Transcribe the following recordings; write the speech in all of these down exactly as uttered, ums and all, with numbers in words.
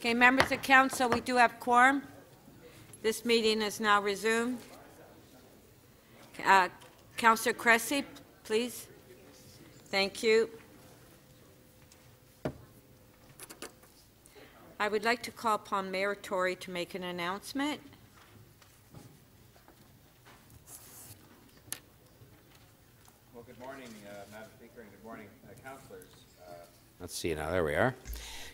Okay, members of council, we do have quorum. This meeting is now resumed. Uh, Councillor Cressy, please. Thank you. I would like to call upon Mayor Tory to make an announcement. Well, good morning, uh, Madam Speaker, and good morning, uh, councillors. Uh, Let's see now, there we are.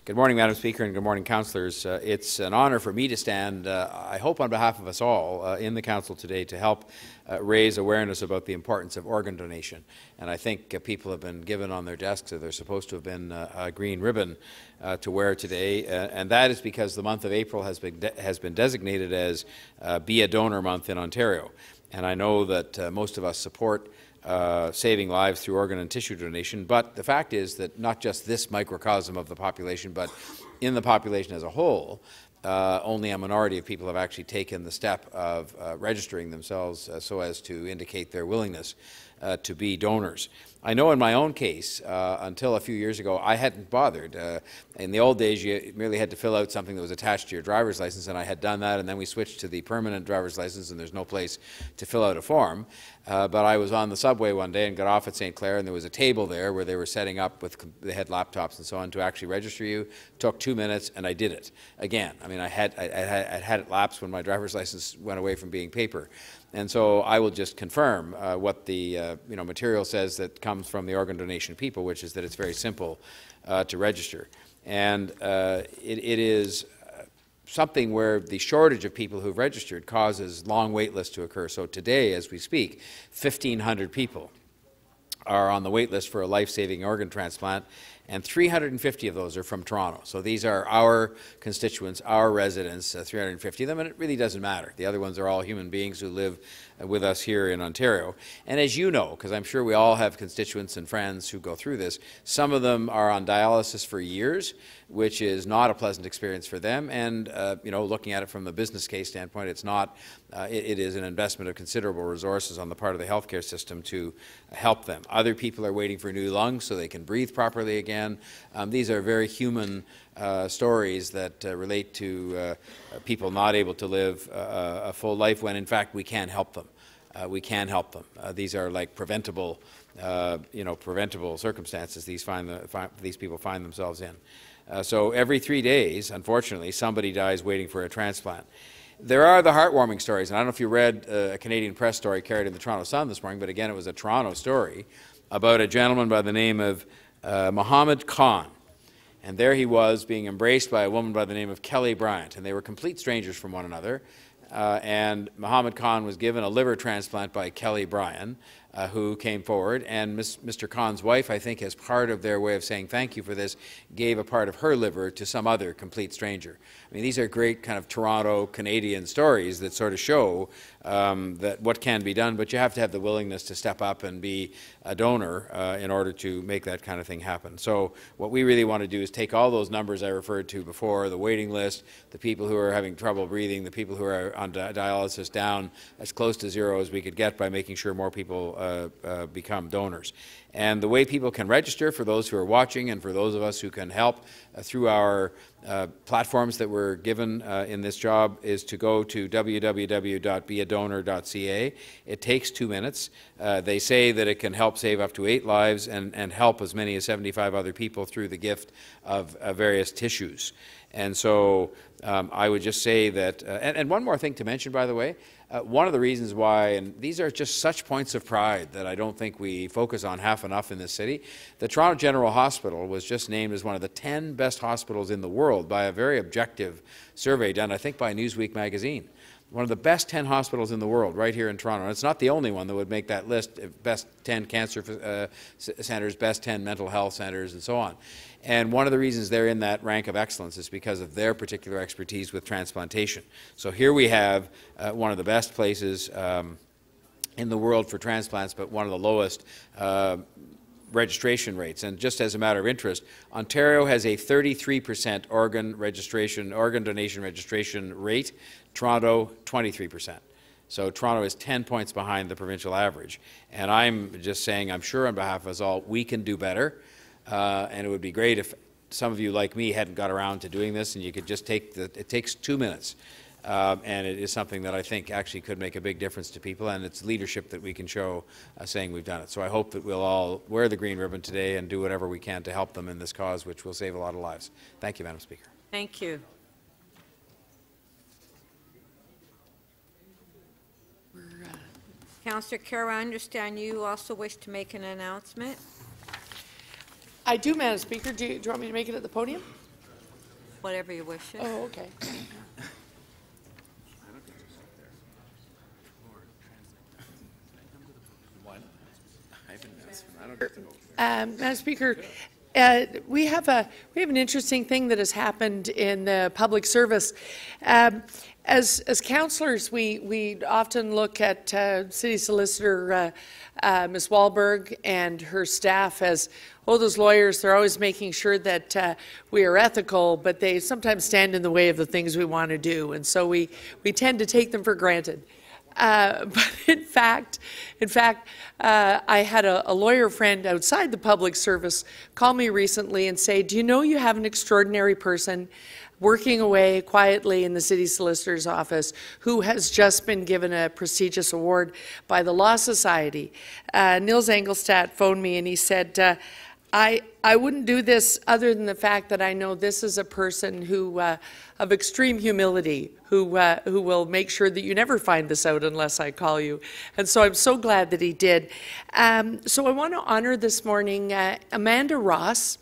Good morning, Madam Speaker, and good morning, councillors. Uh, it's an honour for me to stand, uh, I hope on behalf of us all, uh, in the council today to help uh, raise awareness about the importance of organ donation. And I think uh, people have been given on their desks that they're supposed to have been uh, a green ribbon uh, to wear today, uh, and that is because the month of April has been, de has been designated as uh, Be a Donor Month in Ontario. And I know that uh, most of us support Uh, saving lives through organ and tissue donation, but the fact is that not just this microcosm of the population, but in the population as a whole, uh, only a minority of people have actually taken the step of uh, registering themselves uh, so as to indicate their willingness uh, to be donors. I know in my own case, uh, until a few years ago, I hadn't bothered. Uh, in the old days, you merely had to fill out something that was attached to your driver's license, and I had done that, and then we switched to the permanent driver's license, and there's no place to fill out a form. Uh, but I was on the subway one day and got off at Saint Clair, and there was a table there where they were setting up with, they had laptops and so on to actually register you. It took two minutes, and I did it. Again, I mean, I had, I, I had, had it lapsed when my driver's license went away from being paper. And so I will just confirm uh, what the uh, you know, material says that comes from the organ donation people, which is that it's very simple uh, to register. And uh, it, it is something where the shortage of people who've registered causes long wait lists to occur. So today, as we speak, fifteen hundred people are on the wait list for a life-saving organ transplant, and three hundred fifty of those are from Toronto. So these are our constituents, our residents, uh, three hundred fifty of them, and it really doesn't matter. The other ones are all human beings who live uh, with us here in Ontario. And as you know, because I'm sure we all have constituents and friends who go through this, some of them are on dialysis for years, which is not a pleasant experience for them. And uh, you know, looking at it from the business case standpoint, it's not. Uh, it, it is an investment of considerable resources on the part of the healthcare system to help them. Other people are waiting for new lungs so they can breathe properly again. Um, these are very human uh, stories that uh, relate to uh, people not able to live uh, a full life when, in fact, we can help them. Uh, we can help them. Uh, these are like preventable, uh, you know, preventable circumstances these, find the, find, these people find themselves in. Uh, so every three days, unfortunately, somebody dies waiting for a transplant. There are the heartwarming stories, and I don't know if you read uh, a Canadian Press story carried in the Toronto Sun this morning, but again, it was a Toronto story about a gentleman by the name of Uh, Mohammed Khan, and there he was being embraced by a woman by the name of Kelly Bryant, and they were complete strangers from one another, uh, and Mohammed Khan was given a liver transplant by Kelly Bryant, uh, who came forward, and Miss, Mister Khan's wife, I think, as part of their way of saying thank you for this, gave a part of her liver to some other complete stranger. I mean, these are great kind of Toronto Canadian stories that sort of show Um, that what can be done, but you have to have the willingness to step up and be a donor uh, in order to make that kind of thing happen. So what we really want to do is take all those numbers I referred to before, the waiting list, the people who are having trouble breathing, the people who are on di dialysis down as close to zero as we could get by making sure more people uh, uh, become donors. And the way people can register, for those who are watching and for those of us who can help uh, through our uh, platforms that were given uh, in this job, is to go to w w w dot be a donor dot c a. It takes two minutes. Uh, they say that it can help save up to eight lives and, and help as many as seventy-five other people through the gift of uh, various tissues. And so um, I would just say that, uh, and, and one more thing to mention, by the way, Uh, one of the reasons why, and these are just such points of pride that I don't think we focus on half enough in this city, the Toronto General Hospital was just named as one of the ten best hospitals in the world by a very objective survey done, I think, by Newsweek magazine. One of the best ten hospitals in the world right here in Toronto. And it's not the only one that would make that list, best ten cancer uh, centres, best ten mental health centres, and so on. And one of the reasons they're in that rank of excellence is because of their particular expertise with transplantation. So here we have uh, one of the best places um, in the world for transplants, but one of the lowest uh, registration rates. And just as a matter of interest, Ontario has a thirty-three percent organ registration, organ donation registration rate. Toronto, twenty-three percent. So Toronto is ten points behind the provincial average. And I'm just saying, I'm sure on behalf of us all, we can do better. Uh, and it would be great if some of you, like me, hadn't got around to doing this, and you could just take the, it takes two minutes. Um, and it is something that I think actually could make a big difference to people, and it's leadership that we can show uh, saying we've done it. So I hope that we'll all wear the green ribbon today and do whatever we can to help them in this cause, which will save a lot of lives. Thank you, Madam Speaker. Thank you. Uh, Councillor Kara, I understand you also wish to make an announcement. I do, Madam Speaker. Do you, do you want me to make it at the podium? Whatever you wish. Oh, okay. Um, Madam Speaker, uh, we have a we have an interesting thing that has happened in the public service. Um, as as councillors, we we often look at uh, City Solicitor uh, uh, Miz Wahlberg and her staff as, oh, those lawyers, they're always making sure that uh, we are ethical, but they sometimes stand in the way of the things we want to do, and so we we tend to take them for granted. Uh, but in fact, in fact, uh, I had a, a lawyer friend outside the public service call me recently and say, do you know you have an extraordinary person working away quietly in the city solicitor's office who has just been given a prestigious award by the Law Society? Uh, Nils Engelstad phoned me and he said, uh, I, I wouldn't do this other than the fact that I know this is a person who, uh, of extreme humility, who, uh, who will make sure that you never find this out unless I call you. And so I'm so glad that he did. Um, so I want to honor this morning uh, Amanda Ross,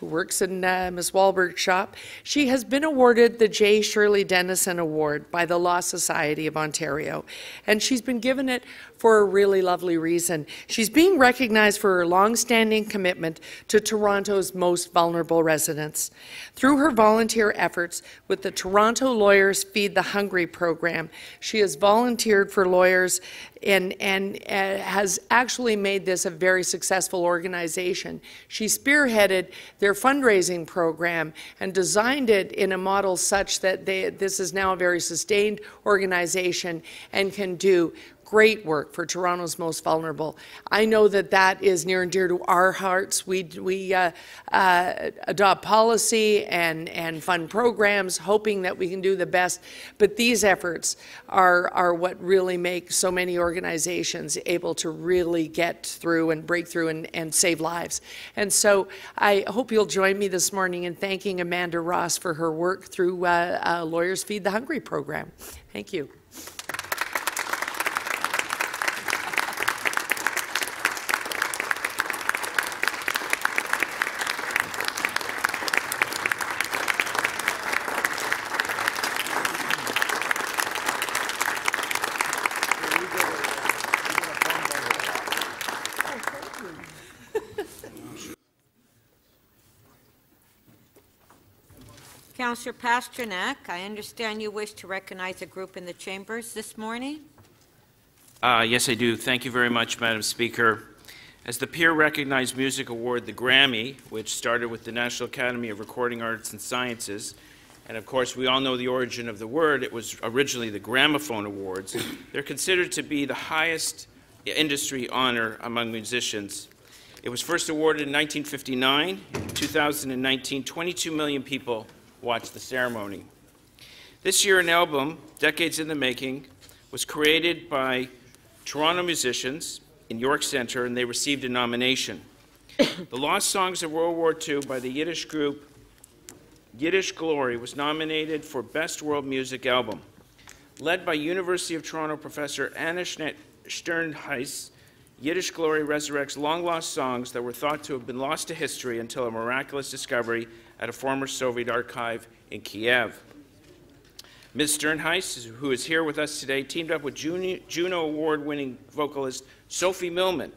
who works in uh, Miz Wahlberg's shop. She has been awarded the J. Shirley Dennison Award by the Law Society of Ontario, and she's been given it for a really lovely reason. She's being recognized for her long-standing commitment to Toronto's most vulnerable residents. Through her volunteer efforts with the Toronto Lawyers Feed the Hungry program, she has volunteered for lawyers and, and uh, has actually made this a very successful organization. She spearheaded their fundraising program and designed it in a model such that they, this is now a very sustained organization and can do great work for Toronto's most vulnerable. I know that that is near and dear to our hearts. We, we uh, uh, adopt policy and, and fund programs, hoping that we can do the best, but these efforts are, are what really make so many organizations able to really get through and break through and, and save lives. And so I hope you'll join me this morning in thanking Amanda Ross for her work through uh, uh, Lawyers Feed the Hungry program. Thank you. Councillor Pasternak, I understand you wish to recognize a group in the chambers this morning. Uh, yes, I do. Thank you very much, Madam Speaker. As the peer-recognized music award, the Grammy, which started with the National Academy of Recording Arts and Sciences, and of course we all know the origin of the word, it was originally the Gramophone Awards. They're considered to be the highest industry honor among musicians. It was first awarded in nineteen fifty-nine. In two thousand nineteen, twenty-two million people watch the ceremony. This year, an album, decades in the making, was created by Toronto musicians in York Centre, and they received a nomination. The Lost Songs of World War Two by the Yiddish group Yiddish Glory was nominated for Best World Music Album. Led by University of Toronto professor Anna Shternshis, Yiddish Glory resurrects long-lost songs that were thought to have been lost to history until a miraculous discovery at a former Soviet archive in Kiev. Miz Shternshis, who is here with us today, teamed up with Juno Award-winning vocalist Sophie Milman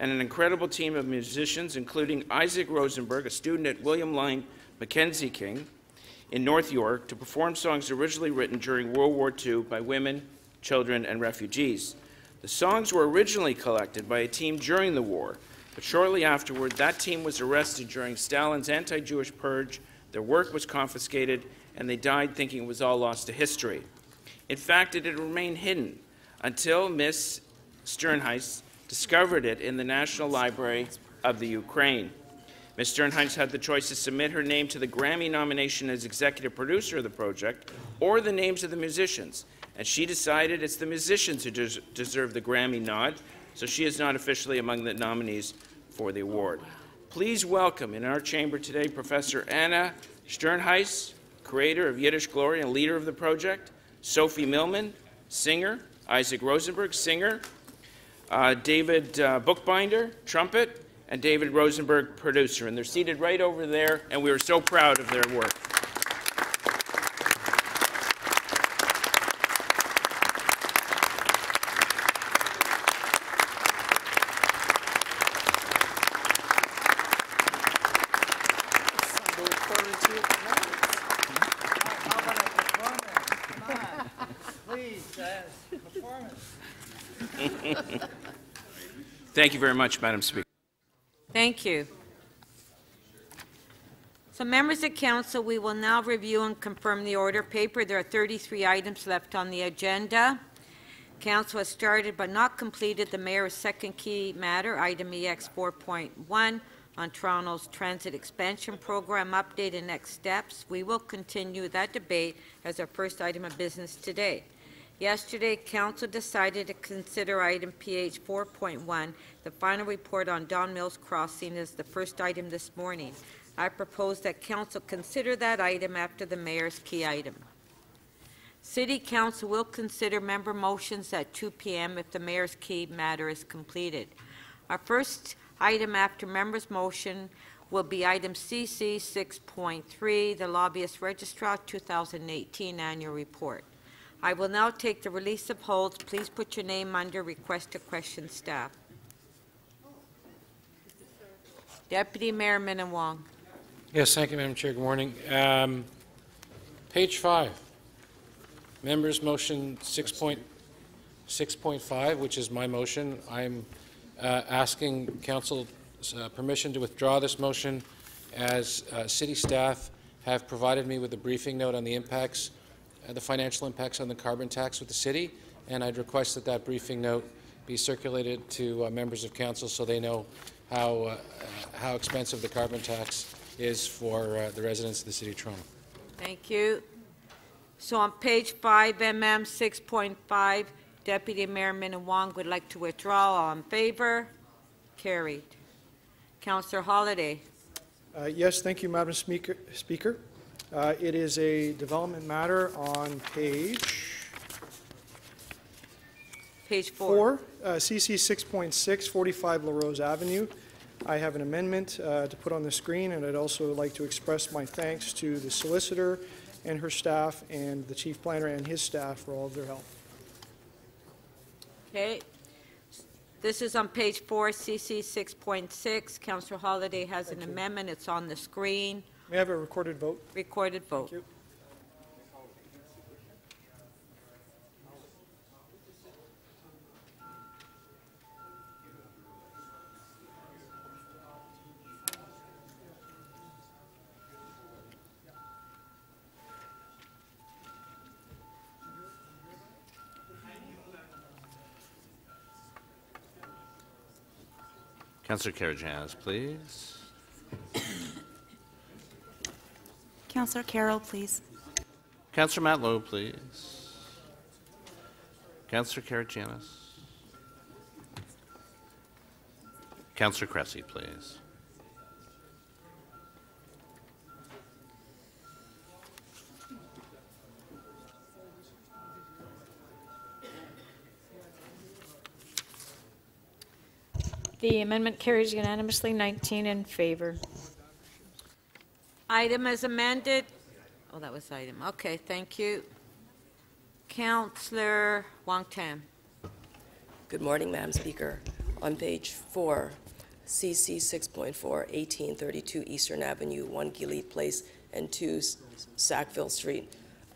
and an incredible team of musicians, including Isaac Rosenberg, a student at William Lyon Mackenzie King in North York, to perform songs originally written during World War Two by women, children, and refugees. The songs were originally collected by a team during the war, but shortly afterward, that team was arrested during Stalin's anti-Jewish purge, their work was confiscated, and they died thinking it was all lost to history. In fact, it had remained hidden until Miz Shternshis discovered it in the National Library of the Ukraine. Miz Shternshis had the choice to submit her name to the Grammy nomination as executive producer of the project or the names of the musicians, and she decided it's the musicians who des deserve the Grammy nod, so she is not officially among the nominees for the award. Please welcome in our chamber today Professor Anna Shternshis, creator of Yiddish Glory and leader of the project, Sophie Milman, singer, Isaac Rosenberg, singer, uh, David uh, Bookbinder, trumpet, and David Rosenberg, producer. And they're seated right over there, and we are so proud of their work. Thank you very much, Madam Speaker. Thank you. So, members of Council, we will now review and confirm the order paper. There are thirty-three items left on the agenda. Council has started but not completed the Mayor's second key matter, item E X four point one, on Toronto's transit expansion program update and next steps. We will continue that debate as our first item of business today. Yesterday, Council decided to consider item P H four point one, the final report on Don Mills Crossing, as the first item this morning. I propose that Council consider that item after the Mayor's key item. City Council will consider member motions at two p m if the Mayor's key matter is completed. Our first item after members' motion will be item C C six point three, the Lobbyist Registrar two thousand eighteen Annual Report. I will now take the release of holds. Please put your name under request to question staff. Deputy Mayor Minnan-Wong. Yes, thank you, Madam Chair. Good morning. Um, page five, members' motion six point six point five, which is my motion. I'm uh, asking Council uh, permission to withdraw this motion, as uh, city staff have provided me with a briefing note on the impacts, the financial impacts on the carbon tax with the city, and I'd request that that briefing note be circulated to uh, members of Council so they know how, uh, how expensive the carbon tax is for uh, the residents of the City of Toronto. Thank you. So on page five, M M six point five, Deputy Mayor Minnan-Wong would like to withdraw. All in favour? Carried. Councillor Holliday. Uh, yes, thank you, Madam Speaker. Speaker. Uh, it is a development matter on page page four, four uh, C C six point six, forty-five La Rose Avenue. I have an amendment uh, to put on the screen, and I'd also like to express my thanks to the solicitor and her staff, and the chief planner and his staff for all of their help. Okay, this is on page four, C C six point six. Councillor Holliday has Thank an you. amendment. It's on the screen. May I have a recorded vote? Recorded vote. Thank you. Councillor Karajanis, please. Councillor Carroll, please. Councillor Matlow, please. Councillor Karajanis. Councillor Cressy, please. The amendment carries unanimously, nineteen in favour. Item as amended. Oh, that was item. Okay, thank you. Councillor Wong Tam. Good morning, Madam Speaker. On page four, C C six point four, eighteen thirty-two Eastern Avenue, one Gilead Place, and two Sackville Street.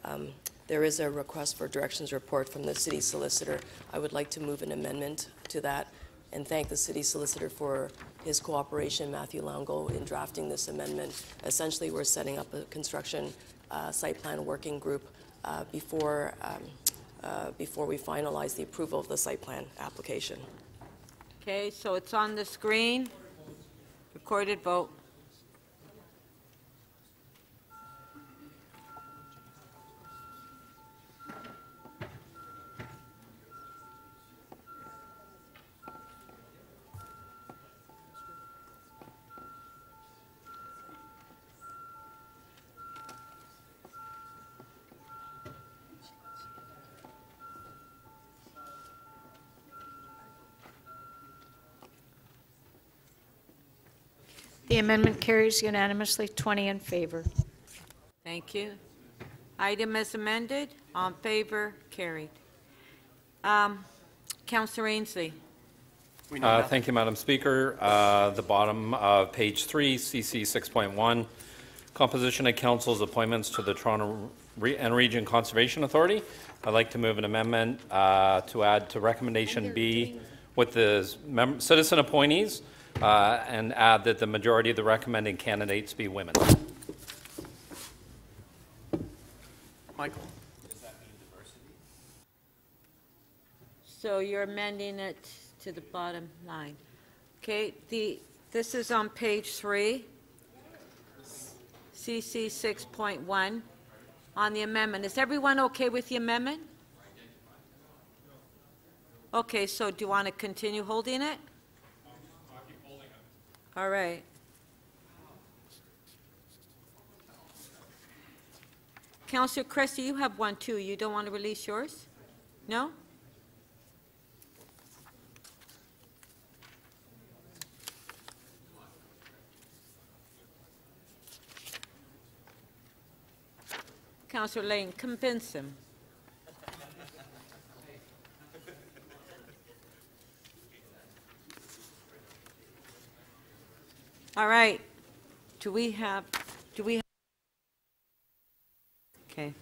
Um, there is a request for directions report from the City Solicitor. I would like to move an amendment to that and thank the City Solicitor for his cooperation, Matthew Longo, in drafting this amendment. Essentially, we're setting up a construction uh, site plan working group uh, before, um, uh, before we finalize the approval of the site plan application. Okay, so it's on the screen. Recorded vote. The amendment carries unanimously, twenty in favor. Thank you. Item as amended, on favor, carried. Um, Councillor Ainslie. Uh, thank you, Madam Speaker. Uh, the bottom of page three, C C six point one, composition of Council's appointments to the Toronto Re and Region Conservation Authority. I'd like to move an amendment uh, to add to recommendation B with the mem citizen appointees uh, and add that the majority of the recommended candidates be women. Michael. Does that mean diversity? So you're amending it to the bottom line. Okay, the, this is on page three, C C six point one, on the amendment. Is everyone okay with the amendment? Okay, so do you want to continue holding it? I'll keep holding it. All right. Councillor Cressy, you have one too. You don't want to release yours? No? Councillor Lane, convince him. All right. Do we have? Do we? Have okay.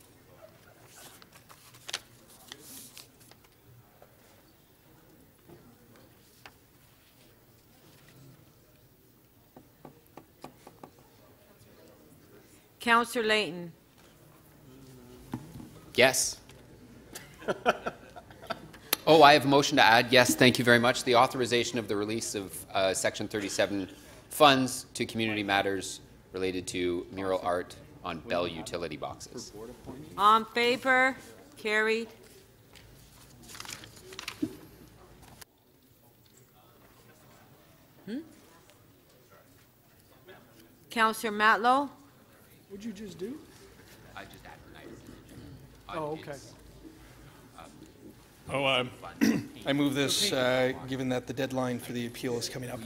Councillor Layton. Yes. Oh, I have a motion to add. Yes, thank you very much. The authorization of the release of uh, Section thirty-seven funds to community matters related to mural art on Bell utility boxes. On favor, carried. Hmm? Councillor Matlow. What'd you just do? I just added. Oh, okay. Oh, uh, I move this, uh, given that the deadline for the appeal is coming up.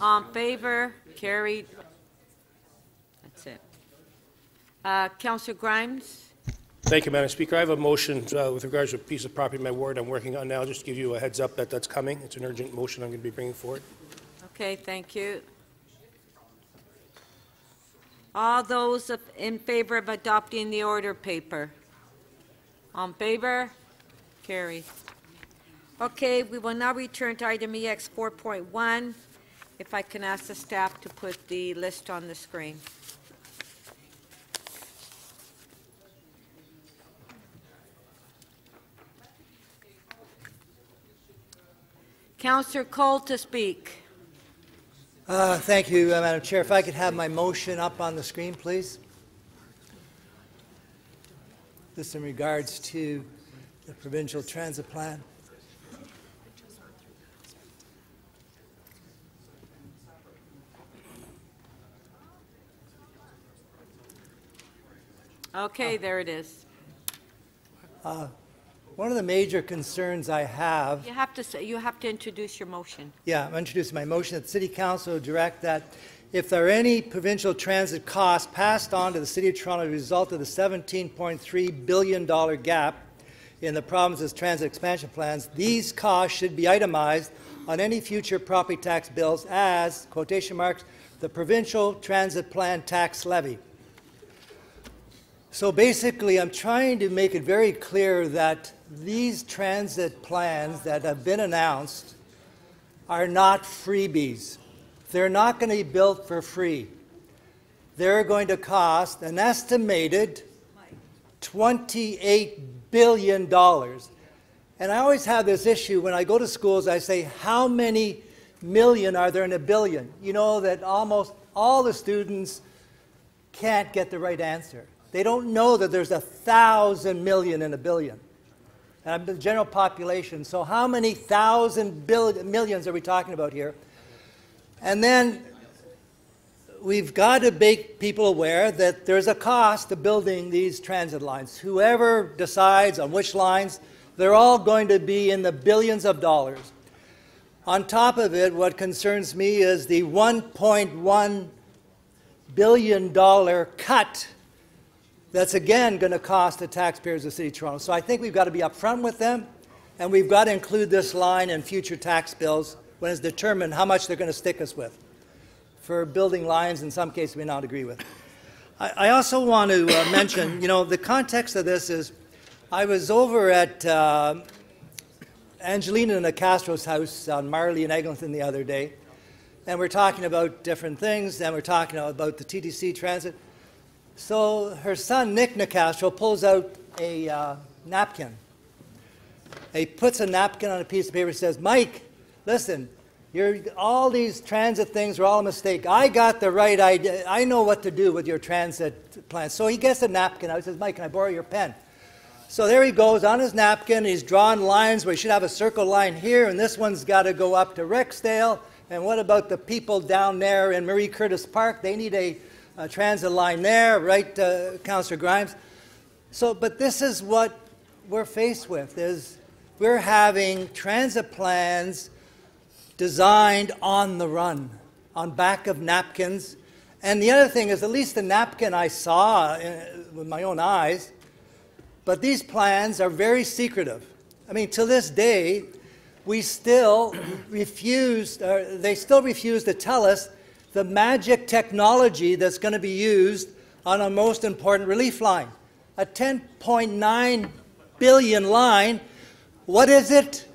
On favor, carried. That's it. Uh, Councillor Grimes. Thank you, Madam Speaker. I have a motion uh, with regards to a piece of property in my ward I'm working on now. Just to give you a heads up that that's coming. It's an urgent motion I'm going to be bringing forward. Okay, thank you. All those in favor of adopting the order paper? On favor? Carried. Okay, we will now return to item E X four point one. If I can ask the staff to put the list on the screen. Councillor Cole to speak. Uh, thank you, uh, Madam Chair. If I could have my motion up on the screen, please. This in regards to the provincial transit plan. Okay, uh, there it is. Uh, One of the major concerns I have... You have to, say, you have to introduce your motion. Yeah, I'm introducing my motion that City Council direct that if there are any provincial transit costs passed on to the City of Toronto as a result of the seventeen point three billion dollar gap in the province's transit expansion plans, these costs should be itemized on any future property tax bills as, quotation marks, the provincial transit plan tax levy. So basically, I'm trying to make it very clear that these transit plans that have been announced are not freebies. They're not going to be built for free. They're going to cost an estimated twenty-eight billion dollars. And I always have this issue when I go to schools, I say, how many million are there in a billion? You know that almost all the students can't get the right answer. They don't know that there's a thousand million in a billion. And I'm the general population, so how many thousand billion, millions are we talking about here? And then we've got to make people aware that there's a cost to building these transit lines. Whoever decides on which lines, they're all going to be in the billions of dollars. On top of it, what concerns me is the one point one billion dollar cut that's again going to cost the taxpayers of the City of Toronto. So I think we've got to be upfront with them, and we've got to include this line in future tax bills when it's determined how much they're going to stick us with for building lines in some cases we not agree with. I, I also want to uh, mention, you know, the context of this is I was over at uh, Angelina Nicastro's house on Marley and Eglinton the other day, and we're talking about different things, and we're talking about the T T C transit. So her son, Nick Nicastro, pulls out a uh, napkin. He puts a napkin on a piece of paper and says, "Mike, listen, you're, all these transit things are all a mistake. I got the right idea. I know what to do with your transit plans." So he gets a napkin out. He says, "Mike, can I borrow your pen?" So there he goes on his napkin. He's drawn lines where he should have a circle line here, and this one's got to go up to Rexdale. And what about the people down there in Marie Curtis Park? They need a, a transit line there, right, uh, Councillor Grimes? So, but this is what we're faced with, is we're having transit plans designed on the run, on back of napkins. And the other thing is, at least the napkin I saw in, with my own eyes, but these plans are very secretive. I mean, to this day, we still refuse, or they still refuse to tell us the magic technology that's going to be used on our most important relief line. A ten point nine billion line, what is it?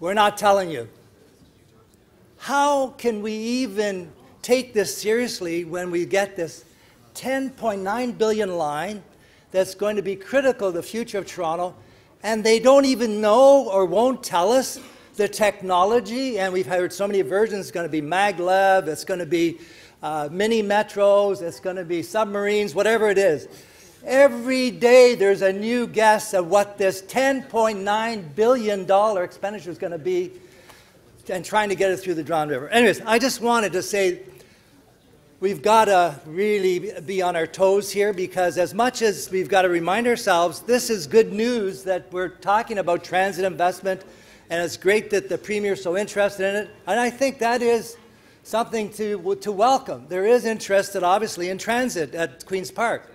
We're not telling you. How can we even take this seriously when we get this ten point nine billion line that's going to be critical to the future of Toronto, and they don't even know or won't tell us the technology? And we've heard so many versions. It's going to be maglev, it's going to be uh, mini metros, it's going to be submarines, whatever it is. Every day there's a new guess of what this ten point nine billion dollar expenditure is going to be, and trying to get it through the Don River. Anyways, I just wanted to say we've got to really be on our toes here, because as much as we've got to remind ourselves, this is good news that we're talking about transit investment, and it's great that the Premier's so interested in it. And I think that is something to, to welcome. There is interest, obviously, in transit at Queen's Park.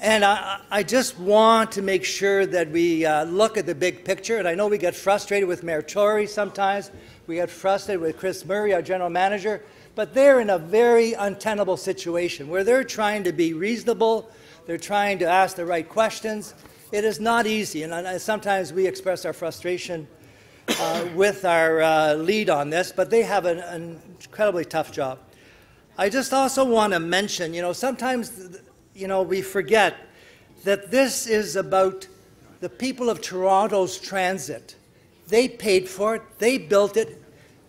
And I, I just want to make sure that we uh, look at the big picture. And I know we get frustrated with Mayor Tory sometimes. We get frustrated with Chris Murray, our general manager. But they're in a very untenable situation where they're trying to be reasonable, they're trying to ask the right questions. It is not easy, and sometimes we express our frustration uh, with our uh, lead on this, but they have an, an incredibly tough job. I just also want to mention, you know, sometimes, you know, we forget that this is about the people of Toronto's transit. They paid for it, they built it.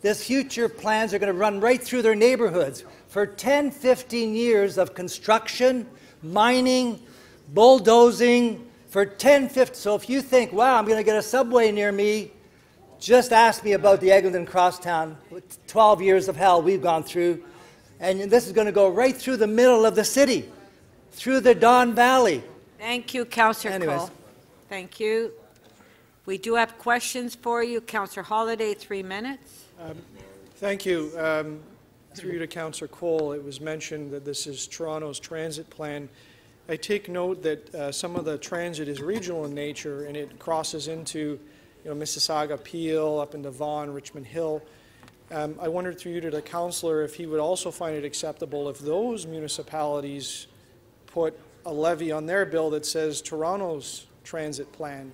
These future plans are going to run right through their neighborhoods for ten, fifteen years of construction, mining, bulldozing, for ten, fifteen. So if you think, wow, I'm going to get a subway near me, just ask me about the Eglinton Crosstown. twelve years of hell we've gone through. And this is going to go right through the middle of the city, through the Don Valley. Thank you, Councillor Cole. Thank you. We do have questions for you. Councillor Holliday, three minutes. Um, thank you. Um, through you to Councillor Cole, it was mentioned that this is Toronto's transit plan. I take note that uh, some of the transit is regional in nature, and it crosses into, you know, Mississauga, Peel, up into Vaughan, Richmond Hill. Um, I wondered through you to the councillor if he would also find it acceptable if those municipalities put a levy on their bill that says Toronto's transit plan,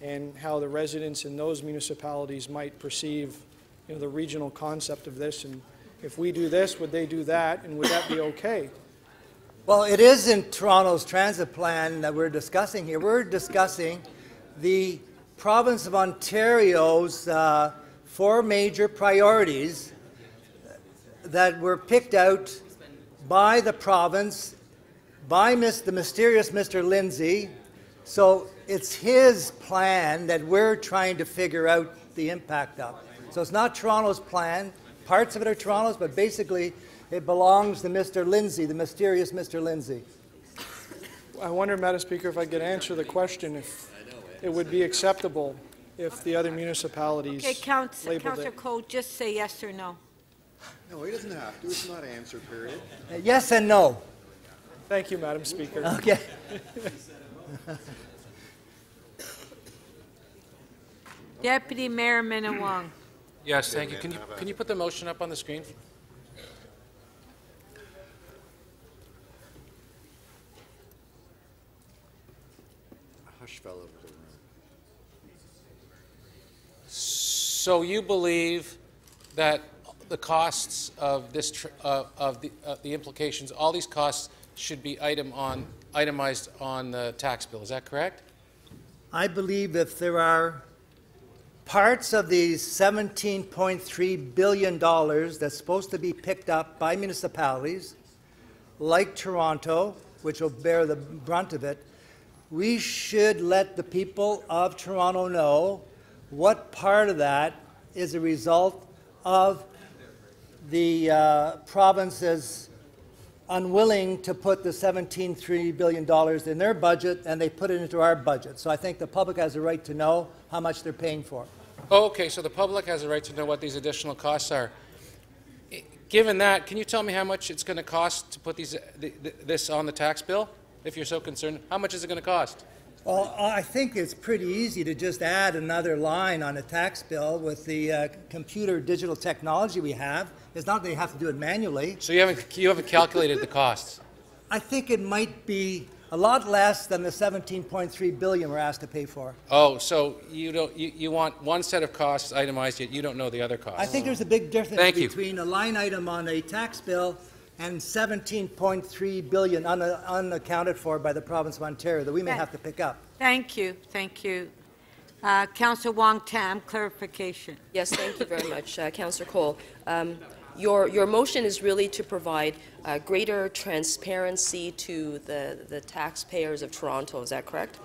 and how the residents in those municipalities might perceive, you know, the regional concept of this, and if we do this, would they do that, and would that be okay? Well, it is in Toronto's transit plan that we're discussing here. We're discussing the province of Ontario's uh, four major priorities that were picked out by the province, by Miss, the mysterious Mister Lindsay. So it's his plan that we're trying to figure out the impact of. So it's not Toronto's plan. Parts of it are Toronto's, but basically it belongs to Mister Lindsay, the mysterious Mister Lindsay. I wonder, Madam Speaker, if I could answer the question if it would be acceptable if the other municipalities okay, counts, Councillor Cole, just say yes or no. No, he doesn't have to. It's not an answer period. Uh, yes and no. Thank you, Madam Speaker. Okay. Deputy Mayor Minnan-Wong. Yes, thank you. Can you can you put the motion up on the screen? Hush, fellow. So you believe that the costs of this tr uh, of the uh, the implications, all these costs should be item on itemized on the tax bill. Is that correct? I believe if there are parts of the seventeen point three billion dollars that's supposed to be picked up by municipalities, like Toronto, which will bear the brunt of it, we should let the people of Toronto know what part of that is a result of the uh, province's unwilling to put the seventeen point three billion dollars in their budget, and they put it into our budget. So I think the public has a right to know how much they're paying for. Oh, okay, so the public has a right to know what these additional costs are. Given that, can you tell me how much it's going to cost to put these, th th this on the tax bill, if you're so concerned? How much is it going to cost? Well, I think it's pretty easy to just add another line on a tax bill with the uh, computer digital technology we have. It's not that you have to do it manually. So you haven't, you haven't calculated the costs? I think it might be a lot less than the seventeen point three billion dollars we're asked to pay for. Oh, so you, don't, you, you want one set of costs itemized, yet you don't know the other costs. I think there's a big difference Thank between you. a line item on a tax bill and seventeen point three billion dollars un unaccounted for by the province of Ontario that we may have to pick up. Thank you. Thank you. Uh, Councillor Wong-Tam, clarification. Yes, thank you very much, uh, Councillor Cole. Um, your, your motion is really to provide uh, greater transparency to the, the taxpayers of Toronto. Is that correct?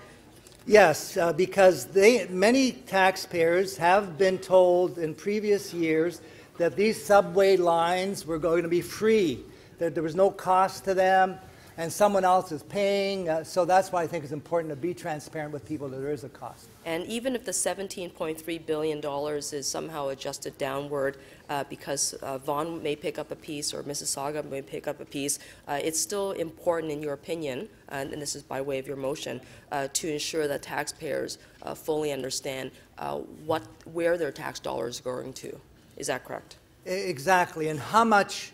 Yes, uh, because they, many taxpayers have been told in previous years that these subway lines were going to be free. There was no cost to them, and someone else is paying. Uh, so that's why I think it's important to be transparent with people that there is a cost. And even if the seventeen point three billion dollars is somehow adjusted downward uh, because uh, Vaughan may pick up a piece or Mississauga may pick up a piece, uh, it's still important, in your opinion, and, and this is by way of your motion, uh, to ensure that taxpayers uh, fully understand uh, what, where their tax dollars are going to. Is that correct? Exactly. And how much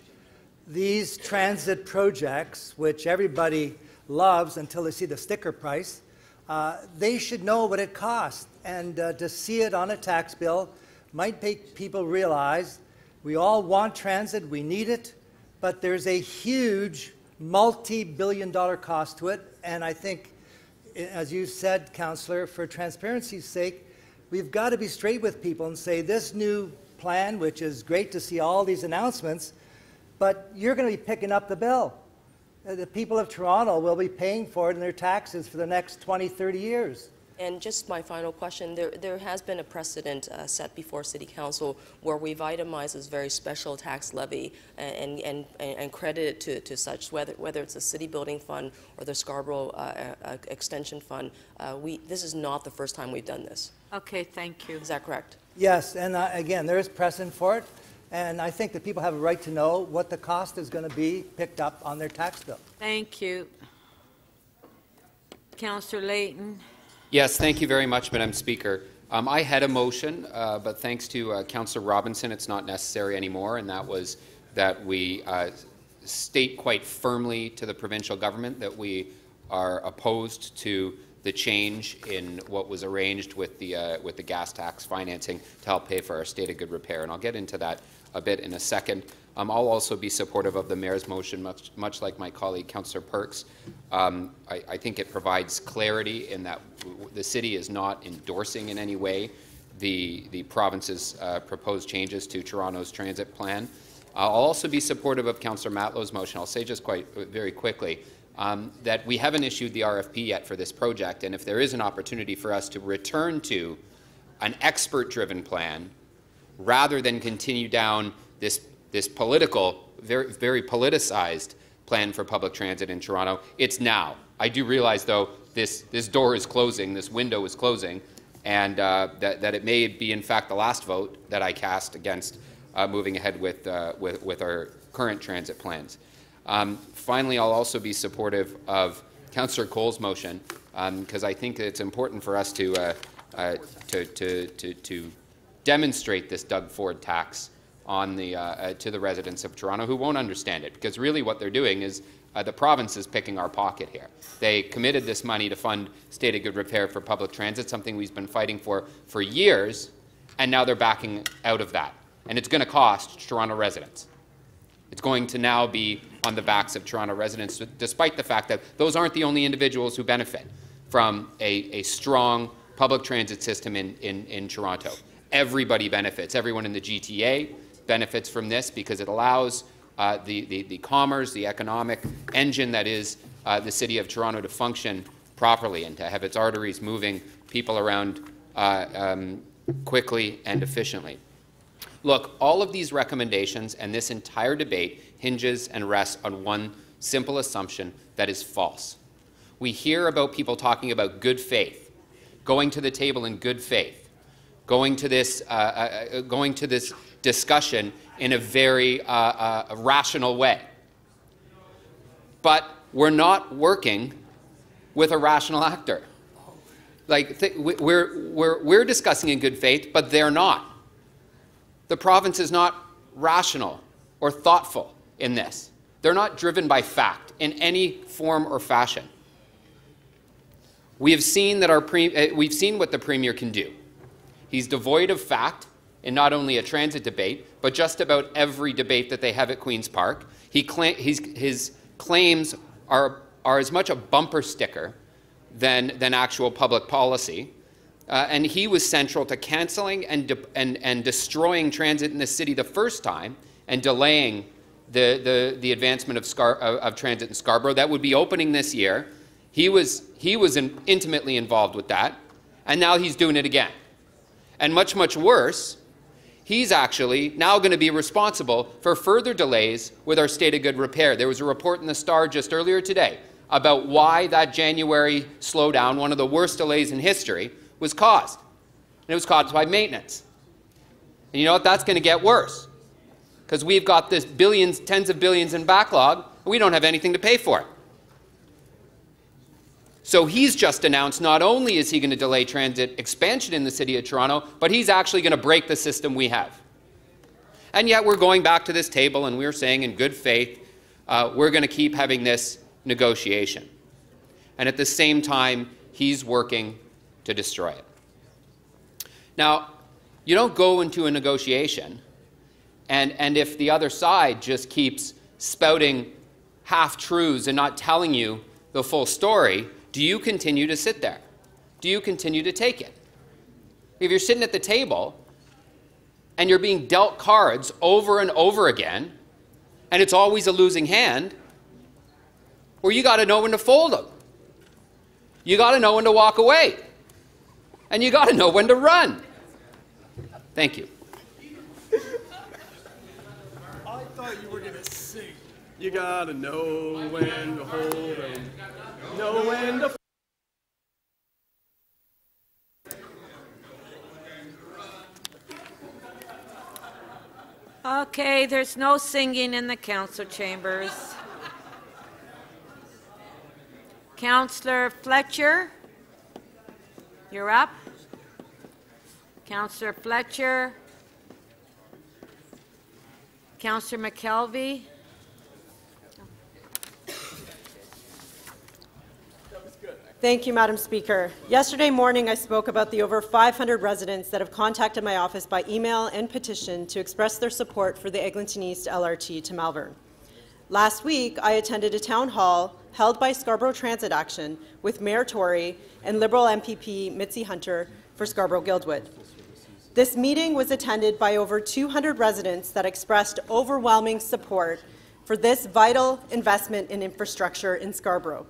these transit projects, which everybody loves until they see the sticker price, uh, they should know what it costs. And uh, to see it on a tax bill might make people realize we all want transit, we need it, but there's a huge multi-billion dollar cost to it. And I think, as you said, Councillor, for transparency's sake, we've got to be straight with people and say this new plan, which is great to see all these announcements, but you're going to be picking up the bill. The people of Toronto will be paying for it in their taxes for the next twenty, thirty years. And just my final question, there, there has been a precedent uh, set before City Council where we've itemized this very special tax levy and, and, and, and credited it to, to such, whether, whether it's the City Building Fund or the Scarborough uh, uh, Extension Fund. Uh, we, this is not the first time we've done this. Okay, thank you. Is that correct? Yes, and uh, again, there is precedent for it. And I think that people have a right to know what the cost is going to be picked up on their tax bill. Thank you. Councillor Layton. Yes, thank you very much, Madam Speaker. Um, I had a motion, uh, but thanks to uh, Councillor Robinson, it's not necessary anymore, and that was that we uh, state quite firmly to the provincial government that we are opposed to the change in what was arranged with the, uh, with the gas tax financing to help pay for our state of good repair. And I'll get into that a bit in a second. Um, I'll also be supportive of the Mayor's motion, much, much like my colleague, Councillor Perks. Um, I, I think it provides clarity in that w the city is not endorsing in any way the, the province's uh, proposed changes to Toronto's transit plan. Uh, I'll also be supportive of Councillor Matlow's motion. I'll say just quite very quickly um, that we haven't issued the R F P yet for this project, and if there is an opportunity for us to return to an expert-driven plan rather than continue down this this political, very, very politicized plan for public transit in Toronto, it's now. I do realize, though, this, this door is closing, this window is closing, and uh, that, that it may be, in fact, the last vote that I cast against uh, moving ahead with, uh, with, with our current transit plans. Um, finally, I'll also be supportive of Councillor Cole's motion, because um, I think it's important for us to, uh, uh, to, to, to, to demonstrate this Doug Ford tax on the, uh, uh, to the residents of Toronto who won't understand it, because really what they're doing is Uh, the province is picking our pocket here. They committed this money to fund state of good repair for public transit, something we've been fighting for for years, and now they're backing out of that. And it's going to cost Toronto residents. It's going to now be on the backs of Toronto residents, despite the fact that those aren't the only individuals who benefit from a, a strong public transit system in, in, in Toronto. Everybody benefits. Everyone in the G T A benefits from this because it allows Uh, the, the, the commerce, the economic engine that is uh, the City of Toronto to function properly and to have its arteries moving people around uh, um, quickly and efficiently. Look, all of these recommendations and this entire debate hinges and rests on one simple assumption that is false. We hear about people talking about good faith, going to the table in good faith, going to this, uh, uh, going to this discussion in a very uh, uh, rational way. But we're not working with a rational actor. Like th we're, we're, we're discussing in good faith, but they're not. The province is not rational or thoughtful in this. They're not driven by fact in any form or fashion. We have seen that our pre we've seen what the Premier can do. He's devoid of fact in not only a transit debate, but just about every debate that they have at Queen's Park. He cla he's, his claims are, are as much a bumper sticker than, than actual public policy. Uh, and he was central to canceling and, and, and destroying transit in the city the first time and delaying the, the, the advancement of, Scar of, of transit in Scarborough. That would be opening this year. He was, he was in, intimately involved with that, and now he's doing it again. And much, much worse, he's actually now going to be responsible for further delays with our state of good repair. There was a report in the Star just earlier today about why that January slowdown, one of the worst delays in history, was caused. And it was caused by maintenance. And you know what? That's going to get worse because we've got this billions, tens of billions in backlog, and we don't have anything to pay for it. So he's just announced not only is he going to delay transit expansion in the City of Toronto, but he's actually going to break the system we have. And yet we're going back to this table and we're saying in good faith, uh, we're going to keep having this negotiation. And at the same time, he's working to destroy it. Now, you don't go into a negotiation and, and if the other side just keeps spouting half-truths and not telling you the full story, do you continue to sit there? Do you continue to take it? If you're sitting at the table and you're being dealt cards over and over again, and it's always a losing hand, well, you got to know when to fold them. You got to know when to walk away. And you got to know when to run. Thank you. I thought you were going to sing. You got to know when to hold them. No end of okay, there's no singing in the council chambers. Councillor Fletcher, you're up. Councillor Fletcher. Councillor McKelvey. Thank you, Madam Speaker. Yesterday morning, I spoke about the over five hundred residents that have contacted my office by email and petition to express their support for the Eglinton East L R T to Malvern. Last week, I attended a town hall held by Scarborough Transit Action with Mayor Tory and Liberal M P P Mitzi Hunter for Scarborough Guildwood. This meeting was attended by over two hundred residents that expressed overwhelming support for this vital investment in infrastructure in Scarborough.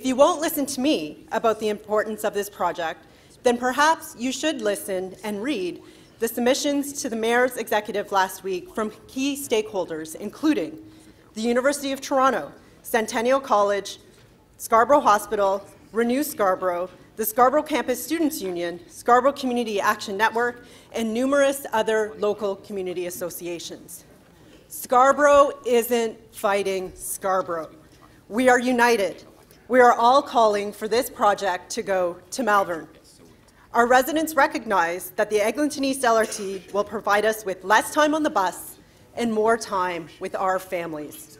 If you won't listen to me about the importance of this project, then perhaps you should listen and read the submissions to the Mayor's executive last week from key stakeholders, including the University of Toronto, Centennial College, Scarborough Hospital, Renew Scarborough, the Scarborough Campus Students Union, Scarborough Community Action Network, and numerous other local community associations. Scarborough isn't fighting Scarborough. We are united. We are all calling for this project to go to Malvern. Our residents recognize that the Eglinton East L R T will provide us with less time on the bus and more time with our families.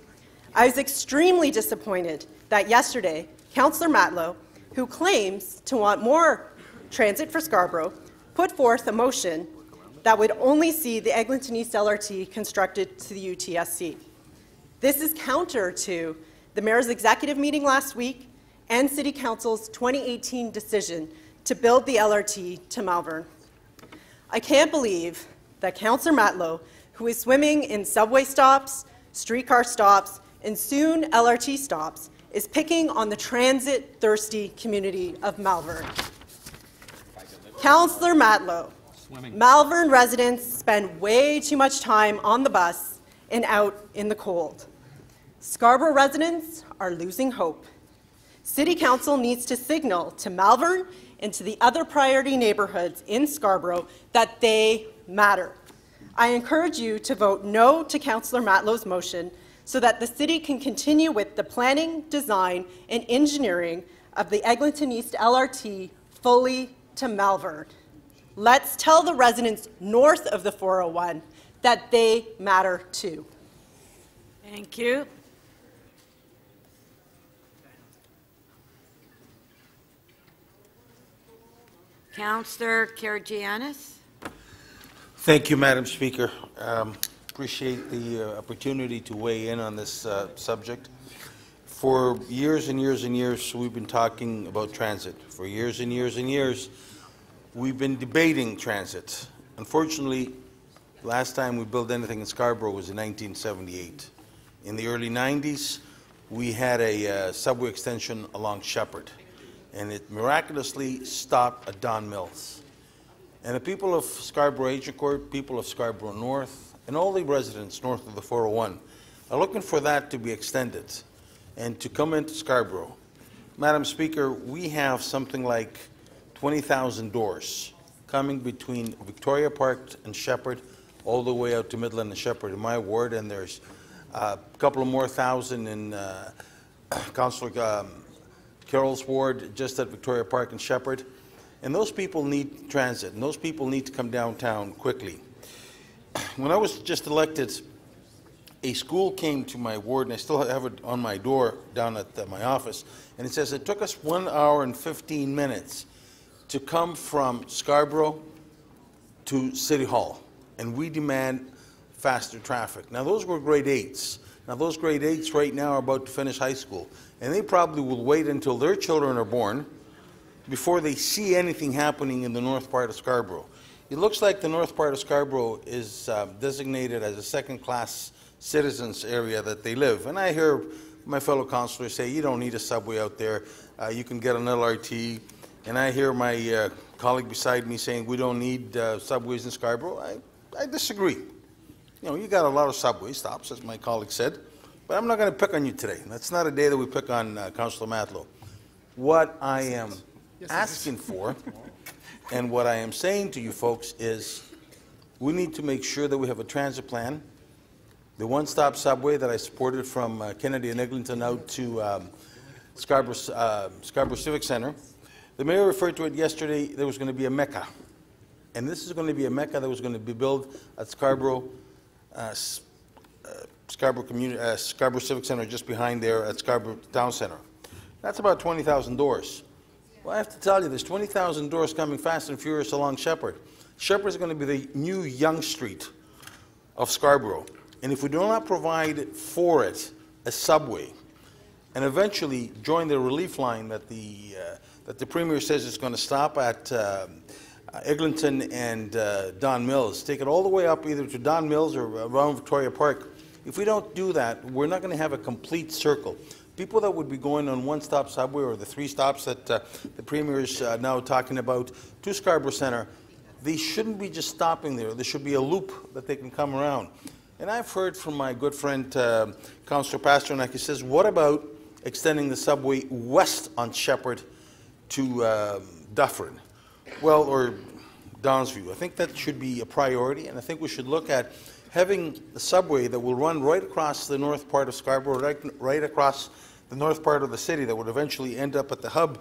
I was extremely disappointed that yesterday, Councillor Matlow, who claims to want more transit for Scarborough, put forth a motion that would only see the Eglinton East L R T constructed to the U T S C. This is counter to the Mayor's executive meeting last week and City Council's twenty eighteen decision to build the L R T to Malvern. I can't believe that Councillor Matlow, who is swimming in subway stops, streetcar stops, and soon L R T stops, is picking on the transit-thirsty community of Malvern. Councillor Matlow, swimming. Malvern residents spend way too much time on the bus and out in the cold. Scarborough residents are losing hope. City Council needs to signal to Malvern and to the other priority neighbourhoods in Scarborough that they matter. I encourage you to vote no to Councillor Matlow's motion so that the City can continue with the planning, design and engineering of the Eglinton East L R T fully to Malvern. Let's tell the residents north of the four oh one that they matter too. Thank you. Councillor Karygiannis. Thank you, Madam Speaker. Um, appreciate the uh, opportunity to weigh in on this uh, subject. For years and years and years, we've been talking about transit. For years and years and years, we've been debating transit. Unfortunately, last time we built anything in Scarborough was in nineteen seventy-eight. In the early nineties, we had a uh, subway extension along Shepherd, and it miraculously stopped at Don Mills. And the people of Scarborough Agincourt, people of Scarborough North, and all the residents north of the four oh one are looking for that to be extended and to come into Scarborough. Madam Speaker, we have something like twenty thousand doors coming between Victoria Park and Shepherd all the way out to Midland and Shepherd in my ward, and there's a couple of more thousand in uh, Councillor um, Carroll's ward, just at Victoria Park and Shepherd. And those people need transit, and those people need to come downtown quickly. When I was just elected, a school came to my ward, and I still have it on my door down at the, my office, and it says it took us one hour and fifteen minutes to come from Scarborough to City Hall, and we demand faster traffic. Now, those were grade eights. Now, those grade eights right now are about to finish high school, and they probably will wait until their children are born before they see anything happening in the north part of Scarborough. It looks like the north part of Scarborough is uh, designated as a second-class citizens area that they live. And I hear my fellow councillors say, you don't need a subway out there, uh, you can get an L R T. And I hear my uh, colleague beside me saying, we don't need uh, subways in Scarborough. I, I disagree. You know, you got a lot of subway stops, as my colleague said. But I'm not going to pick on you today. That's not a day that we pick on uh, Councillor Matlow. What I am yes, asking for and what I am saying to you folks is we need to make sure that we have a transit plan. The one-stop subway that I supported from uh, Kennedy and Eglinton out to um, Scarborough, uh, Scarborough Civic Center. The mayor referred to it yesterday. There was going to be a mecca. And this is going to be a mecca that was going to be built at Scarborough uh, uh, Scarborough, community, uh, Scarborough Civic Center, just behind there at Scarborough Town Center. That's about twenty thousand doors. Well, I have to tell you, there's twenty thousand doors coming fast and furious along Shepherd. Shepherd is going to be the new Yonge Street of Scarborough. And if we do not provide for it a subway and eventually join the relief line that the, uh, that the Premier says is going to stop at uh, Eglinton and uh, Don Mills, take it all the way up either to Don Mills or around Victoria Park. If we don't do that, we're not going to have a complete circle. People that would be going on one-stop subway or the three stops that uh, the Premier is uh, now talking about to Scarborough Centre, they shouldn't be just stopping there. There should be a loop that they can come around. And I've heard from my good friend, uh, Councillor Pasternak, he says, what about extending the subway west on Shepherd to um, Dufferin. Well, or Donsview. I think that should be a priority, and I think we should look at having a subway that will run right across the north part of Scarborough, right, right across the north part of the city, that would eventually end up at the hub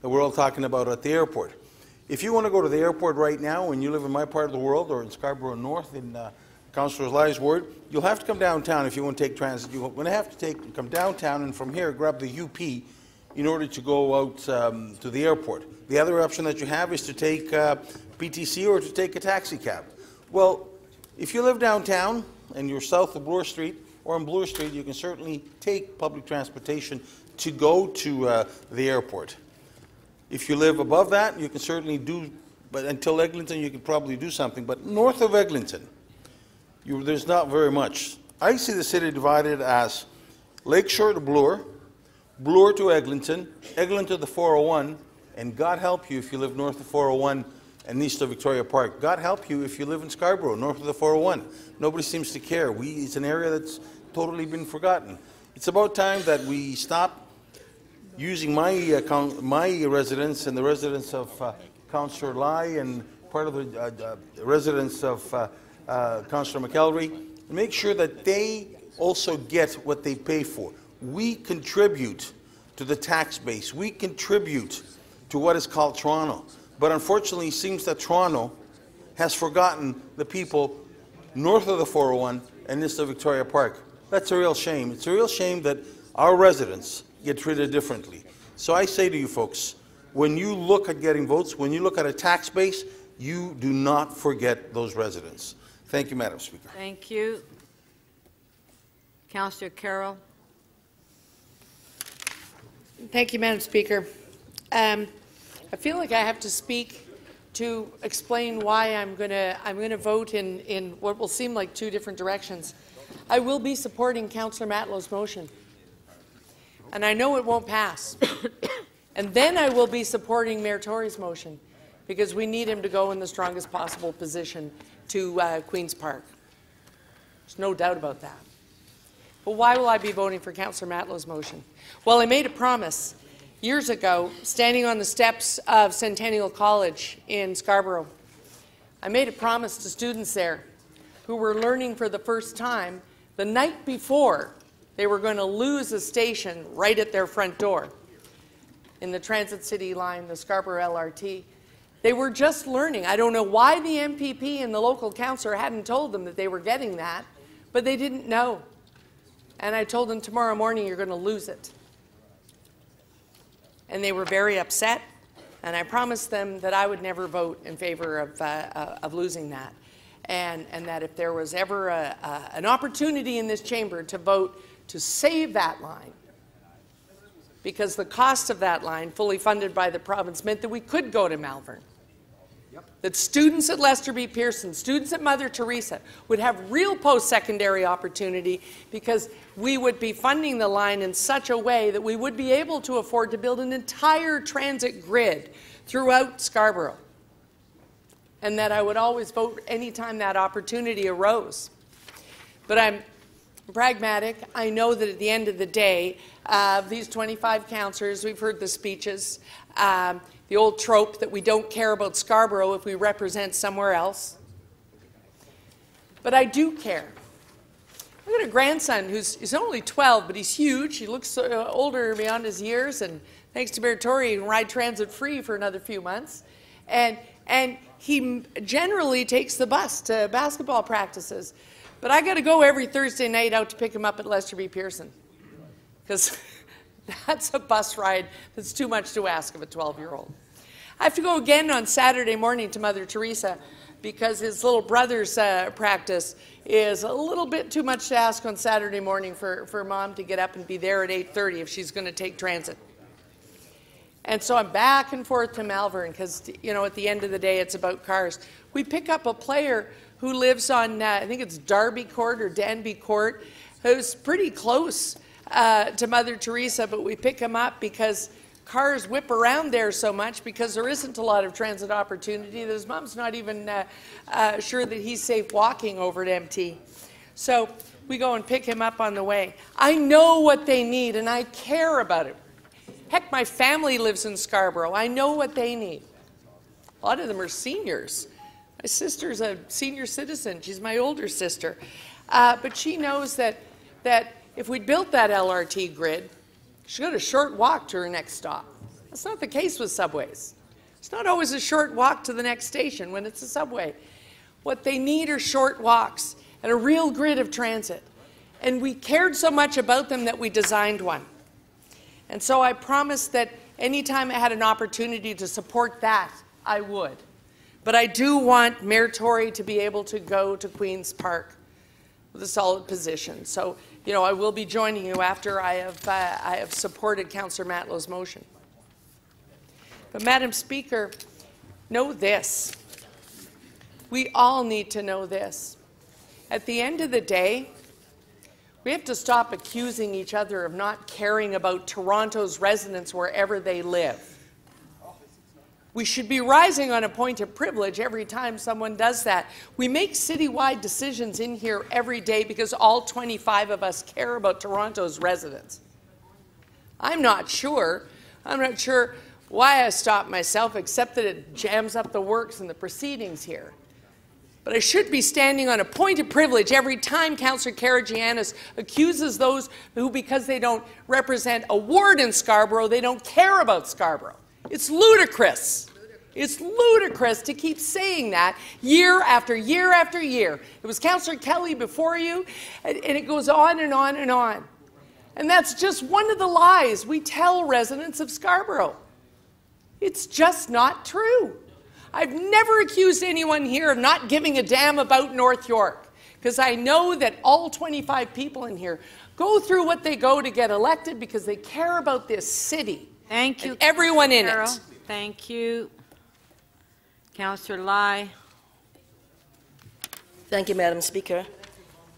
that we're all talking about at the airport. If you want to go to the airport right now and you live in my part of the world or in Scarborough North in uh, Councillor Lye's ward, you'll have to come downtown if you want to take transit. You're going to have to take, come downtown and from here grab the U P in order to go out um, to the airport. The other option that you have is to take uh, B T C or to take a taxi cab. Well, if you live downtown and you're south of Bloor Street or on Bloor Street, you can certainly take public transportation to go to uh, the airport. If you live above that, you can certainly do, but until Eglinton, you can probably do something. But north of Eglinton, you, there's not very much. I see the city divided as Lakeshore to Bloor, Bloor to Eglinton, Eglinton to the four oh one, and God help you if you live north of four oh one and east of Victoria Park. God help you if you live in Scarborough, north of the four oh one. Nobody seems to care. We, it's an area that's totally been forgotten. It's about time that we stop using my account, my residence and the residence of uh, Councillor Lye and part of the uh, uh, residence of uh, uh, Councillor McElry, make sure that they also get what they pay for. We contribute to the tax base. We contribute to what is called Toronto. But unfortunately, it seems that Toronto has forgotten the people north of the four oh one and east of Victoria Park. That's a real shame. It's a real shame that our residents get treated differently. So I say to you folks, when you look at getting votes, when you look at a tax base, you do not forget those residents. Thank you, Madam Speaker. Thank you. Councillor Carroll. Thank you, Madam Speaker. Um, I feel like I have to speak to explain why I'm going to I'm going to vote in, in what will seem like two different directions. I will be supporting Councillor Matlow's motion, and I know it won't pass. And then I will be supporting Mayor Tory's motion, because we need him to go in the strongest possible position to uh, Queen's Park. There's no doubt about that. But why will I be voting for Councillor Matlow's motion? Well, I made a promise years ago, standing on the steps of Centennial College in Scarborough. I made a promise to students there who were learning for the first time the night before they were going to lose a station right at their front door in the Transit City line, the Scarborough L R T. They were just learning. I don't know why the M P P and the local councillor hadn't told them that they were getting that, but they didn't know. And I told them, tomorrow morning you're going to lose it. And they were very upset, and I promised them that I would never vote in favor of, uh, uh, of losing that, and, and that if there was ever a, a, an opportunity in this chamber to vote to save that line, because the cost of that line, fully funded by the province, meant that we could go to Malvern. Yep. That students at Lester B. Pearson, students at Mother Teresa, would have real post-secondary opportunity, because we would be funding the line in such a way that we would be able to afford to build an entire transit grid throughout Scarborough, and that I would always vote any time that opportunity arose. But I'm pragmatic. I know that at the end of the day, uh, these twenty-five councillors, we've heard the speeches, um, the old trope that we don't care about Scarborough if we represent somewhere else. But I do care. I've got a grandson who's, who's only twelve, but he's huge. He looks uh, older beyond his years, and thanks to Mayor Tory, he can ride transit free for another few months. And, and he generally takes the bus to basketball practices. But I got to go every Thursday night out to pick him up at Lester B. Pearson, because that's a bus ride that's too much to ask of a twelve-year-old. I have to go again on Saturday morning to Mother Teresa, because his little brother's uh, practice is a little bit too much to ask on Saturday morning for, for Mom to get up and be there at eight thirty if she's going to take transit. And so I'm back and forth to Malvern, because, you know, at the end of the day, it's about cars. We pick up a player who lives on, uh, I think it's Darby Court or Danby Court, who's pretty close uh, to Mother Teresa, but we pick him up because cars whip around there so much, because there isn't a lot of transit opportunity. His mom's not even uh, uh, sure that he's safe walking over to M T. So we go and pick him up on the way. I know what they need, and I care about it. Heck, my family lives in Scarborough. I know what they need. A lot of them are seniors. My sister's a senior citizen. She's my older sister. Uh, but she knows that, that if we built that L R T grid, she got a short walk to her next stop. That's not the case with subways. It's not always a short walk to the next station when it's a subway. What they need are short walks and a real grid of transit. And we cared so much about them that we designed one. And so I promised that anytime I had an opportunity to support that, I would. But I do want Mayor Tory to be able to go to Queen's Park with a solid position. So, you know, I will be joining you after I have, uh, I have supported Councillor Matlow's motion. But, Madam Speaker, know this. We all need to know this. At the end of the day, we have to stop accusing each other of not caring about Toronto's residents wherever they live. We should be rising on a point of privilege every time someone does that. We make citywide decisions in here every day because all twenty-five of us care about Toronto's residents. I'm not sure. I'm not sure why I stopped myself, except that it jams up the works and the proceedings here. But I should be standing on a point of privilege every time Councillor Karagiannis accuses those who, because they don't represent a ward in Scarborough, they don't care about Scarborough. It's ludicrous. It's ludicrous to keep saying that year after year after year. It was Councillor Kelly before you, and, and it goes on and on and on. And that's just one of the lies we tell residents of Scarborough. It's just not true. I've never accused anyone here of not giving a damn about North York, because I know that all twenty-five people in here go through what they go to get elected because they care about this city. Thank you, and everyone in Carol. It. Thank you. Councillor Lai. Thank you, Madam Speaker.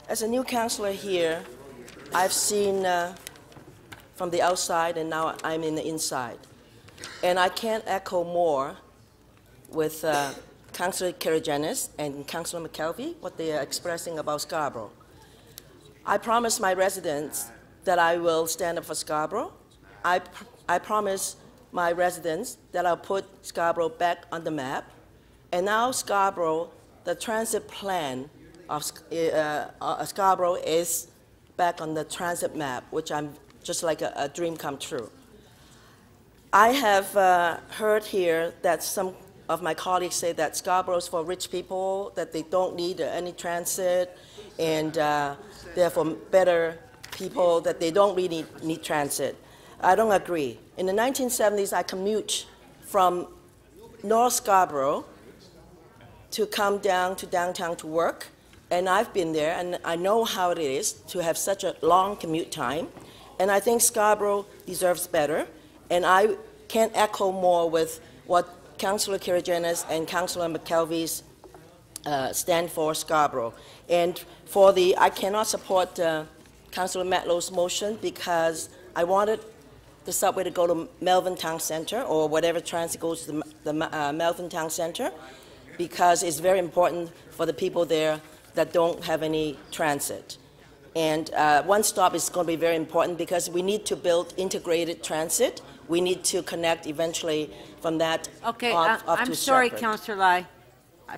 As a new councillor here, I've seen uh, from the outside, and now I'm in the inside. And I can't echo more with uh, Councillor Karagiannis and Councillor McKelvey, what they are expressing about Scarborough. I promise my residents that I will stand up for Scarborough. I pr I promise my residents that I'll put Scarborough back on the map. And now Scarborough, the transit plan of uh, uh, Scarborough is back on the transit map, which I'm just like a, a dream come true. I have uh, heard here that some of my colleagues say that Scarborough's for rich people, that they don't need any transit, and uh, they're for better people, that they don't really need, need transit. I don't agree. In the nineteen seventies, I commute from North Scarborough to come down to downtown to work, and I've been there, and I know how it is to have such a long commute time, and I think Scarborough deserves better, and I can't echo more with what Councillor Karagiannis and Councillor McKelvey's uh, stand for Scarborough. And for the, I cannot support uh, Councillor Matlow's motion because I wanted the subway to go to Malvern Town Center or whatever transit goes to the, the uh, Malvern Town Center, because it's very important for the people there that don't have any transit. And uh, one stop is going to be very important because we need to build integrated transit. We need to connect eventually from that okay, off, uh, off I'm to sorry, Shepherd. Councillor Lai.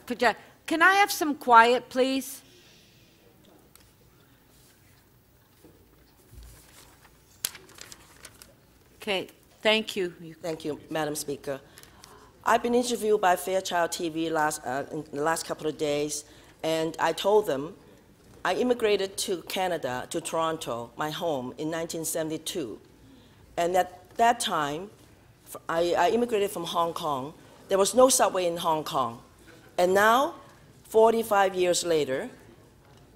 Could you, can I have some quiet, please? Okay, thank you. Thank you, Madam Speaker. I've been interviewed by Fairchild T V last, uh, in the last couple of days, and I told them I immigrated to Canada, to Toronto, my home, in nineteen seventy-two. And at that time, I, I immigrated from Hong Kong. There was no subway in Hong Kong. And now, forty-five years later,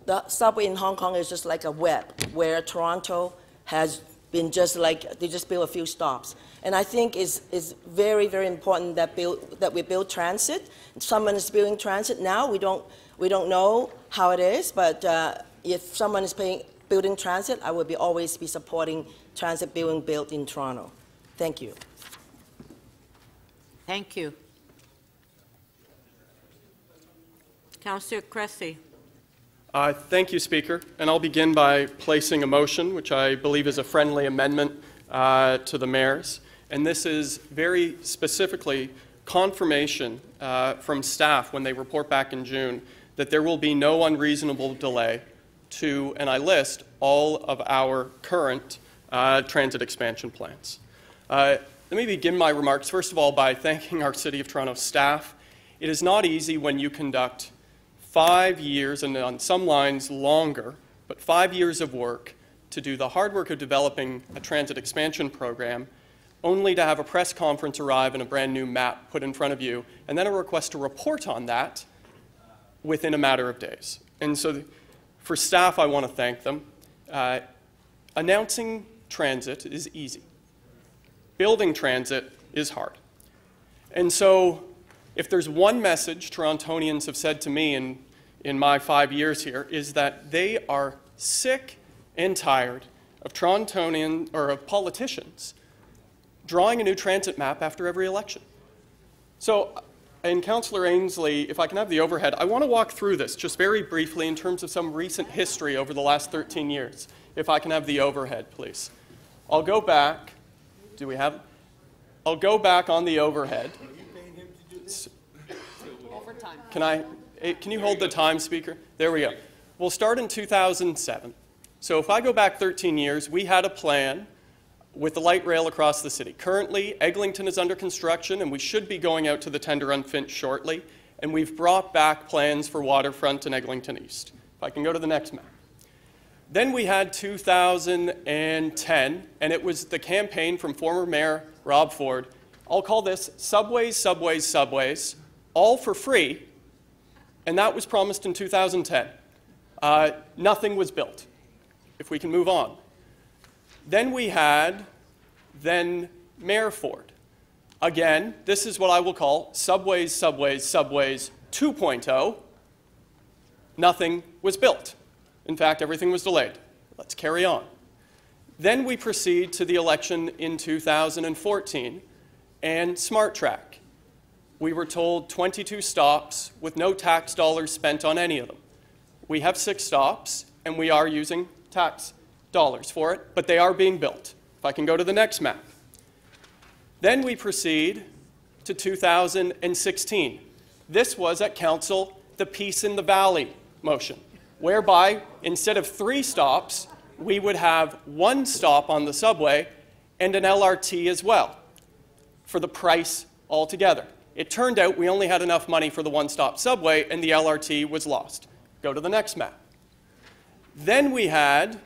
the subway in Hong Kong is just like a web where Toronto has been just like, they just build a few stops. And I think it's, it's very, very important that, build, that we build transit. Someone is building transit now. We don't, we don't know how it is, but uh, if someone is paying, building transit, I will be, always be supporting transit being built in Toronto. Thank you. Thank you. Councillor Cressy. Uh, thank you, Speaker. And I'll begin by placing a motion, which I believe is a friendly amendment uh, to the mayors. And this is very specifically confirmation uh, from staff when they report back in June that there will be no unreasonable delay to, and I list, all of our current uh, transit expansion plans. Uh, let me begin my remarks, first of all, by thanking our City of Toronto staff. It is not easy when you conduct five years, and on some lines longer, but five years of work to do the hard work of developing a transit expansion program, only to have a press conference arrive and a brand new map put in front of you, and then a request to report on that within a matter of days. And so for staff, I want to thank them. Uh, announcing transit is easy. Building transit is hard. And so if there's one message Torontonians have said to me in, in my five years here, is that they are sick and tired of Torontonian or of politicians drawing a new transit map after every election. So, and Councillor Ainsley, if I can have the overhead, I want to walk through this just very briefly in terms of some recent history over the last thirteen years. If I can have the overhead, please. I'll go back. Do we have? I'll go back on the overhead. Are you paying him to do this? Overtime. Can I? Can you hold the time, Speaker? There we go. We'll start in two thousand seven. So if I go back thirteen years, we had a plan with the light rail across the city. Currently, Eglinton is under construction, and we should be going out to the tender unfit shortly, and we've brought back plans for Waterfront and Eglinton East. If I can go to the next map. Then we had two thousand ten, and it was the campaign from former Mayor Rob Ford. I'll call this subways, subways, subways, all for free, and that was promised in two thousand ten. Uh, nothing was built. If we can move on. Then we had then Mayor Ford. Again, this is what I will call subways, subways, subways two point oh. Nothing was built. In fact, everything was delayed. Let's carry on. Then we proceed to the election in two thousand fourteen and SmartTrack. We were told twenty-two stops with no tax dollars spent on any of them. We have six stops, and we are using tax dollars for it, but they are being built. If I can go to the next map. Then we proceed to two thousand sixteen. This was at Council the Peace in the Valley motion, whereby instead of three stops, we would have one stop on the subway and an L R T as well for the price altogether. It turned out we only had enough money for the one-stop subway, and the L R T was lost. Go to the next map. Then we had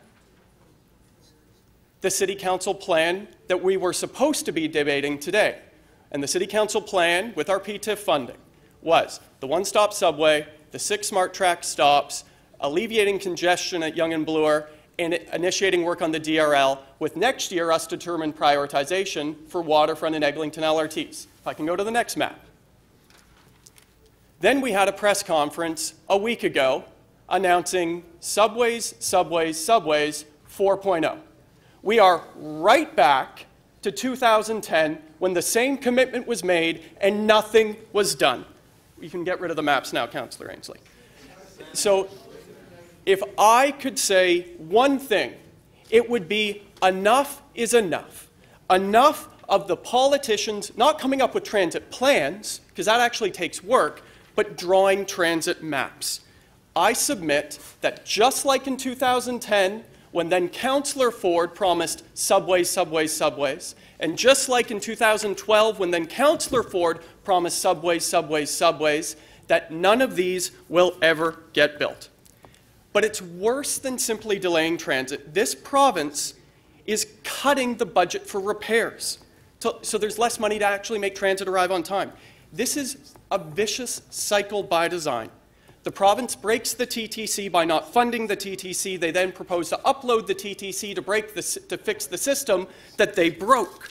the City Council plan that we were supposed to be debating today. And the City Council plan with our P T I F funding was the one-stop subway, the six SmartTrack stops, alleviating congestion at Yonge and Bloor, and initiating work on the D R L, with next year us determine prioritization for Waterfront and Eglinton L R Ts. If I can go to the next map. Then we had a press conference a week ago announcing subways, subways, subways four point oh. We are right back to two thousand ten when the same commitment was made and nothing was done. You can get rid of the maps now, Councillor Ainsley. So if I could say one thing, it would be enough is enough. Enough of the politicians not coming up with transit plans, because that actually takes work, but drawing transit maps. I submit that just like in two thousand ten, when then Councillor Ford promised subways, subways, subways, and just like in two thousand twelve, when then Councillor Ford promised subways, subways, subways, that none of these will ever get built. But it's worse than simply delaying transit. This province is cutting the budget for repairs, so there's less money to actually make transit arrive on time. This is a vicious cycle by design. The province breaks the T T C by not funding the T T C. They then propose to upload the T T C to, break the, to fix the system that they broke.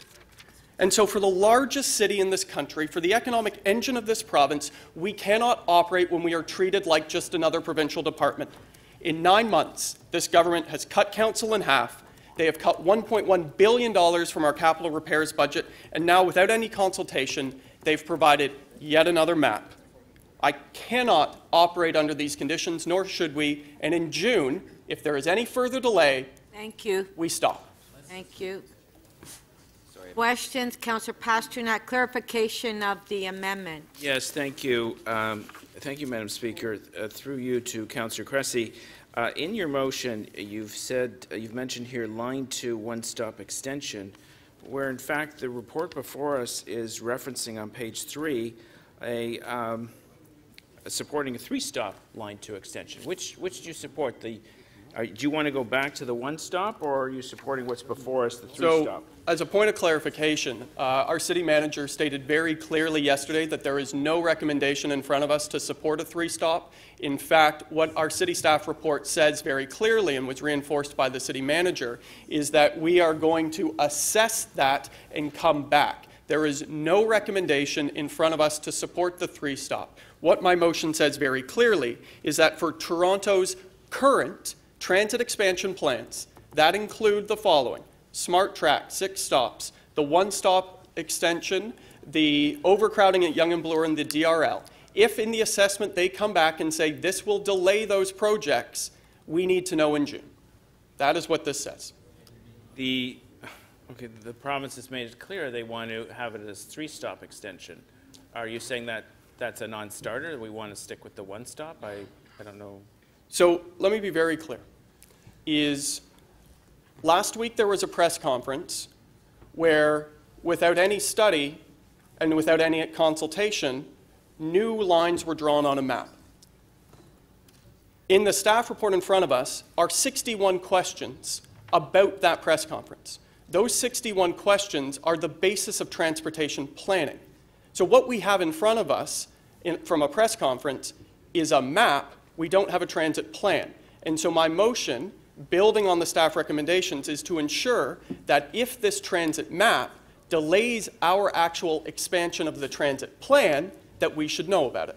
And so for the largest city in this country, for the economic engine of this province, we cannot operate when we are treated like just another provincial department. In nine months, this government has cut council in half. They have cut one point one billion dollars from our capital repairs budget. And now, without any consultation, they've provided yet another map. I cannot operate under these conditions, nor should we. And in June, if there is any further delay, Thank you. we stop. Thank you. questions. Councillor Pasternak, clarification of the amendment. Yes, thank you. Um, thank you, Madam Speaker. Uh, through you to Councillor Cressy. Uh, in your motion, you've said, uh, you've mentioned here line two, one-stop extension, where in fact the report before us is referencing on page three a, um, a supporting a three-stop line two extension. Which which do you support? The Uh, do you want to go back to the one-stop, or are you supporting what's before us, the three-stop? So, as a point of clarification, uh, our city manager stated very clearly yesterday that there is no recommendation in front of us to support a three-stop. In fact, what our city staff report says very clearly, and was reinforced by the city manager, is that we are going to assess that and come back. There is no recommendation in front of us to support the three-stop. What my motion says very clearly is that for Toronto's current transit expansion plans that include the following: SmartTrack, six stops, the one-stop extension, the overcrowding at Yonge and Bloor, and the D R L. If in the assessment they come back and say this will delay those projects, we need to know in June. That is what this says. The okay, the province has made it clear they want to have it as three-stop extension. Are you saying that that's a non-starter? We want to stick with the one-stop? I I don't know. So let me be very clear. Is last week there was a press conference where, without any study and without any consultation, new lines were drawn on a map. In the staff report in front of us are sixty-one questions about that press conference. Those sixty-one questions are the basis of transportation planning. So what we have in front of us in, from a press conference is a map. We don't have a transit plan. And so my motion, building on the staff recommendations, is to ensure that if this transit map delays our actual expansion of the transit plan, that we should know about it.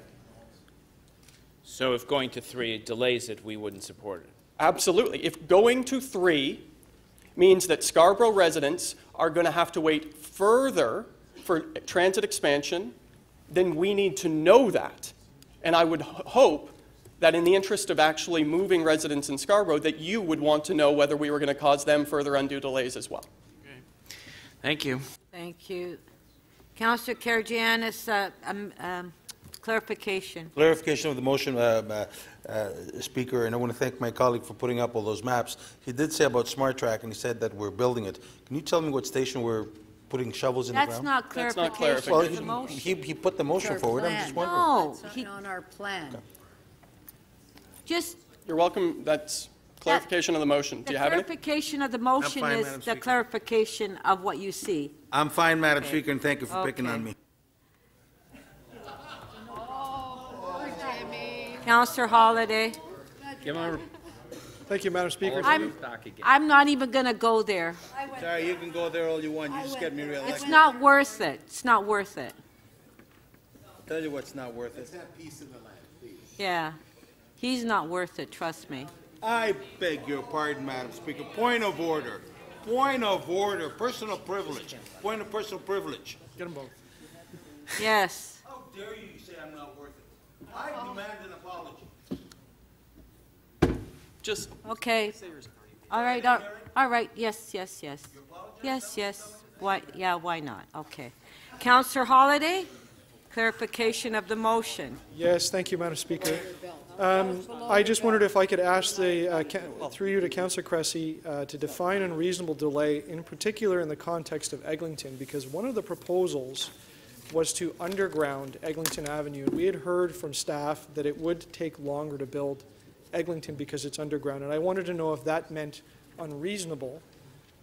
So if going to three delays it, we wouldn't support it? Absolutely. If going to three means that Scarborough residents are going to have to wait further for transit expansion, then we need to know that. And I would hope that in the interest of actually moving residents in Scarborough, that you would want to know whether we were going to cause them further undue delays as well. Okay. Thank you. Thank you. Councillor Karygiannis, uh, um, um, clarification. Clarification of the motion, uh, uh, uh, Speaker, and I want to thank my colleague for putting up all those maps. He did say about SmartTrack, and he said that we're building it. Can you tell me what station we're putting shovels in that's the ground? Not that's not clarification. Well, he, he, he put the motion forward. Plan. I'm just wondering. No, that's not on our plan. Okay. Just You're welcome. That's clarification that, of the motion. Do you have any? The clarification of the motion fine, is the clarification of what you see. I'm fine, Madam okay. Speaker, and thank you for okay. picking on me. Oh, Jimmy. Councillor Holliday. Thank you, Madam Speaker. I'm, I'm not even going to go there. Sorry, you can go there all you want. You I just get me reelected. It's not worth it. It's not worth it. I'll tell you what's not worth it. It's that piece of the land, please. Yeah. He's not worth it, trust me. I beg your pardon, Madam Speaker. Point of order. Point of order. Personal privilege. Point of personal privilege. Get them both. Yes. How dare you say I'm not worth it? I demand an apology. Just. Okay. All right. All, all right. Yes, yes, yes. Yes, yes. Why? Yeah, why not? Okay. Councillor Holliday, clarification of the motion. Yes, thank you, Madam Speaker. Um, I just wondered if I could ask the, uh, through you to Councillor Cressy, uh, to define unreasonable delay, in particular in the context of Eglinton, because one of the proposals was to underground Eglinton Avenue. We had heard from staff that it would take longer to build Eglinton because it's underground, and I wanted to know if that meant unreasonable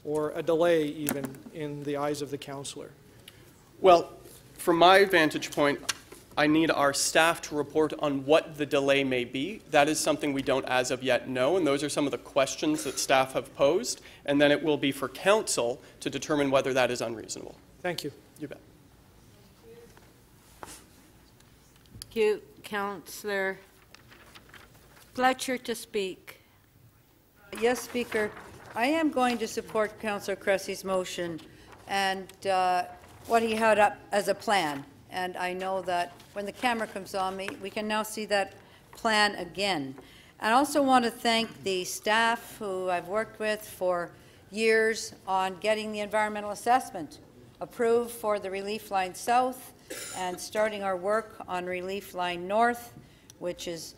or a delay even in the eyes of the councillor. Well, from my vantage point, I need our staff to report on what the delay may be. That is something we don't as of yet know, and those are some of the questions that staff have posed, and then it will be for council to determine whether that is unreasonable. Thank you. You bet. Thank you. Councillor Fletcher to speak. Yes, Speaker. I am going to support Councillor Cressy's motion and uh, what he had up as a plan. And I know that when the camera comes on me, we can now see that plan again. I also want to thank the staff who I've worked with for years on getting the environmental assessment approve for the Relief Line South and starting our work on Relief Line North, which is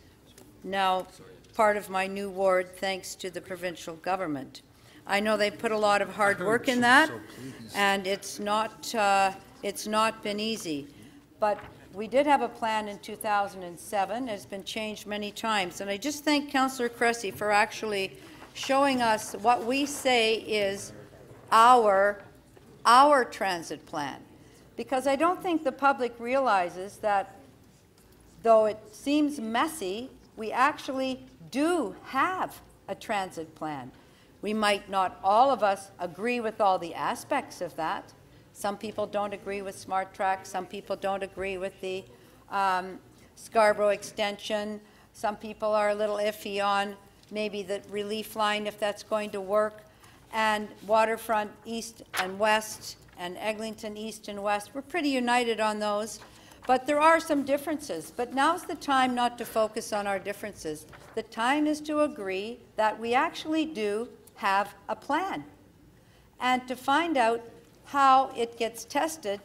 now part of my new ward thanks to the provincial government. I know they put a lot of hard work in that, and it's not, uh, it's not been easy. But we did have a plan in two thousand seven. It's been changed many times. And I just thank Councillor Cressy for actually showing us what we say is our, our transit plan. Because I don't think the public realizes that, though it seems messy, we actually do have a transit plan. We might not all of us agree with all the aspects of that. Some people don't agree with SmartTrack. Some people don't agree with the um, Scarborough extension. Some people are a little iffy on maybe the Relief Line, if that's going to work. And Waterfront East and West and Eglinton East and West, we're pretty united on those. But there are some differences. But now's the time not to focus on our differences. The time is to agree that we actually do have a plan, and to find out how it gets tested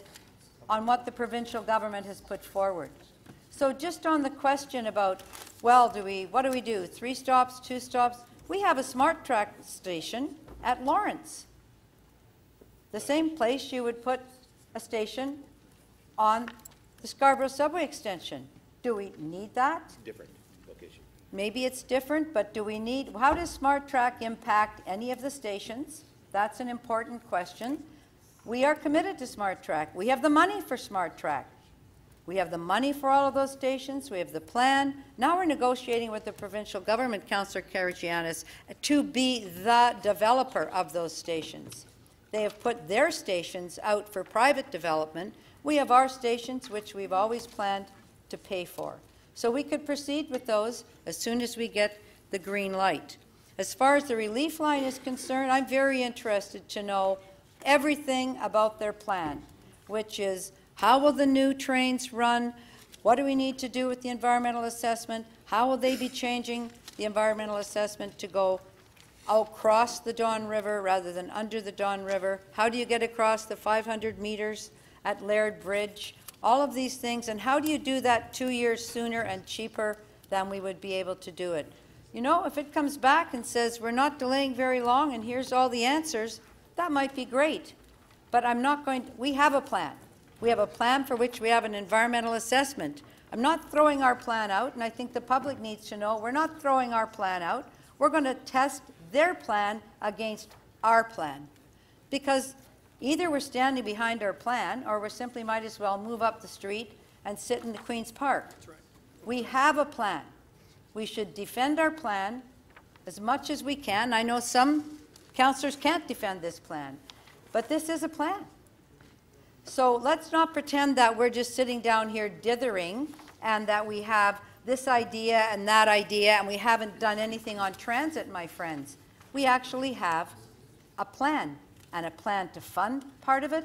on what the provincial government has put forward. So just on the question about, well, do we, what do we do, three stops, two stops? We have a SmartTrack station at Lawrence, the same place you would put a station on the Scarborough subway extension. Do we need that? Different. Maybe it's different, but do we need, how does SmartTrack impact any of the stations? That's an important question. We are committed to SmartTrack. We have the money for SmartTrack. We have the money for all of those stations. We have the plan. Now we're negotiating with the provincial government, Councillor Karygiannis, to be the developer of those stations. They have put their stations out for private development. We have our stations, which we've always planned to pay for. So we could proceed with those as soon as we get the green light. As far as the Relief Line is concerned, I'm very interested to know everything about their plan, which is how will the new trains run? What do we need to do with the environmental assessment? How will they be changing the environmental assessment to go across the Don River rather than under the Don River? How do you get across the five hundred meters at Laird Bridge? All of these things, and how do you do that two years sooner and cheaper than we would be able to do it? You know, if it comes back and says, we're not delaying very long and here's all the answers, that might be great. But I'm not going to, we have a plan. We have a plan for which we have an environmental assessment. I'm not throwing our plan out, and I think the public needs to know we're not throwing our plan out. We're going to test their plan against our plan. Because either we're standing behind our plan, or we simply might as well move up the street and sit in the Queen's Park. That's right. We have a plan. We should defend our plan as much as we can. I know some councillors can't defend this plan, but this is a plan. So let's not pretend that we're just sitting down here dithering and that we have this idea and that idea and we haven't done anything on transit, my friends. We actually have a plan. And a plan to fund part of it.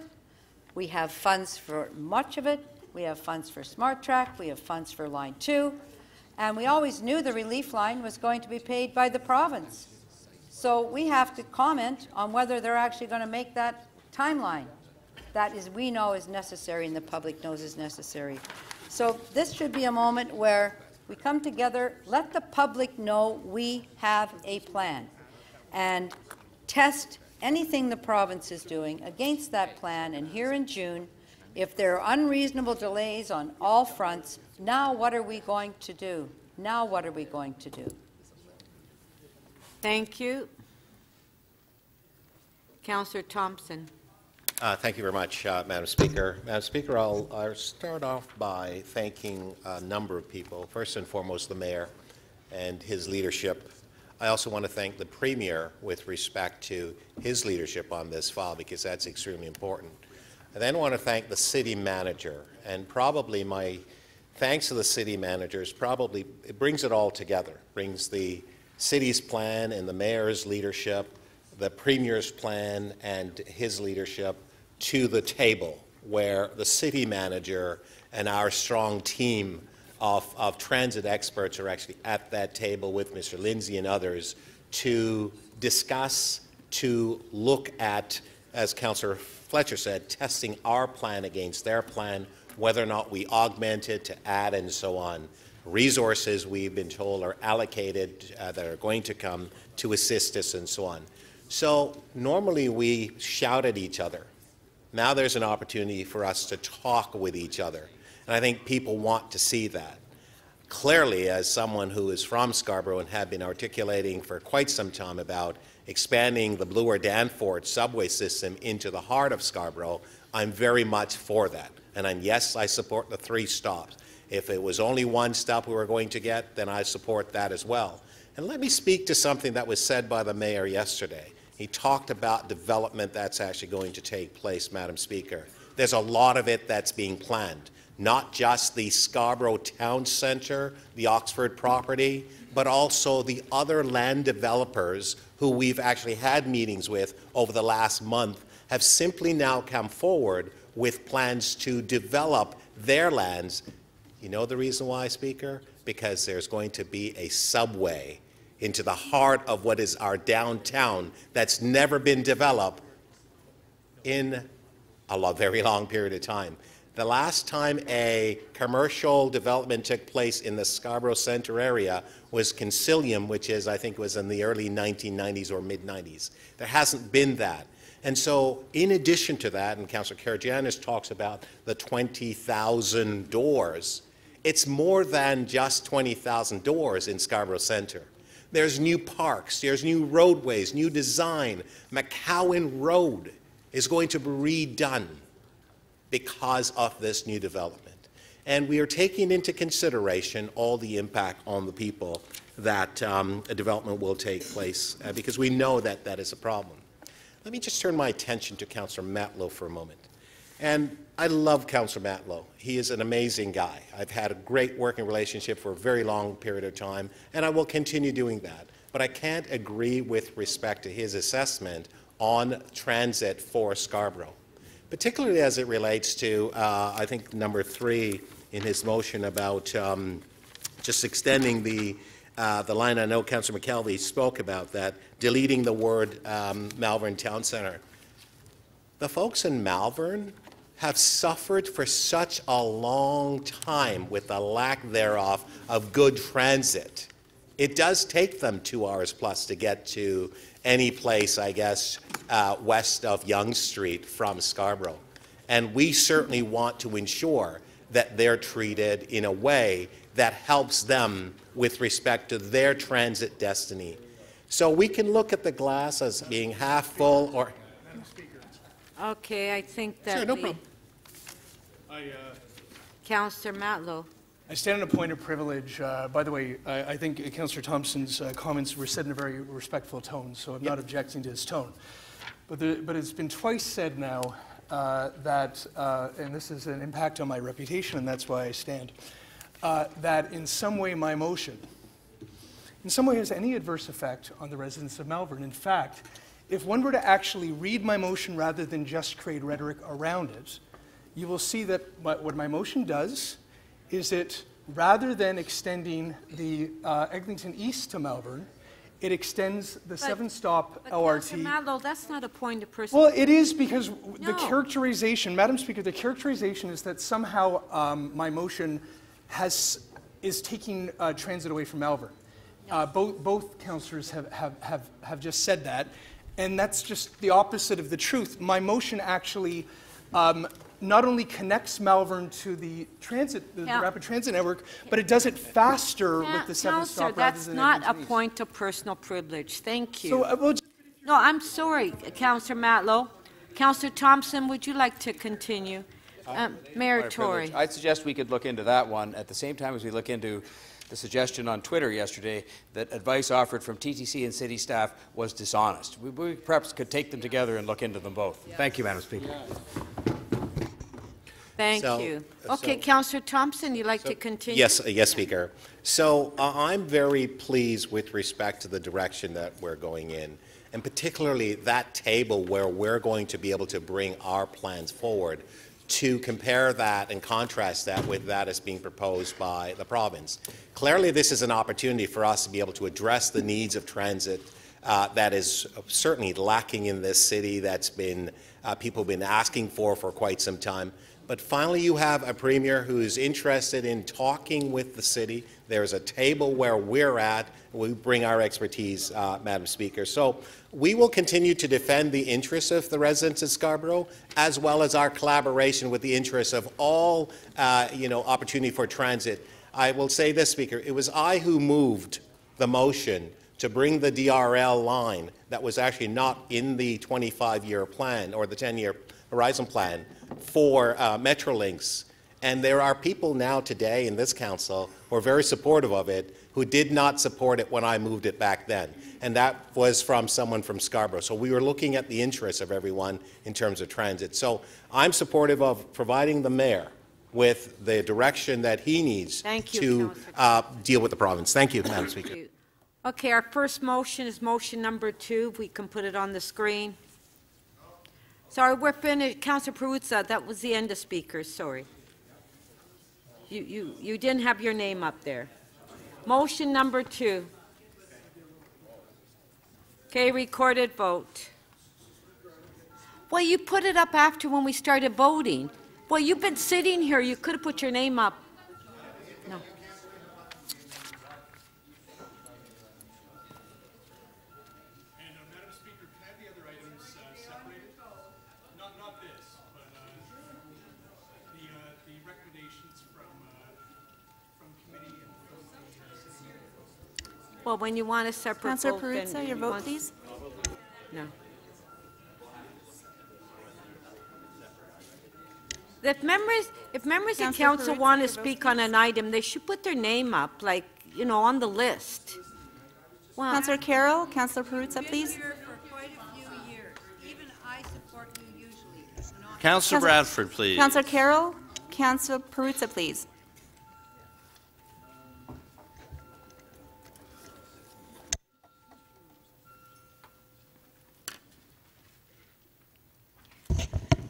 We have funds for much of it. We have funds for SmartTrack. We have funds for Line two. And we always knew the Relief Line was going to be paid by the province. So we have to comment on whether they're actually going to make that timeline that is, we know is necessary and the public knows is necessary. So this should be a moment where we come together, let the public know we have a plan, and test anything the province is doing against that plan. And here in June, if there are unreasonable delays on all fronts, now what are we going to do? Now what are we going to do? Thank you. Councillor Thompson. Uh, thank you very much, uh, Madam Speaker. Madam Speaker, I'll, I'll start off by thanking a number of people, first and foremost the Mayor and his leadership. I also want to thank the Premier with respect to his leadership on this file, because that's extremely important. I then want to thank the city manager, and probably my thanks to the city managers probably it brings it all together, brings the city's plan and the Mayor's leadership, the Premier's plan and his leadership to the table, where the city manager and our strong team Of, of transit experts are actually at that table with Mister Lindsay and others to discuss, to look at, as Councillor Fletcher said, testing our plan against their plan, whether or not we augment it to add and so on. Resources we've been told are allocated uh, that are going to come to assist us and so on. So normally we shout at each other. Now there's an opportunity for us to talk with each other. And I think people want to see that. Clearly, as someone who is from Scarborough and have been articulating for quite some time about expanding the Bloor-Danforth subway system into the heart of Scarborough, I'm very much for that. And I'm, yes, I support the three stops. If it was only one stop we were going to get, then I support that as well. And let me speak to something that was said by the Mayor yesterday. He talked about development that's actually going to take place, Madam Speaker. There's a lot of it that's being planned, not just the Scarborough Town Center, the Oxford property, but also the other land developers who we've actually had meetings with over the last month have simply now come forward with plans to develop their lands. You know the reason why, Speaker? Because there's going to be a subway into the heart of what is our downtown that's never been developed in a very long period of time. The last time a commercial development took place in the Scarborough Centre area was Consilium, which is, I think, was in the early nineteen nineties or mid nineties. There hasn't been that. And so, in addition to that, and Councillor Karagiannis talks about the twenty thousand doors, it's more than just twenty thousand doors in Scarborough Centre. There's new parks, there's new roadways, new design. McCowan Road is going to be redone because of this new development. And we are taking into consideration all the impact on the people that um, a development will take place, uh, because we know that that is a problem. Let me just turn my attention to Councillor Matlow for a moment. And I love Councillor Matlow. He is an amazing guy. I've had a great working relationship for a very long period of time, and I will continue doing that. But I can't agree with respect to his assessment on transit for Scarborough, particularly as it relates to, uh, I think, number three in his motion about um, just extending the Uh, the line. I know Councillor McKelvey spoke about that, deleting the word um, Malvern Town Centre. The folks in Malvern have suffered for such a long time with the lack thereof of good transit. It does take them two hours plus to get to any place, I guess, uh, west of Yonge Street from Scarborough. And we certainly want to ensure that they're treated in a way that helps them with respect to their transit destiny. So we can look at the glass as being half full or... Okay, I think that sure, no problem. I, uh, Councillor Matlow. I stand on a point of privilege. Uh, by the way, I, I think Councillor Thompson's uh, comments were said in a very respectful tone, so I'm yep. not objecting to his tone. But, the, but it's been twice said now uh, that, uh, and this is an impact on my reputation, and that's why I stand, Uh, that in some way my motion in some way has any adverse effect on the residents of Malvern. In fact, if one were to actually read my motion rather than just create rhetoric around it, you will see that what my motion does is it, rather than extending the uh, Eglinton East to Malvern, it extends the seven-stop L R T. Matlow, that's not a point of personal. Well, it is because no. the characterization, Madam Speaker, the characterization is that somehow um, my motion Has, is taking uh, transit away from Malvern. Uh, bo both councillors have, have, have, have just said that, and that's just the opposite of the truth. My motion actually um, not only connects Malvern to the transit, the, yeah. the rapid transit network, but it does it faster yeah, with the seven stop rather than... Councillor, that's not a point of personal privilege. Thank you. So, uh, well, no, I'm sorry, Councillor Matlow. Councillor Thompson, would you like to continue? Um, Mayor Tory. I'd suggest we could look into that one at the same time as we look into the suggestion on Twitter yesterday that advice offered from T T C and city staff was dishonest. We, we perhaps could take them together and look into them both. Yes. Thank you, Madam Speaker. Yes. Thank so, you. Okay, so, Councillor Thompson, you'd like so, to continue? Yes, yes, Speaker. So uh, I'm very pleased with respect to the direction that we're going in, and particularly that table where we're going to be able to bring our plans forward, to compare that and contrast that with that as being proposed by the province. Clearly, this is an opportunity for us to be able to address the needs of transit uh, that is certainly lacking in this city, that's been uh, people have been asking for for quite some time. But finally, you have a Premier who is interested in talking with the city. There's a table where we're at. We bring our expertise, uh, Madam Speaker. So we will continue to defend the interests of the residents of Scarborough, as well as our collaboration with the interests of all, uh, you know, opportunity for transit. I will say this, Speaker, it was I who moved the motion to bring the D R L line that was actually not in the twenty-five year plan or the ten year horizon plan for uh, Metrolinx. And there are people now today in this council who are very supportive of it, who did not support it when I moved it back then. And that was from someone from Scarborough. So we were looking at the interests of everyone in terms of transit. So I'm supportive of providing the mayor with the direction that he needs Thank you, to uh, deal with the province. Thank you, Madam Speaker. Okay, our first motion is motion number two. If we can put it on the screen. Sorry, we're finished. Councillor Peruzza, that was the end of speakers. Sorry. You, you, you didn't have your name up there. Motion number two. Okay, recorded vote. Well, you put it up after when we started voting. Well, you've been sitting here. You could have put your name up. No. Well, when you want a separate Councillor vote, Peruzza, then your vote, want... please. No. If members, if members of council Peruzza, want to speak vote, on an item, they should put their name up, like you know, on the list. Well, Councillor Carroll, Councillor Peruzza, please. Councillor Bradford, please. Councillor Carroll, Councillor Peruzza, please.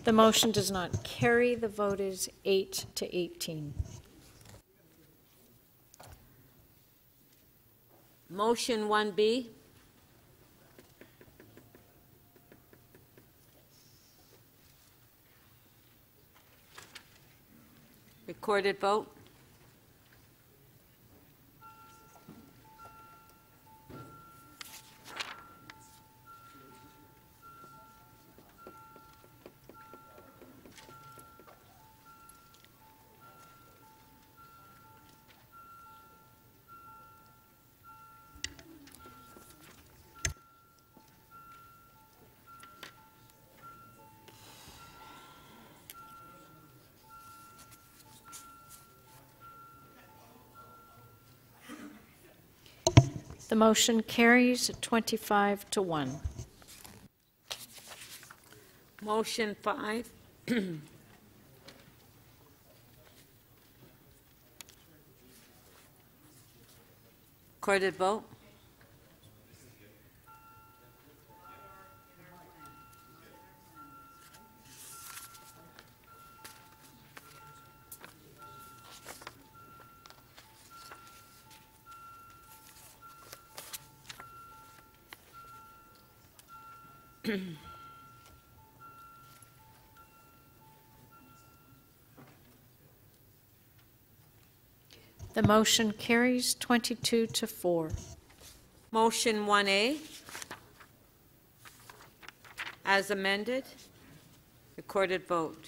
The motion does not carry. The vote is eight to eighteen. Motion one B. Recorded vote. The motion carries twenty-five to one. Motion five. Recorded vote. The motion carries twenty-two to four. Motion one A, as amended, recorded vote.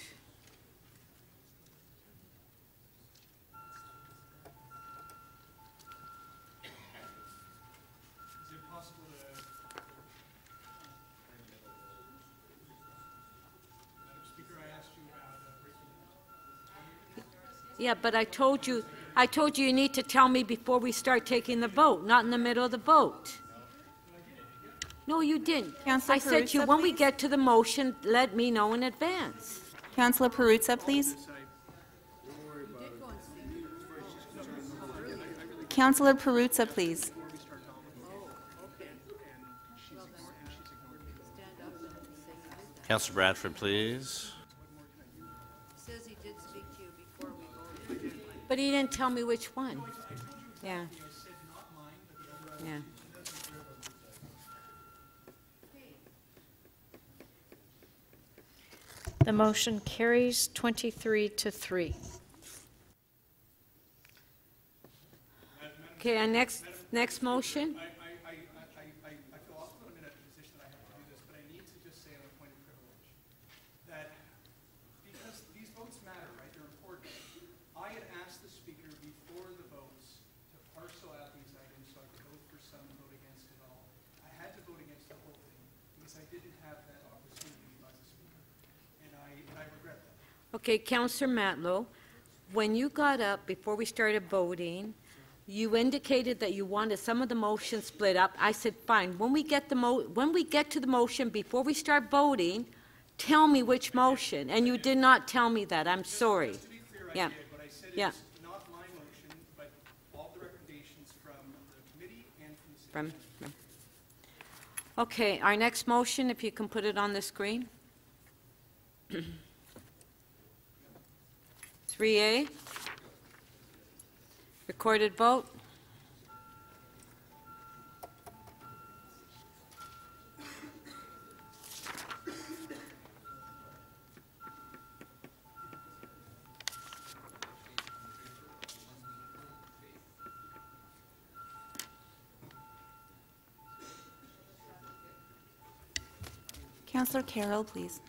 Yeah, but I told you, I told you you need to tell me before we start taking the vote, not in the middle of the vote. No, you didn't. Councillor I Peruzza, said to you, when please? we get to the motion, let me know in advance. Councillor Peruzza, please. Councillor Peruzza, please. Councillor Bradford, please. But he didn't tell me which one. Yeah. Yeah. The motion carries twenty-three to three. Okay, our next, next motion. Okay, Councillor Matlow, when you got up before we started voting, you indicated that you wanted some of the motions split up. I said, fine, when we get the mo when we get to the motion before we start voting, tell me which motion. And you did not tell me that. I'm just, sorry. Just to be clear, I yeah. did. What I said is yeah. not my motion, but all the recommendations from the committee and from the city. From, from. Okay, our next motion, if you can put it on the screen. three A, recorded vote. Councillor Carroll, please.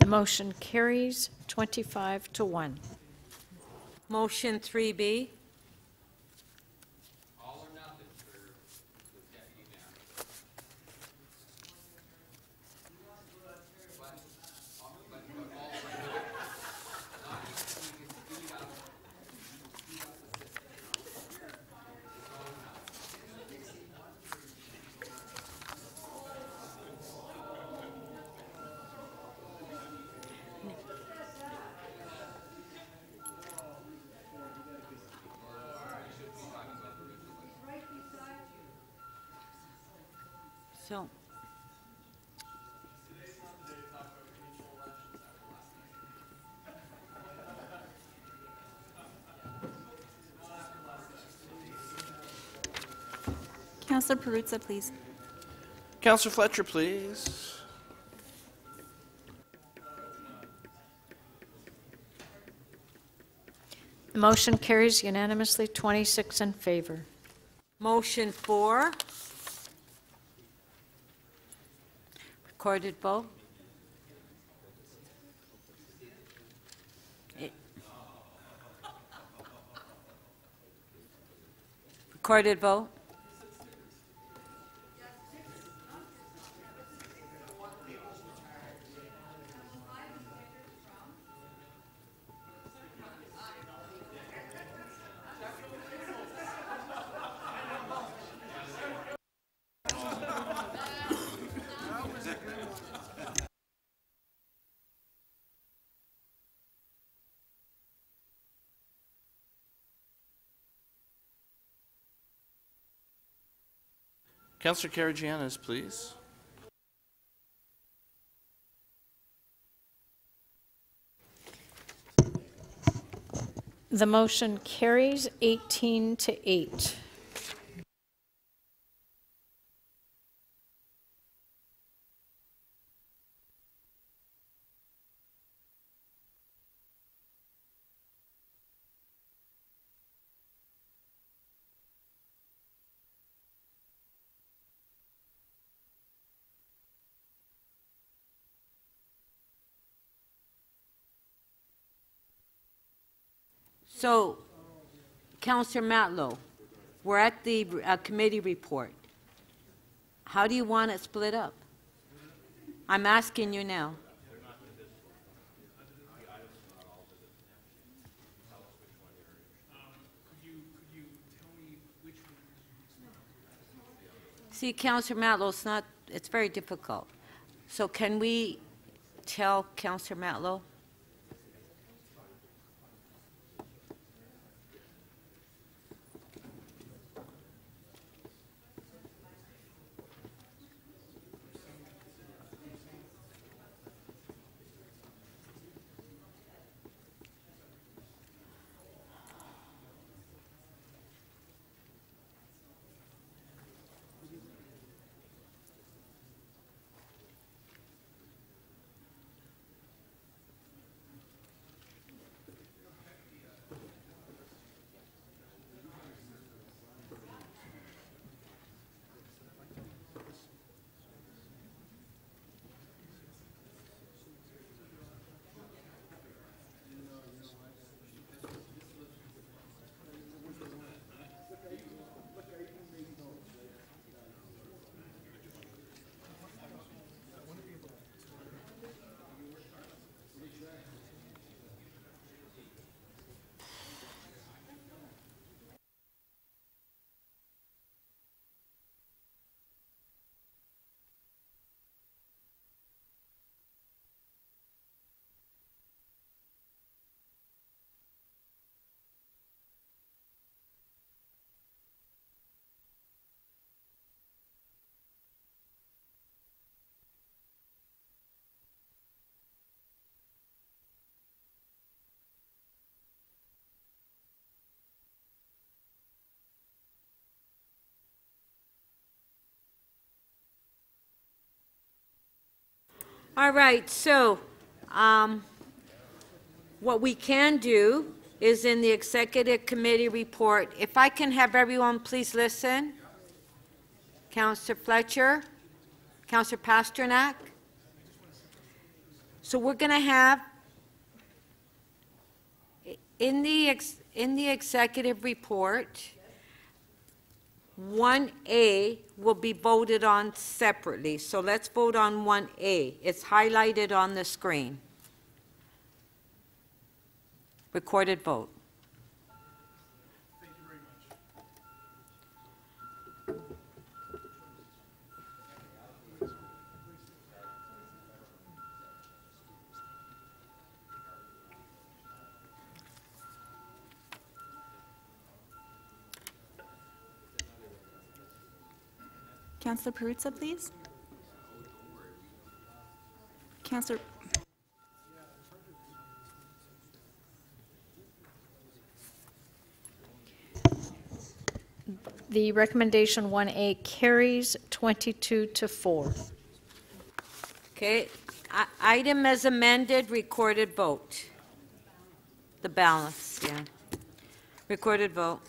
The motion carries twenty-five to one. Motion three B. All or nothing for the deputy So, Councillor Peruzza, please. Councillor Fletcher, please. The motion carries unanimously, twenty-six in favor. Motion four. Recorded vote. Recorded vote. Councillor Karagiannis, please. The motion carries eighteen to eight. So, Councillor Matlow, we're at the uh, committee report. How do you want it split up? I'm asking you now. See, Councillor Matlow, it's not, it's very difficult. So can we tell Councillor Matlow? All right, so um, what we can do is in the executive committee report. If I can have everyone please listen. Councillor Fletcher, Councillor Pasternak. So we're going to have in the ex in the executive report, one A will be voted on separately. So let's vote on one A. It's highlighted on the screen. Recorded vote. Thank you very much. Councillor Peruzza, please. Councillor. The recommendation one A carries twenty-two to four. Okay. I item as amended, recorded vote. The balance, yeah. Recorded vote.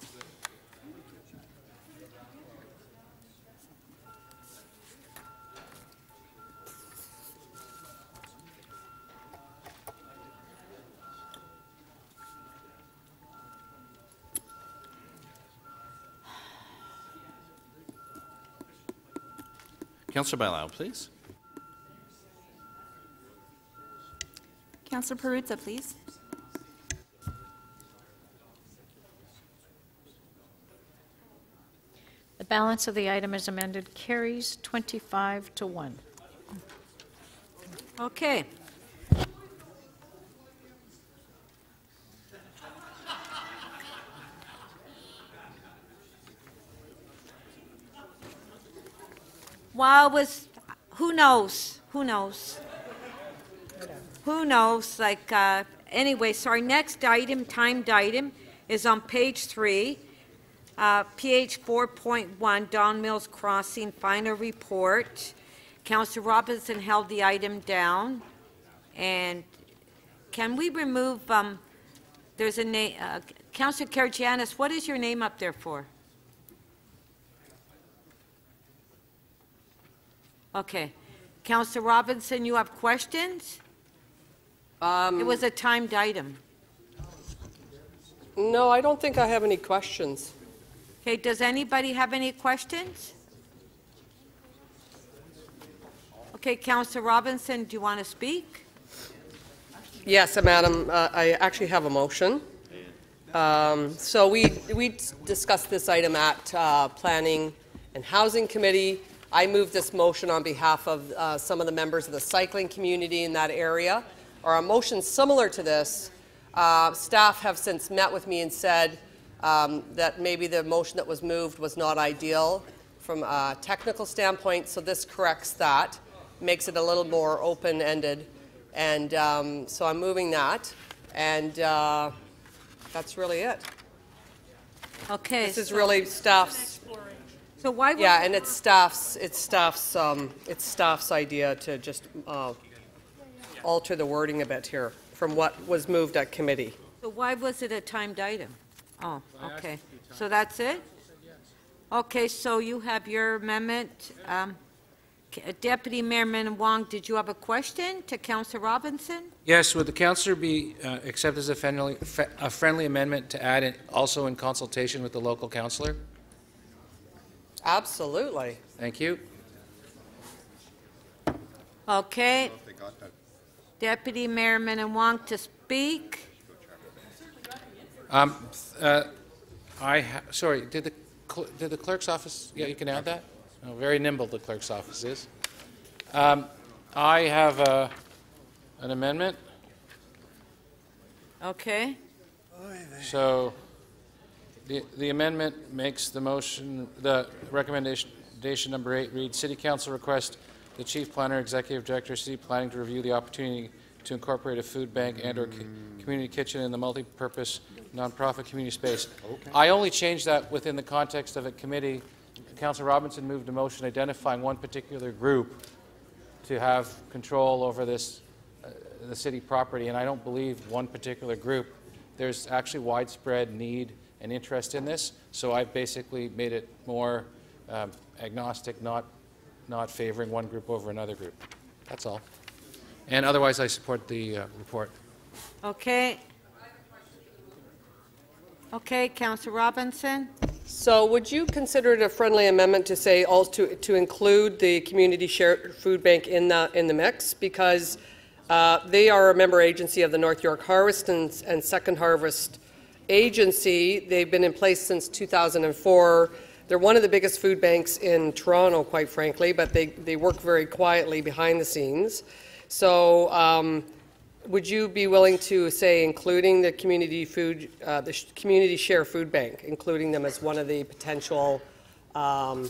Councillor Bailao, please. Councillor Peruzza, please. The balance of the item as amended carries twenty-five to one. Okay. While was, who knows? Who knows? Who knows? Like, uh, anyway, so our next item, timed item, is on page three, uh, P H four point one, Don Mills Crossing, final report. Councillor Robinson held the item down. And can we remove, um, there's a name, uh, Councillor Karagiannis, what is your name up there for? Okay. Councillor Robinson, you have questions? Um, it was a timed item. No, I don't think I have any questions. Okay. Does anybody have any questions? Okay. Councillor Robinson, do you want to speak? Yes, Madam. Uh, I actually have a motion. Um, so we, we discussed this item at uh, Planning and Housing Committee. I move this motion on behalf of uh, some of the members of the cycling community in that area, or a motion similar to this. Uh, staff have since met with me and said um, that maybe the motion that was moved was not ideal from a technical standpoint, so this corrects that, makes it a little more open-ended, and um, so I'm moving that, and uh, that's really it. Okay. This is so really staff's. So why yeah, and it's staff's it's staff's um, it's staff's idea to just uh, alter the wording a bit here from what was moved at committee. So why was it a timed item? Oh, okay. So that's it. Okay. So you have your amendment, um, Deputy Mayor Min Wong. Did you have a question to Councillor Robinson? Yes. Would the councillor be uh, accept as a friendly a friendly amendment to add in, also in consultation with the local councillor? Absolutely. Thank you. Okay. Deputy Mayor Min Wong to speak. Um, uh, I ha sorry. Did the cl did the clerk's office? Yeah, you can add that. Oh, very nimble the clerk's office is. Um, I have a, an amendment. Okay. So. The, the amendment makes the motion, the recommendation number eight reads, City Council requests the Chief Planner, Executive Director, City Planning to review the opportunity to incorporate a food bank and or community kitchen in the multi-purpose nonprofit community space. Okay. I only changed that within the context of a committee. Councillor Robinson moved a motion identifying one particular group to have control over this, uh, the city property, and I don't believe one particular group. There's actually widespread need and interest in this, so I've basically made it more um, agnostic, not, not favoring one group over another group. That's all. And otherwise, I support the uh, report. Okay. Okay, Councillor Robinson. So would you consider it a friendly amendment to say all to, to include the community shared food bank in the, in the mix? Because uh, they are a member agency of the North York Harvest and, and Second Harvest Agency. They've been in place since two thousand four. They're one of the biggest food banks in Toronto, quite frankly, but they, they work very quietly behind the scenes. So um, would you be willing to say including the community food, uh, the sh community share food bank, including them as one of the potential um,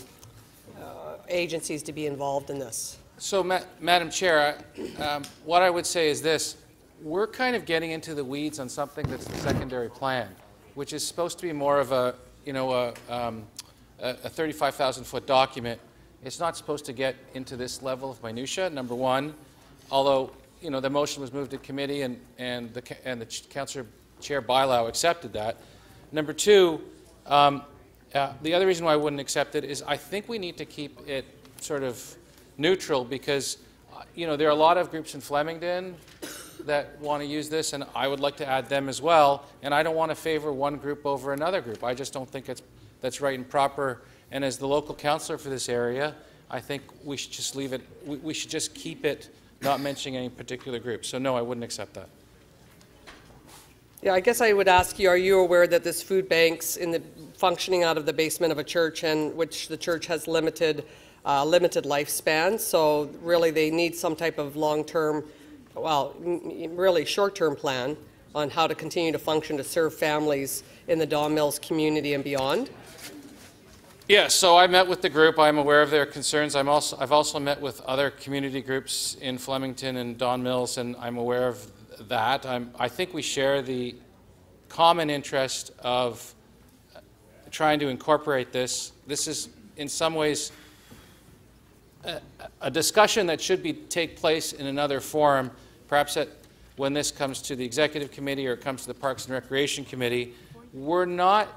uh, agencies to be involved in this? So, Ma Madam Chair, I, um, what I would say is this. We're kind of getting into the weeds on something that's the secondary plan, which is supposed to be more of a, you know, a, um, a thirty-five thousand foot document. It's not supposed to get into this level of minutia, number one, although, you know, the motion was moved to committee and, and the, and the ch Councillor Chair Bylaw accepted that. Number two, um, uh, the other reason why I wouldn't accept it is I think we need to keep it sort of neutral because, uh, you know, there are a lot of groups in Flemington that want to use this, and I would like to add them as well, and I don't want to favor one group over another group. I just don't think it's, that's right and proper, and as the local councillor for this area, I think we should just leave it, we, we should just keep it not mentioning any particular group. So no, I wouldn't accept that. Yeah, I guess I would ask you, are you aware that this food bank's in the functioning out of the basement of a church, and which the church has limited, uh, limited lifespan, so really they need some type of long-term, well, really short-term plan on how to continue to function to serve families in the Don Mills community and beyond? Yes, yeah, so I met with the group. I'm aware of their concerns. I'm also, I've also met with other community groups in Flemington and Don Mills, and I'm aware of that. I'm, I think we share the common interest of trying to incorporate this. This is, in some ways, a, a discussion that should be take place in another forum, perhaps at when this comes to the Executive Committee or it comes to the Parks and Recreation Committee. We're not,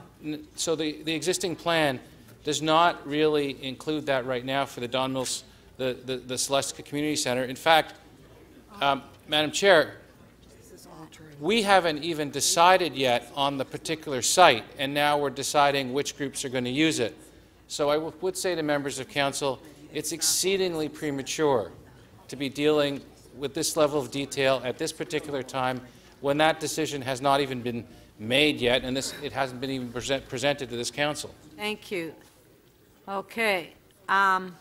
so the, the existing plan does not really include that right now for the Don Mills, the, the, the Celestica Community Center. In fact, um, Madam Chair, we haven't even decided yet on the particular site, and now we're deciding which groups are going to use it. So I would say to members of Council, it's exceedingly premature to be dealing with this level of detail at this particular time when that decision has not even been made yet, and this, it hasn't been even present, presented to this council. Thank you. Okay. Um,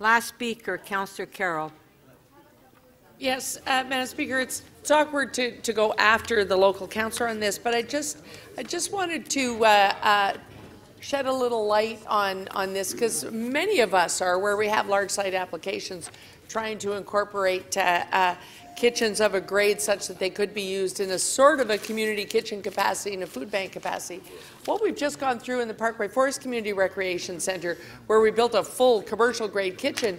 last speaker, Councillor Carroll. Yes, uh, Madam Speaker, it's, it's awkward to, to go after the local councillor on this, but I just, I just wanted to uh, uh, shed a little light on, on this, because many of us are, where we have large site applications, trying to incorporate uh, uh, kitchens of a grade such that they could be used in a sort of a community kitchen capacity and a food bank capacity. What we've just gone through in the Parkway Forest Community Recreation Center, where we built a full commercial grade kitchen,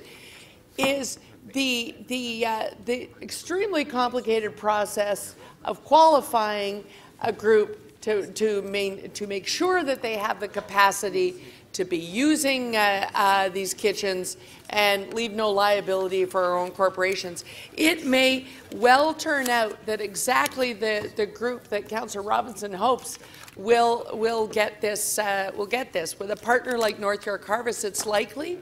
is the, the, uh, the extremely complicated process of qualifying a group to, to, main, to make sure that they have the capacity to be using uh, uh, these kitchens and leave no liability for our own corporations. It may well turn out that exactly the, the group that Councillor Robinson hopes will will get this uh, will get this with a partner like North York Harvest. It's likely,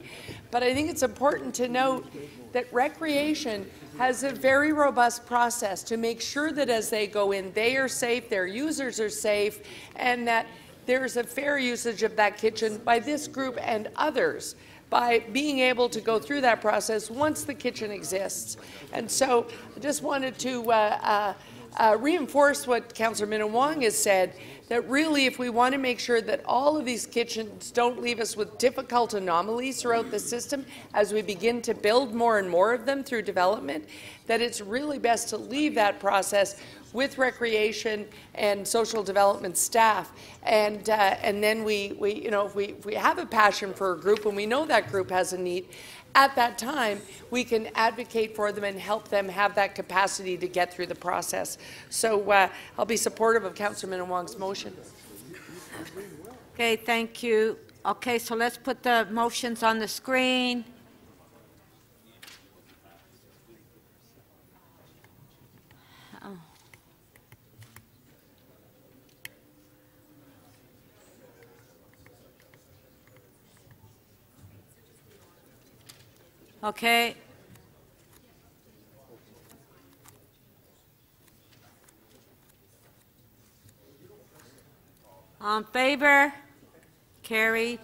but I think it's important to note that recreation has a very robust process to make sure that as they go in, they are safe, their users are safe, and that there's a fair usage of that kitchen by this group and others by being able to go through that process once the kitchen exists. And so I just wanted to uh, uh, uh, reinforce what Councillor Minnan-Wong has said, that really if we want to make sure that all of these kitchens don't leave us with difficult anomalies throughout the system as we begin to build more and more of them through development, that it's really best to leave that process with recreation and social development staff, and uh, and then we we you know if we if we have a passion for a group and we know that group has a need, at that time, we can advocate for them and help them have that capacity to get through the process. So uh, I'll be supportive of Councillor Minnan-Wong's motion. Okay, thank you. Okay, so let's put the motions on the screen. Oh. Okay. All in favor? Carried.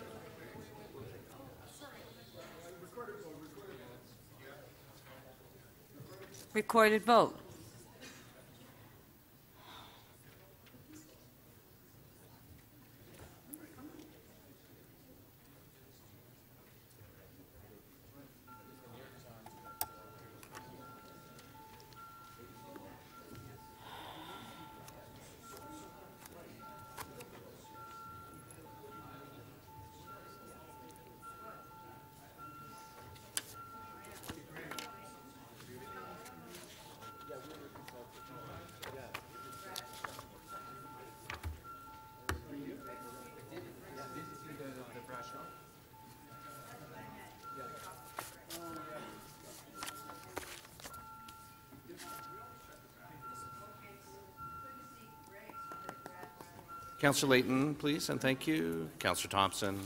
Recorded vote. Councillor Layton, please, and thank you. Councillor Thompson.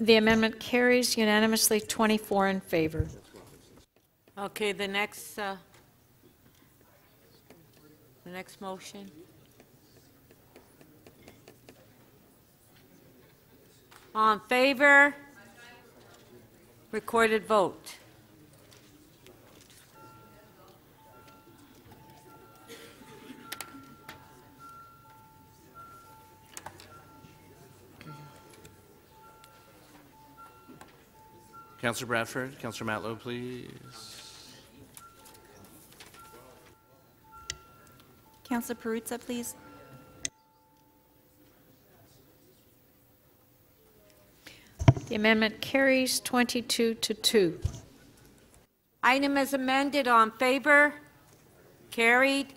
The amendment carries unanimously, twenty-four in favor. Okay, the next, uh, the next motion. All in favor? Recorded vote. Councillor Bradford, Councillor Matlow, please. Councillor Peruzza, please. The amendment carries twenty-two to two. Item is amended. All in favor? Carried.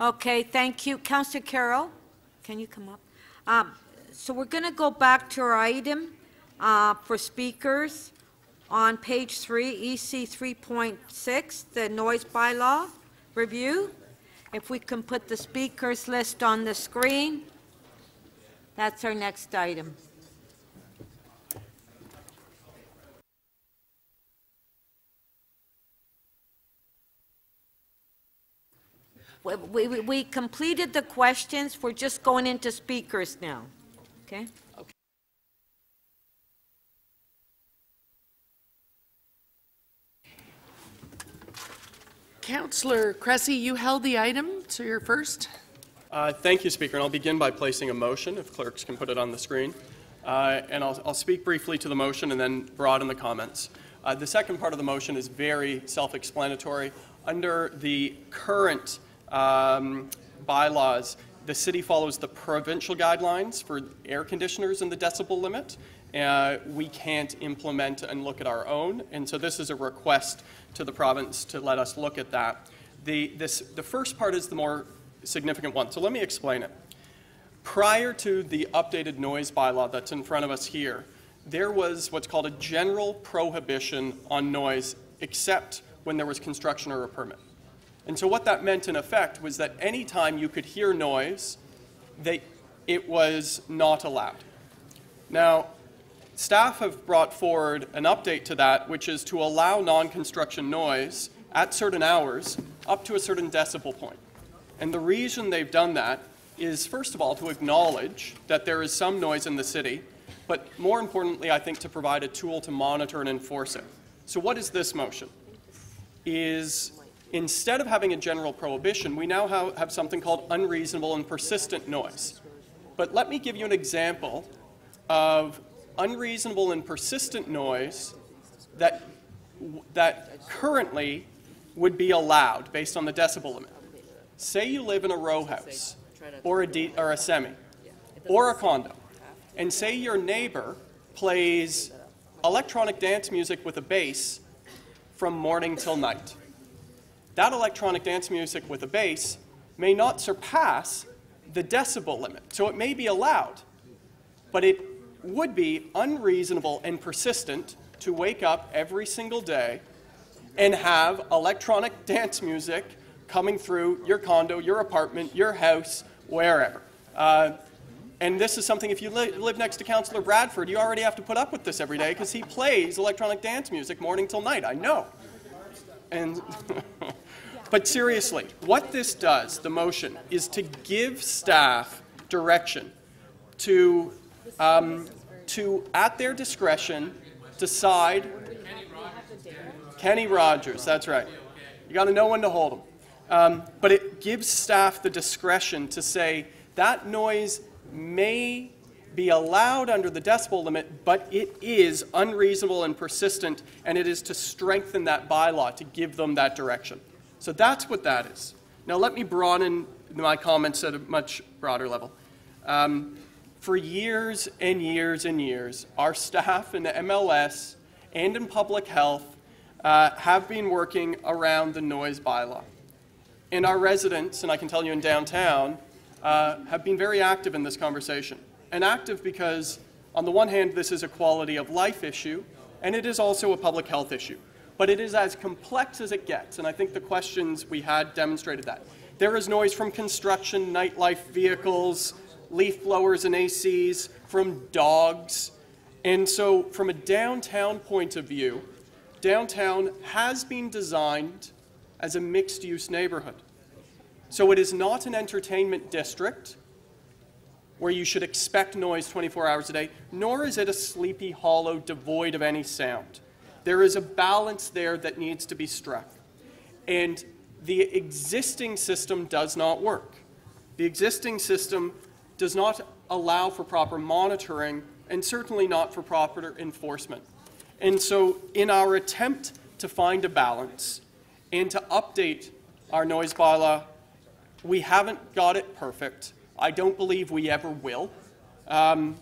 Okay, thank you. Councillor Carroll, can you come up? Um, so we're going to go back to our item uh, for speakers on page three, E C three point six, the noise bylaw review. If we can put the speakers list on the screen, that's our next item. We, we, we completed the questions. We're just going into speakers now. Okay? Okay. Councillor Cressy, you held the item, so you're first. Uh, thank you, Speaker. And I'll begin by placing a motion, if clerks can put it on the screen. Uh, and I'll, I'll speak briefly to the motion and then broaden the comments. Uh, the second part of the motion is very self-explanatory. Under the current um, bylaws, the city follows the provincial guidelines for air conditioners and the decibel limit. Uh, we can't implement and look at our own, and so this is a request to the province to let us look at that. The, this, the first part is the more significant one, so let me explain it. Prior to the updated noise bylaw that's in front of us here, there was what's called a general prohibition on noise except when there was construction or a permit. And so what that meant in effect was that any time you could hear noise, they, it was not allowed. Now, staff have brought forward an update to that, which is to allow non-construction noise at certain hours up to a certain decibel point. And the reason they've done that is, first of all, to acknowledge that there is some noise in the city, but more importantly, I think, to provide a tool to monitor and enforce it. So what is this motion? Is instead of having a general prohibition, we now have, have something called unreasonable and persistent noise. But let me give you an example of unreasonable and persistent noise that, that currently would be allowed based on the decibel limit. Say you live in a row house or a, de or a semi or a condo, and say your neighbor plays electronic dance music with a bass from morning till night. That electronic dance music with a bass may not surpass the decibel limit, so it may be allowed, but it would be unreasonable and persistent to wake up every single day and have electronic dance music coming through your condo, your apartment, your house, wherever. Uh, and this is something, if you li live next to Councillor Bradford, you already have to put up with this every day because he plays electronic dance music morning till night, I know. And but seriously, what this does, the motion, is to give staff direction to, um, to at their discretion, decide. Kenny Rogers, that's right. You got to know when to hold them. Um, but it gives staff the discretion to say that noise may be allowed under the decibel limit, but it is unreasonable and persistent, and it is to strengthen that bylaw to give them that direction. So that's what that is. Now let me broaden my comments at a much broader level. Um, for years and years and years, our staff in the M L S and in public health uh, have been working around the noise bylaw. And our residents, and I can tell you in downtown, uh, have been very active in this conversation. And active because, on the one hand, this is a quality of life issue, and it is also a public health issue. But it is as complex as it gets, and I think the questions we had demonstrated that. There is noise from construction, nightlife vehicles, leaf blowers and A Cs, from dogs. And so, from a downtown point of view, downtown has been designed as a mixed-use neighborhood. So it is not an entertainment district where you should expect noise twenty-four hours a day, nor is it a sleepy hollow devoid of any sound. There is a balance there that needs to be struck. And the existing system does not work. The existing system does not allow for proper monitoring and certainly not for proper enforcement. And so in our attempt to find a balance and to update our noise bylaw, we haven't got it perfect. I don't believe we ever will. Um,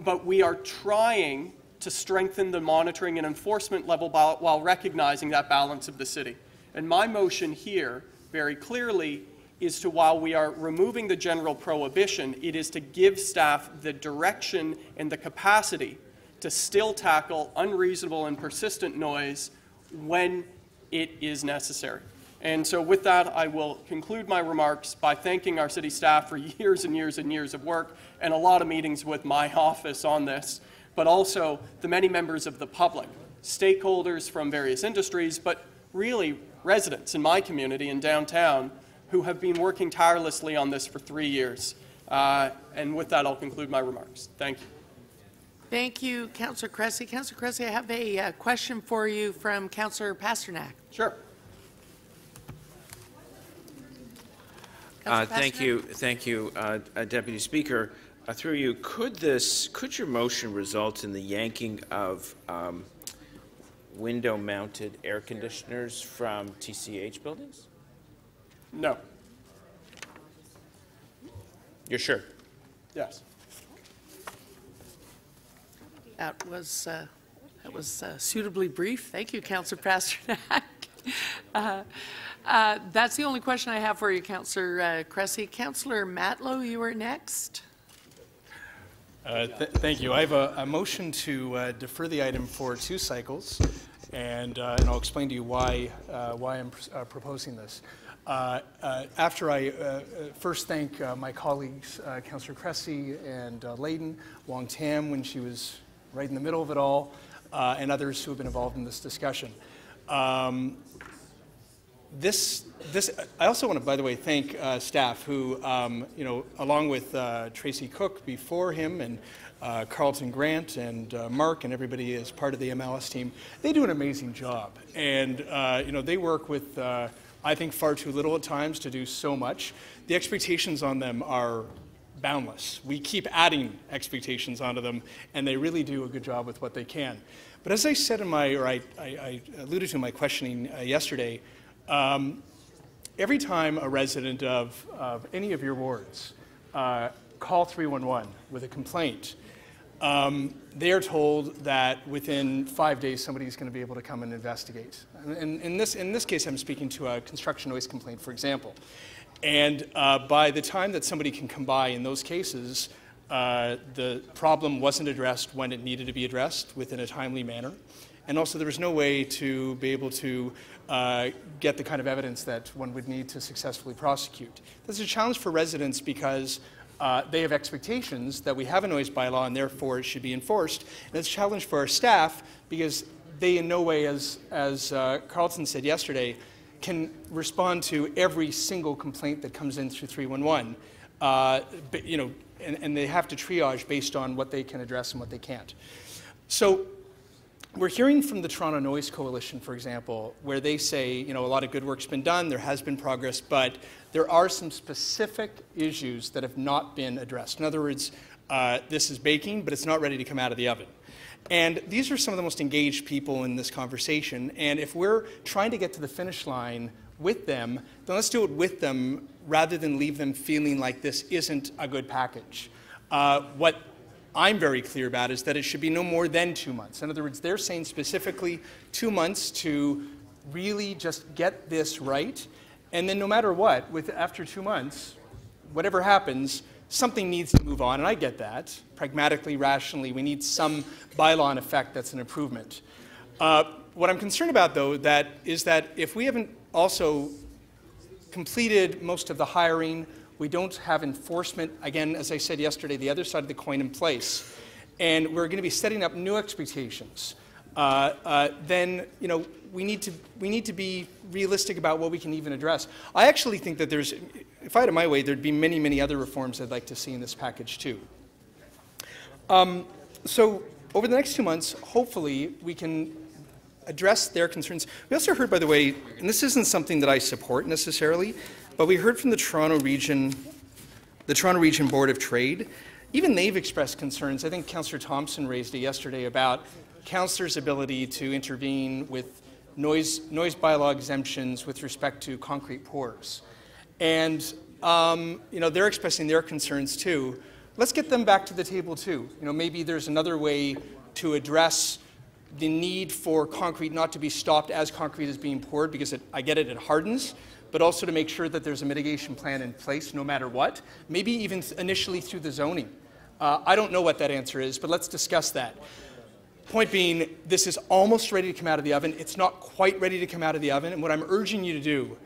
but we are trying to strengthen the monitoring and enforcement level while recognizing that balance of the city. And my motion here, very clearly, is to, while we are removing the general prohibition, it is to give staff the direction and the capacity to still tackle unreasonable and persistent noise when it is necessary. And so with that, I will conclude my remarks by thanking our city staff for years and years and years of work and a lot of meetings with my office on this, but also the many members of the public, stakeholders from various industries, but really residents in my community in downtown who have been working tirelessly on this for three years. Uh, and with that, I'll conclude my remarks. Thank you. Thank you, Councillor Cressy. Councillor Cressy, I have a uh, question for you from Councillor Pasternak. Sure. Uh, thank you, thank you, uh, Deputy Speaker. Uh, through you, could this, could your motion result in the yanking of um, window-mounted air conditioners from T C H buildings? No. You're sure? Yes. That was uh, that was uh, suitably brief. Thank you, Councillor Pasternak. Uh, uh, that's the only question I have for you, Councillor uh, Cressy. Councillor Matlow, you are next. Uh, th thank you. I have a, a motion to uh, defer the item for two cycles, and, uh, and I'll explain to you why, uh, why I'm pr uh, proposing this. Uh, uh, after I uh, first thank uh, my colleagues, uh, Councillor Cressy and uh, Layden, Wong Tam when she was right in the middle of it all, uh, and others who have been involved in this discussion. Um, This, this, I also want to, by the way, thank uh, staff who, um, you know, along with uh, Tracy Cook before him and uh, Carlton Grant and uh, Mark and everybody as part of the M L S team, they do an amazing job. And, uh, you know, they work with, uh, I think, far too little at times to do so much. The expectations on them are boundless. We keep adding expectations onto them, and they really do a good job with what they can. But as I said in my, or I, I, I alluded to in my questioning uh, yesterday, Um, every time a resident of, of any of your wards uh, call three one one with a complaint, um, they are told that within five days somebody's going to be able to come and investigate. And, and in, this, in this case, I'm speaking to a construction noise complaint, for example. And uh, by the time that somebody can come by in those cases, uh, the problem wasn't addressed when it needed to be addressed within a timely manner. And also, there was no way to be able to uh, get the kind of evidence that one would need to successfully prosecute. This is a challenge for residents because uh, they have expectations that we have a noise bylaw and therefore it should be enforced. And it's a challenge for our staff because they in no way, as, as uh, Carlton said yesterday, can respond to every single complaint that comes in through three one one. Uh, but, you know, and, and they have to triage based on what they can address and what they can't. So, we're hearing from the Toronto Noise Coalition, for example, where they say, you know, a lot of good work's been done, there has been progress, but there are some specific issues that have not been addressed. In other words, uh, this is baking, but it's not ready to come out of the oven. And these are some of the most engaged people in this conversation, and if we're trying to get to the finish line with them, then let's do it with them rather than leave them feeling like this isn't a good package. Uh, what I'm very clear about is that it should be no more than two months. In other words, they're saying specifically two months to really just get this right, and then no matter what, with, after two months, whatever happens, something needs to move on, and I get that. Pragmatically, rationally, we need some bylaw in effect that's an improvement. Uh, what I'm concerned about, though, that is that if we haven't also completed most of the hiring, we don't have enforcement, again, as I said yesterday, the other side of the coin in place, and we're going to be setting up new expectations. Uh, uh, then, you know, we need to we need to be realistic about what we can even address. I actually think that there's, if I had it my way, there'd be many, many other reforms I'd like to see in this package too. Um, so, over the next two months, hopefully, we can address their concerns. We also heard, by the way, and this isn't something that I support necessarily, but we heard from the Toronto Region, the Toronto Region Board of Trade. Even they've expressed concerns. I think Councillor Thompson raised it yesterday about councillors' ability to intervene with noise, noise bylaw exemptions with respect to concrete pours. And um, you know, they're expressing their concerns too. Let's get them back to the table too. You know, maybe there's another way to address the need for concrete not to be stopped as concrete is being poured, because it, I get it, it hardens, but also to make sure that there's a mitigation plan in place no matter what, maybe even initially through the zoning. Uh, I don't know what that answer is, but let's discuss that. Point being, this is almost ready to come out of the oven. It's not quite ready to come out of the oven, and what I'm urging you to do,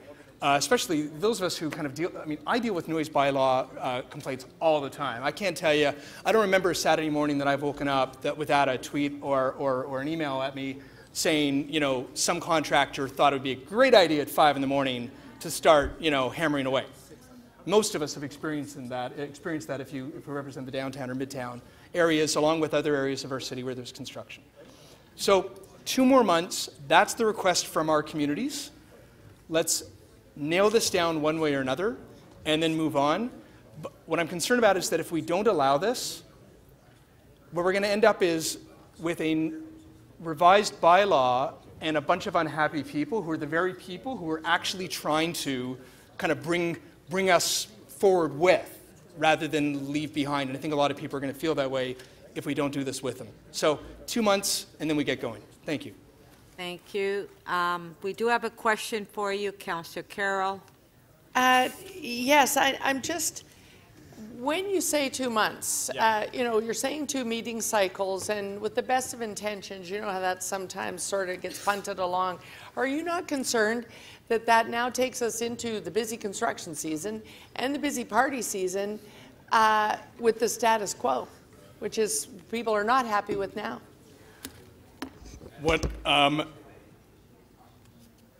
uh, especially those of us who kind of deal, I mean, I deal with noise bylaw uh, complaints all the time. I can't tell you, I don't remember a Saturday morning that I've woken up that without a tweet or, or, or an email at me saying, you know, some contractor thought it would be a great idea at five in the morning to start, you know, hammering away. Most of us have experienced in that, experienced that if you, if you represent the downtown or midtown areas, along with other areas of our city where there's construction. So two more months, that's the request from our communities. Let's nail this down one way or another and then move on. But what I'm concerned about is that if we don't allow this, what we're going to end up is with a revised bylaw and a bunch of unhappy people who are the very people who are actually trying to kind of bring, bring us forward with rather than leave behind. And I think a lot of people are going to feel that way if we don't do this with them. So two months and then we get going. Thank you. Thank you. Um, we do have a question for you, Councillor Carroll. Uh, yes, I, I'm just, when you say two months, yeah. uh, you know, you're saying two meeting cycles, and with the best of intentions, you know how that sometimes sort of gets punted along. Are you not concerned that that now takes us into the busy construction season and the busy party season uh, with the status quo, which is people are not happy with now? What, um,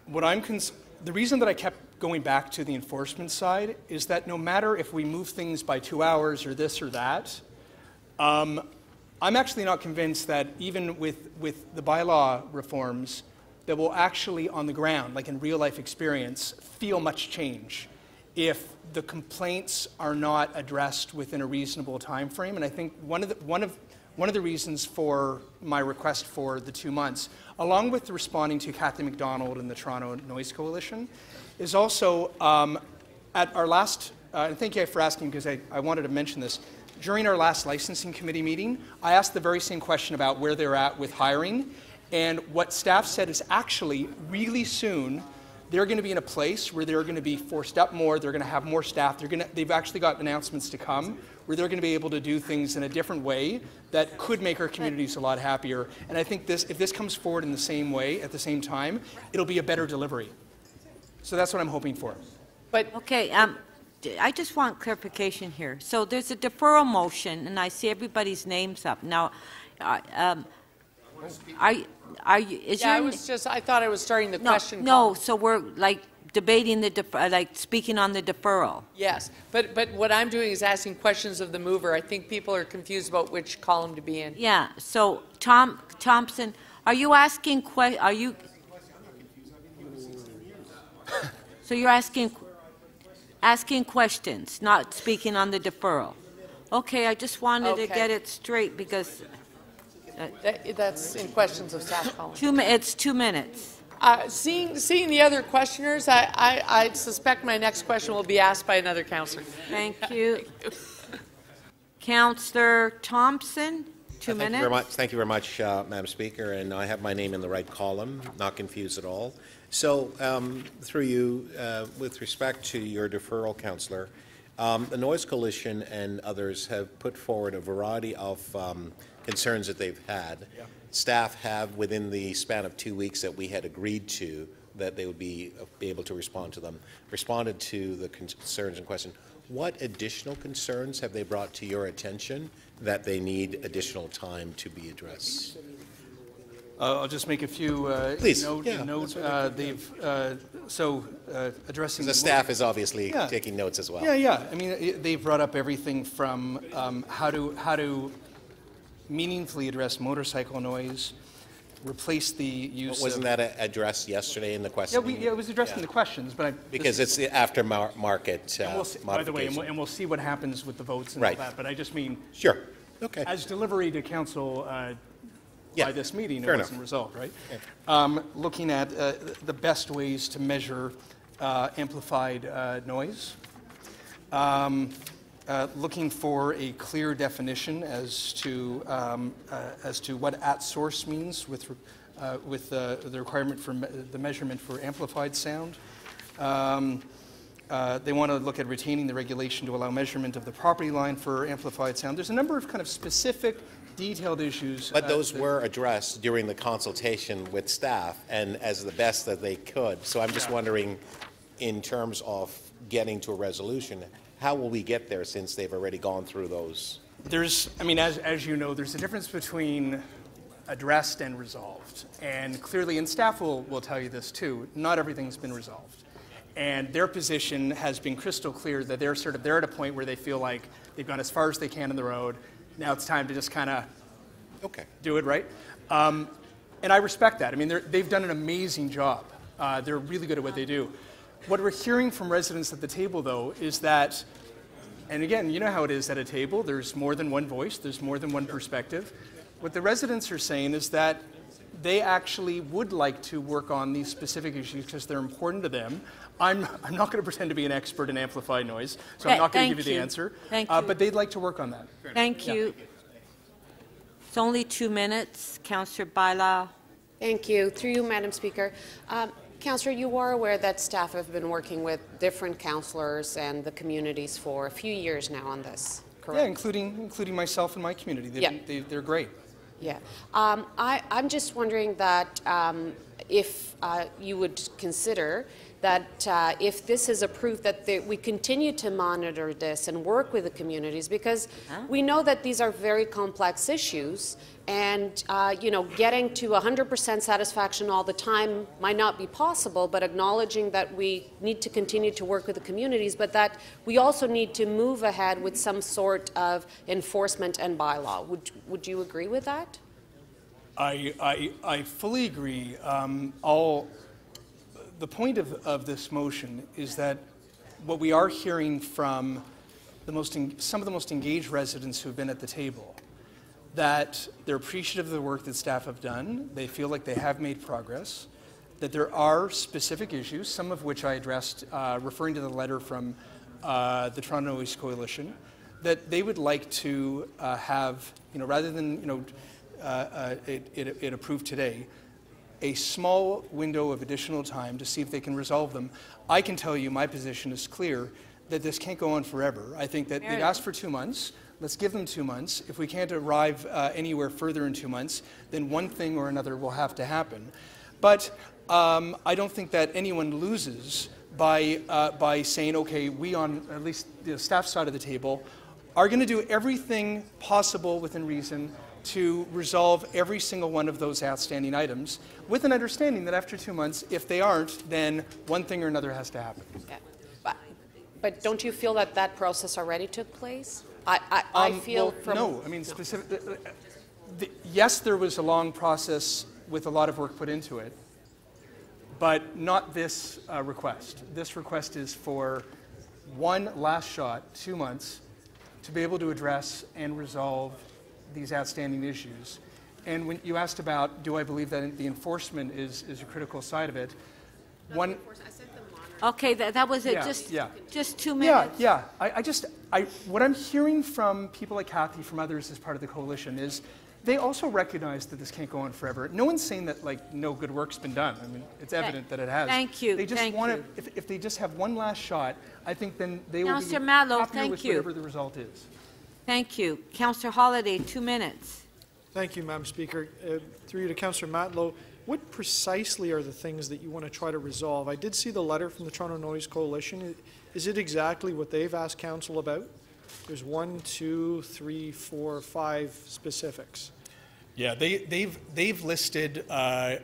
what I'm cons- the reason that I kept going back to the enforcement side is that no matter if we move things by two hours or this or that, um, I'm actually not convinced that even with, with the bylaw reforms that will actually on the ground, like in real life experience, feel much change if the complaints are not addressed within a reasonable time frame. And I think one of the, one of, one of the reasons for my request for the two months, along with responding to Kathy McDonald and the Toronto Noise Coalition, is also um, at our last, uh, and thank you for asking because I, I wanted to mention this, during our last licensing committee meeting, I asked the very same question about where they're at with hiring, and what staff said is actually really soon they're going to be in a place where they're going to be forced up more, they're going to have more staff, they're going to, they've actually got announcements to come where they're going to be able to do things in a different way that could make our communities a lot happier. And I think this, if this comes forward in the same way, at the same time, it'll be a better delivery. So that's what I'm hoping for. But okay, um, I just want clarification here. So there's a deferral motion, and I see everybody's names up. Now, uh, um, are, are you, is yeah, your... I was just, I thought I was starting the no, question. No, so we're like, debating the def like speaking on the deferral. Yes, but but what I'm doing is asking questions of the mover. I think people are confused about which column to be in. Yeah. So Tom Thompson, are you asking que Are you? So you're asking asking questions, not speaking on the deferral. Okay. I just wanted okay. to get it straight because uh, that, that's in questions of staff column. Two. It's two minutes. Uh, seeing, seeing the other questioners, I, I, I suspect my next question will be asked by another councillor. Thank you. Councillor Thompson, two uh, thank minutes. You very much. Thank you very much, uh, Madam Speaker. And I have my name in the right column, not confused at all. So, um, through you, uh, with respect to your deferral, Councillor, um, the Noise Coalition and others have put forward a variety of um, concerns that they've had. Yeah. Staff have, within the span of two weeks that we had agreed to, that they would be, uh, be able to respond to them, responded to the concerns in question. What additional concerns have they brought to your attention that they need additional time to be addressed? Uh, I'll just make a few uh, Please. note. Yeah, note uh, they've, uh, so uh, addressing the staff is obviously yeah. taking notes as well. Yeah, yeah. I mean, they've brought up everything from um, how to how to. meaningfully address motorcycle noise, replace the use. Well, wasn't of, that addressed yesterday in the question? Yeah, we, yeah it was addressed yeah. in the questions, but I, because it's the aftermarket. Uh, we'll see, by the way, and we'll, and we'll see what happens with the votes and right. all that. But I just mean, sure, okay, as delivery to council uh, yeah. by this meeting, Fair it enough. wasn't resolved, right? Yeah. Um, looking at uh, the best ways to measure uh, amplified uh, noise. Um, Uh, looking for a clear definition as to um, uh, as to what at source means with uh, with uh, the requirement for me the measurement for amplified sound. Um, uh, they want to look at retaining the regulation to allow measurement of the property line for amplified sound. There's a number of kind of specific, detailed issues. But uh, those were addressed during the consultation with staff and as the best that they could. So I'm just yeah. wondering, in terms of getting to a resolution, how will we get there since they've already gone through those? There's, I mean, as, as you know, there's a difference between addressed and resolved. And clearly, and staff will, will tell you this too, not everything's been resolved. And their position has been crystal clear that they're sort of, they're at a point where they feel like they've gone as far as they can on the road. Now it's time to just kind of okay. do it right. Um, and I respect that. I mean, they've done an amazing job. Uh, they're really good at what they do. What we're hearing from residents at the table, though, is that, and again, you know how it is at a table, there's more than one voice, there's more than one perspective. What the residents are saying is that they actually would like to work on these specific issues because they're important to them. I'm, I'm not going to pretend to be an expert in amplified noise, so I'm not going to give you the answer. Thank you. Uh, but they'd like to work on that. Thank you. Yeah. It's only two minutes. Councillor Baila. Thank you. Through you, Madam Speaker. Um, Councillor, you are aware that staff have been working with different councillors and the communities for a few years now on this, correct? Yeah, including, including myself and my community. They've, yeah. they, they're great. Yeah. Um, I, I'm just wondering that um, if uh, you would consider that uh, if this is approved, that they, we continue to monitor this and work with the communities, because huh? we know that these are very complex issues, and uh, you know, getting to one hundred percent satisfaction all the time might not be possible, but acknowledging that we need to continue to work with the communities, but that we also need to move ahead with some sort of enforcement and bylaw. Would, would you agree with that? I, I, I fully agree. Um, all, the point of, of this motion is that what we are hearing from the most en some of the most engaged residents who have been at the table, that they're appreciative of the work that staff have done, they feel like they have made progress, that there are specific issues, some of which I addressed uh, referring to the letter from uh, the Toronto Noise Coalition, that they would like to uh, have, you know, rather than, you know, uh, uh, it, it, it approved today, a small window of additional time to see if they can resolve them. I can tell you my position is clear that this can't go on forever. I think that they'd asked for two months. Let's give them two months. If we can't arrive uh, anywhere further in two months, then one thing or another will have to happen. But um, I don't think that anyone loses by, uh, by saying, okay, we on at least the staff side of the table are going to do everything possible within reason to resolve every single one of those outstanding items, with an understanding that after two months, if they aren't, then one thing or another has to happen. Yeah. But, but don't you feel that that process already took place? I, I, I um, feel well, from... No, I mean, specific, no. The, the, yes, there was a long process with a lot of work put into it, but not this uh, request. This request is for one last shot, two months, to be able to address and resolve these outstanding issues. And when you asked about, do I believe that the enforcement is, is a critical side of it? Not one... Okay, that, that was it. Yeah, just, yeah. just two minutes. Yeah, yeah. I, I just, I, what I'm hearing from people like Kathy, from others as part of the coalition, is they also recognize that this can't go on forever. No one's saying that like no good work's been done. I mean, it's evident that it has. Thank you. They just thank want to, if, if they just have one last shot, I think then they will be happier with whatever the result is. Thank you, Councillor Holiday. Two minutes. Thank you, Madam Speaker. Uh, through you to Councillor Matlow. What precisely are the things that you want to try to resolve? I did see the letter from the Toronto Noise Coalition. Is it exactly what they've asked Council about? There's one, two, three, four, five specifics. Yeah, they, they've, they've listed uh,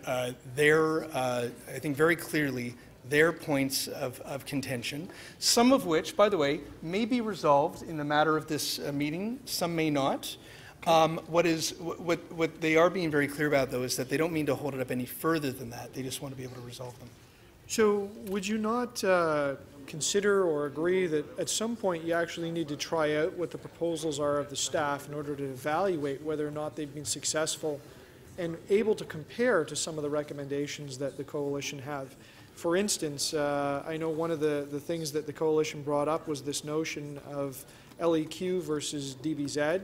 uh, their, uh, I think very clearly, their points of, of contention, some of which, by the way, may be resolved in the matter of this uh, meeting, some may not. Um, what is what what they are being very clear about, though, is that they don't mean to hold it up any further than that. They just want to be able to resolve them. So would you not uh, consider or agree that at some point you actually need to try out what the proposals are of the staff in order to evaluate whether or not they've been successful and able to compare to some of the recommendations that the coalition have? For instance, uh, I know one of the, the things that the coalition brought up was this notion of L E Q versus D B Z.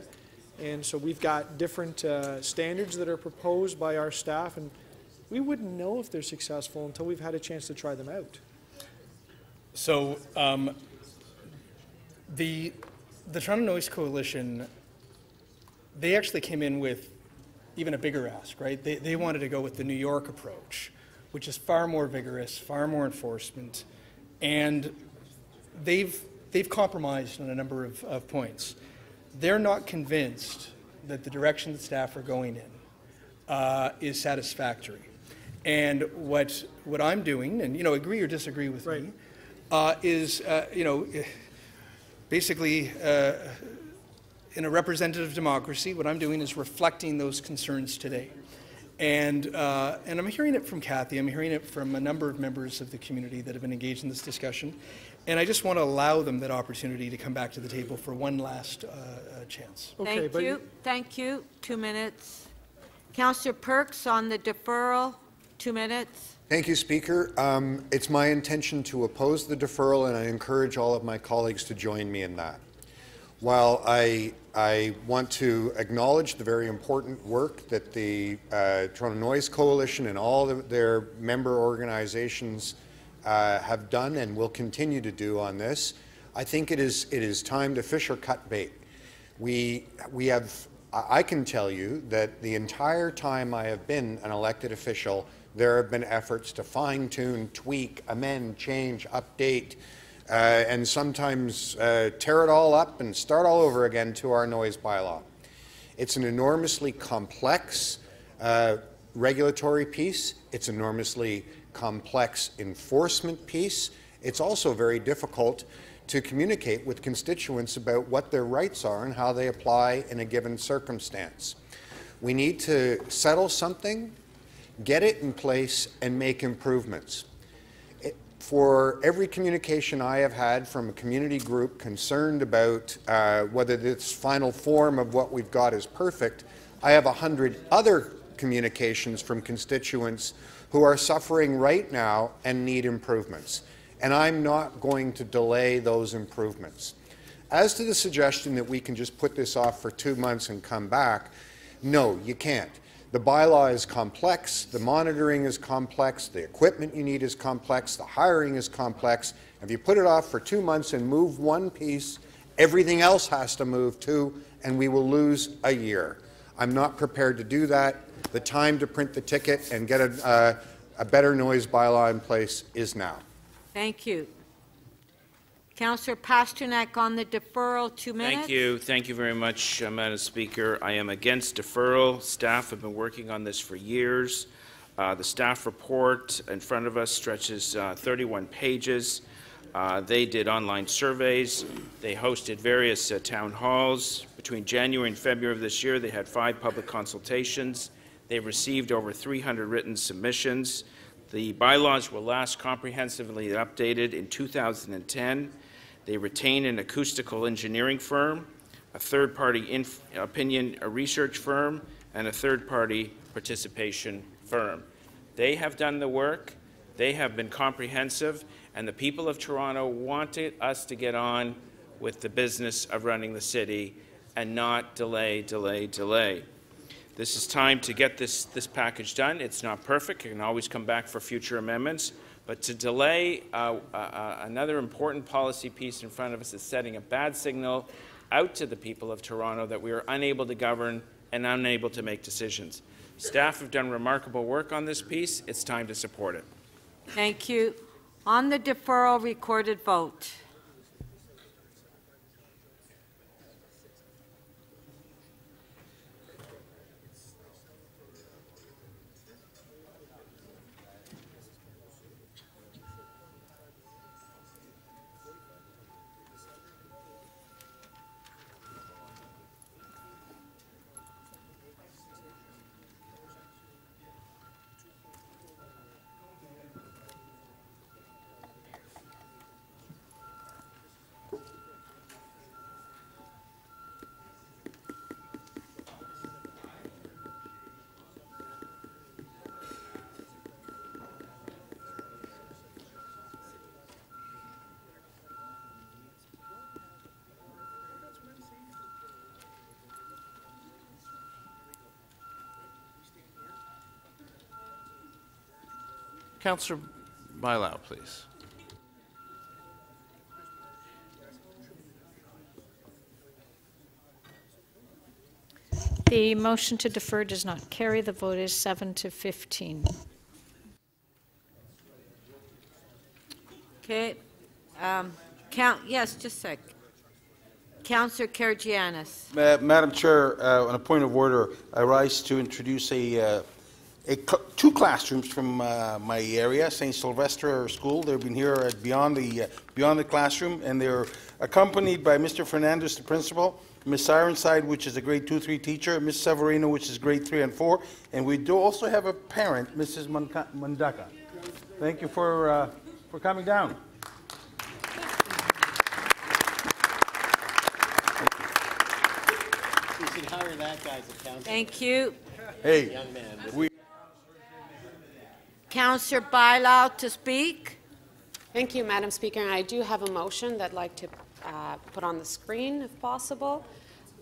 And so we've got different uh, standards that are proposed by our staff, and we wouldn't know if they're successful until we've had a chance to try them out. So um, the, the Toronto Noise Coalition, they actually came in with even a bigger ask, right? They, they wanted to go with the New York approach, which is far more vigorous, far more enforcement, and they've, they've compromised on a number of, of points. They're not convinced that the direction that staff are going in uh, is satisfactory. And what what I'm doing, and you know, agree or disagree with right. me, uh, is uh, you know, basically uh, in a representative democracy, what I'm doing is reflecting those concerns today. And uh, and I'm hearing it from Kathy. I'm hearing it from a number of members of the community that have been engaged in this discussion. And I just want to allow them that opportunity to come back to the table for one last uh, uh, chance. Okay, thank you. Thank you. Two minutes. Councillor Perks on the deferral. Two minutes. Thank you, Speaker. Um, it's my intention to oppose the deferral, and I encourage all of my colleagues to join me in that. While I, I want to acknowledge the very important work that the uh, Toronto Noise Coalition and all of their member organizations Uh, have done and will continue to do on this, I think it is it is time to fish or cut bait. We we have I can tell you that the entire time I have been an elected official, there have been efforts to fine tune, tweak, amend, change, update, uh, and sometimes uh, tear it all up and start all over again to our noise bylaw. It's an enormously complex uh, regulatory piece. It's enormously complex enforcement piece. It's also very difficult to communicate with constituents about what their rights are and how they apply in a given circumstance. We need to settle something, get it in place, and make improvements. It, for every communication I have had from a community group concerned about uh, whether this final form of what we've got is perfect, I have a hundred other communications from constituents who are suffering right now and need improvements. And I'm not going to delay those improvements. As to the suggestion that we can just put this off for two months and come back, no, you can't. The bylaw is complex, the monitoring is complex, the equipment you need is complex, the hiring is complex. If you put it off for two months and move one piece, everything else has to move too, and we will lose a year. I'm not prepared to do that. The time to print the ticket and get a, uh, a better noise bylaw in place is now. Thank you. Councillor Pasternak on the deferral, two minutes. Thank you. Thank you very much, uh, Madam Speaker. I am against deferral. Staff have been working on this for years. Uh, the staff report in front of us stretches uh, thirty-one pages. Uh, they did online surveys. They hosted various uh, town halls. Between January and February of this year, they had five public consultations. They received over three hundred written submissions. The bylaws were last comprehensively updated in two thousand ten. They retain an acoustical engineering firm, a third-party opinion a research firm, and a third-party participation firm. They have done the work, they have been comprehensive, and the people of Toronto wanted us to get on with the business of running the city and not delay, delay, delay. This is time to get this, this package done. It's not perfect. It can always come back for future amendments. But to delay uh, uh, another important policy piece in front of us is setting a bad signal out to the people of Toronto that we are unable to govern and unable to make decisions. Staff have done remarkable work on this piece. It's time to support it. Thank you. On the deferral, recorded vote. Councillor Bylaw, please. The motion to defer does not carry. The vote is seven to fifteen. Okay. Um, count, yes, just a sec. Councillor Karygiannis. Ma Madam Chair, uh, on a point of order, I rise to introduce a uh, A, two classrooms from uh, my area, Saint Sylvester School. They've been here at beyond the uh, beyond the classroom, and they're accompanied by Mister Fernandez, the principal, Miss Ironside, which is a grade two, three teacher, Miss Severino, which is grade three and four, and we do also have a parent, Missus Mandaka. Thank you for uh, for coming down. You should hire that guy as a counselor. Thank you. Hey, young man. We Councillor Bylaw to speak. Thank you, Madam Speaker. I do have a motion that I'd like to uh, put on the screen, if possible.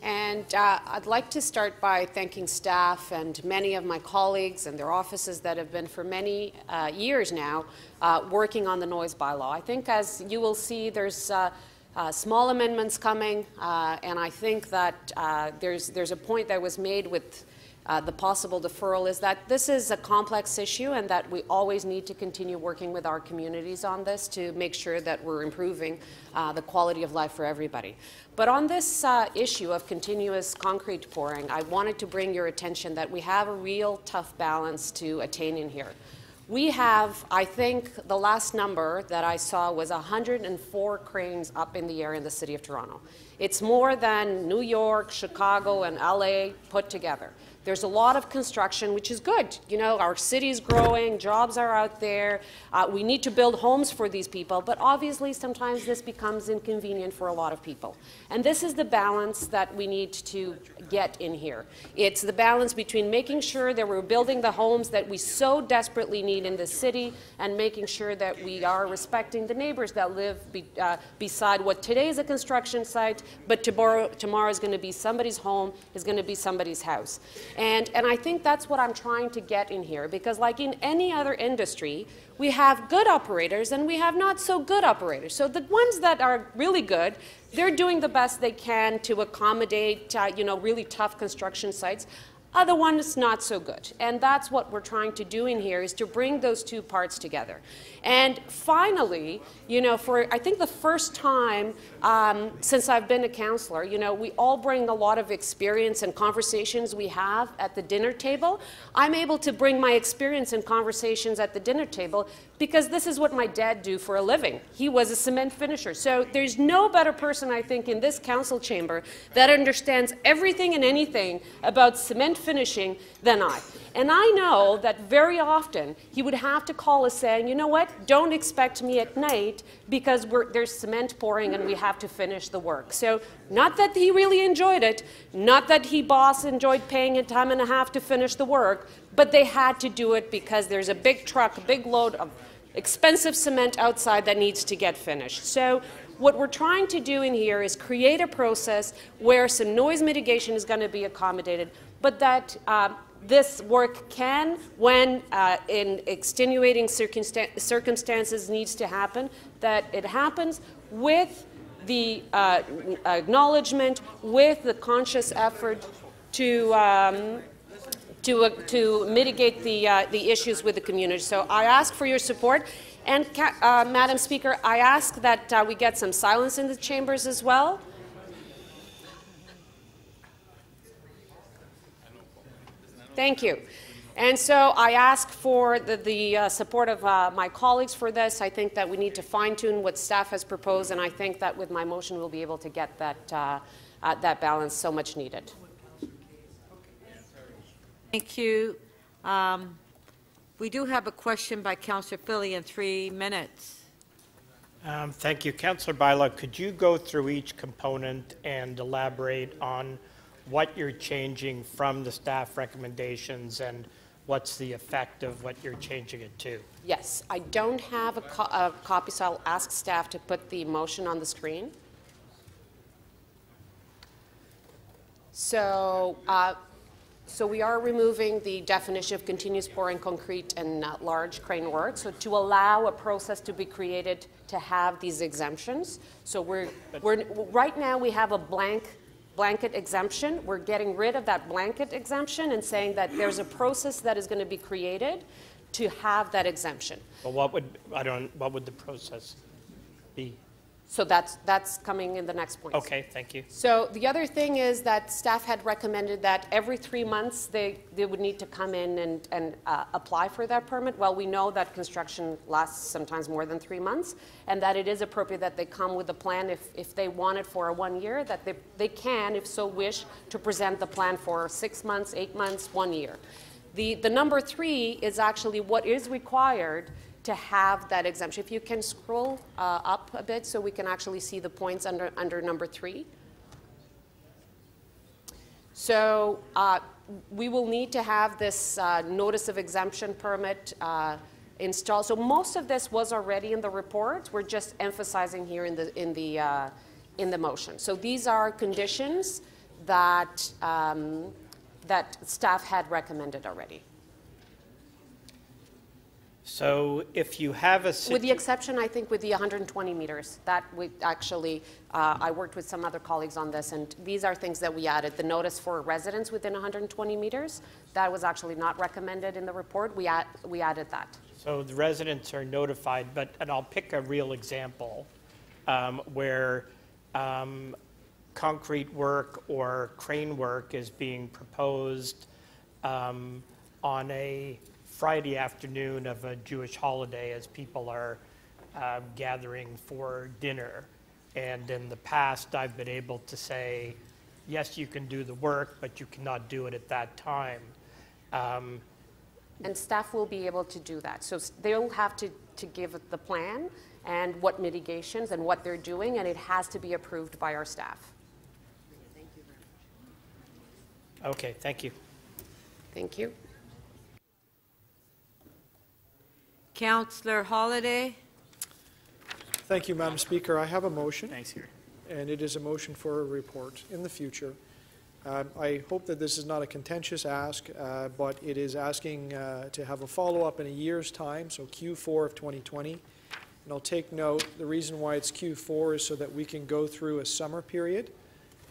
And uh, I'd like to start by thanking staff and many of my colleagues and their offices that have been for many uh, years now uh, working on the noise bylaw. I think, as you will see, there's uh, uh, small amendments coming, uh, and I think that uh, there's there's a point that was made with. Uh, the possible deferral is that this is a complex issue and that we always need to continue working with our communities on this to make sure that we're improving uh, the quality of life for everybody. But on this uh, issue of continuous concrete pouring, I wanted to bring your attention that we have a real tough balance to attain in here. We have, I think, the last number that I saw was one hundred four cranes up in the air in the City of Toronto. It's more than New York, Chicago, and L A put together. There's a lot of construction, which is good. You know, our city's growing, jobs are out there. Uh, we need to build homes for these people, but obviously sometimes this becomes inconvenient for a lot of people. And this is the balance that we need to get in here. It's the balance between making sure that we're building the homes that we so desperately need in the city and making sure that we are respecting the neighbors that live be, uh, beside what today is a construction site, but tomorrow, tomorrow is going to be somebody's home, is going to be somebody's house. And, and I think that's what I'm trying to get in here, because like in any other industry, we have good operators and we have not so good operators. So the ones that are really good, they're doing the best they can to accommodate uh, you know, really tough construction sites. Other one is not so good. And that's what we're trying to do in here, is to bring those two parts together. And finally, you know, for I think the first time um, since I've been a councillor, you know, we all bring a lot of experience and conversations we have at the dinner table. I'm able to bring my experience and conversations at the dinner table because this is what my dad do for a living. He was a cement finisher. So there's no better person, I think, in this council chamber that understands everything and anything about cement finishing than I. And I know that very often he would have to call us saying, you know what, don't expect me at night because we're, there's cement pouring and we have to finish the work. So not that he really enjoyed it, not that he boss enjoyed paying a time and a half to finish the work, but they had to do it because there's a big truck, a big load of expensive cement outside that needs to get finished. So what we're trying to do in here is create a process where some noise mitigation is going to be accommodated, but that uh, this work can, when uh, in extenuating circumstan circumstances needs to happen, that it happens with the uh, acknowledgement, with the conscious effort to um, to, uh, to mitigate the, uh, the issues with the community. So I ask for your support. And uh, Madam Speaker, I ask that uh, we get some silence in the chambers as well. Thank you. And so I ask for the, the uh, support of uh, my colleagues for this. I think that we need to fine-tune what staff has proposed, and I think that with my motion we'll be able to get that, uh, uh, that balance so much needed. Thank you. Um, we do have a question by Councillor Philly in three minutes. Um, thank you. Councillor Bylaw, could you go through each component and elaborate on what you're changing from the staff recommendations and what's the effect of what you're changing it to? Yes. I don't have a, co a copy, so I'll ask staff to put the motion on the screen. So, uh, so we are removing the definition of continuous pouring concrete and uh, large crane work, so to allow a process to be created to have these exemptions. So we're, we're right now we have a blank blanket exemption. We're getting rid of that blanket exemption and saying that there's a process that is going to be created to have that exemption. Well, what would I don't? What would the process be? So that's that's coming in the next point. Okay, thank you. So the other thing is that staff had recommended that every three months they they would need to come in and and uh, apply for that permit. Well, we know that construction lasts sometimes more than three months, and that it is appropriate that they come with a plan if if they want it for a one year. That they they can, if so wish, to present the plan for six months, eight months, one year. The the number three is actually what is required to have that exemption. If you can scroll uh, up a bit so we can actually see the points under, under number three. So uh, we will need to have this uh, notice of exemption permit uh, installed. So most of this was already in the report. We're just emphasizing here in the, in the, uh, in the motion. So these are conditions that, um, that staff had recommended already. So if you have a... With the exception, I think, with the one hundred twenty meters, that we actually, uh, I worked with some other colleagues on this, and these are things that we added. The notice for residents within one hundred twenty meters, that was actually not recommended in the report. We, ad we added that. So the residents are notified, but, and I'll pick a real example um, where um, concrete work or crane work is being proposed um, on a Friday afternoon of a Jewish holiday as people are uh, gathering for dinner. And in the past, I've been able to say, yes, you can do the work, but you cannot do it at that time. Um, and staff will be able to do that. So they'll have to, to give the plan and what mitigations and what they're doing, and it has to be approved by our staff. Thank you very much. Okay, thank you. Thank you. Councillor Holiday. Thank you, Madam Speaker. I have a motion. Thanks, here. And it is a motion for a report in the future. Uh, I hope that this is not a contentious ask, uh, but it is asking uh, to have a follow-up in a year's time, so Q four of twenty twenty. And I'll take note, the reason why it's Q four is so that we can go through a summer period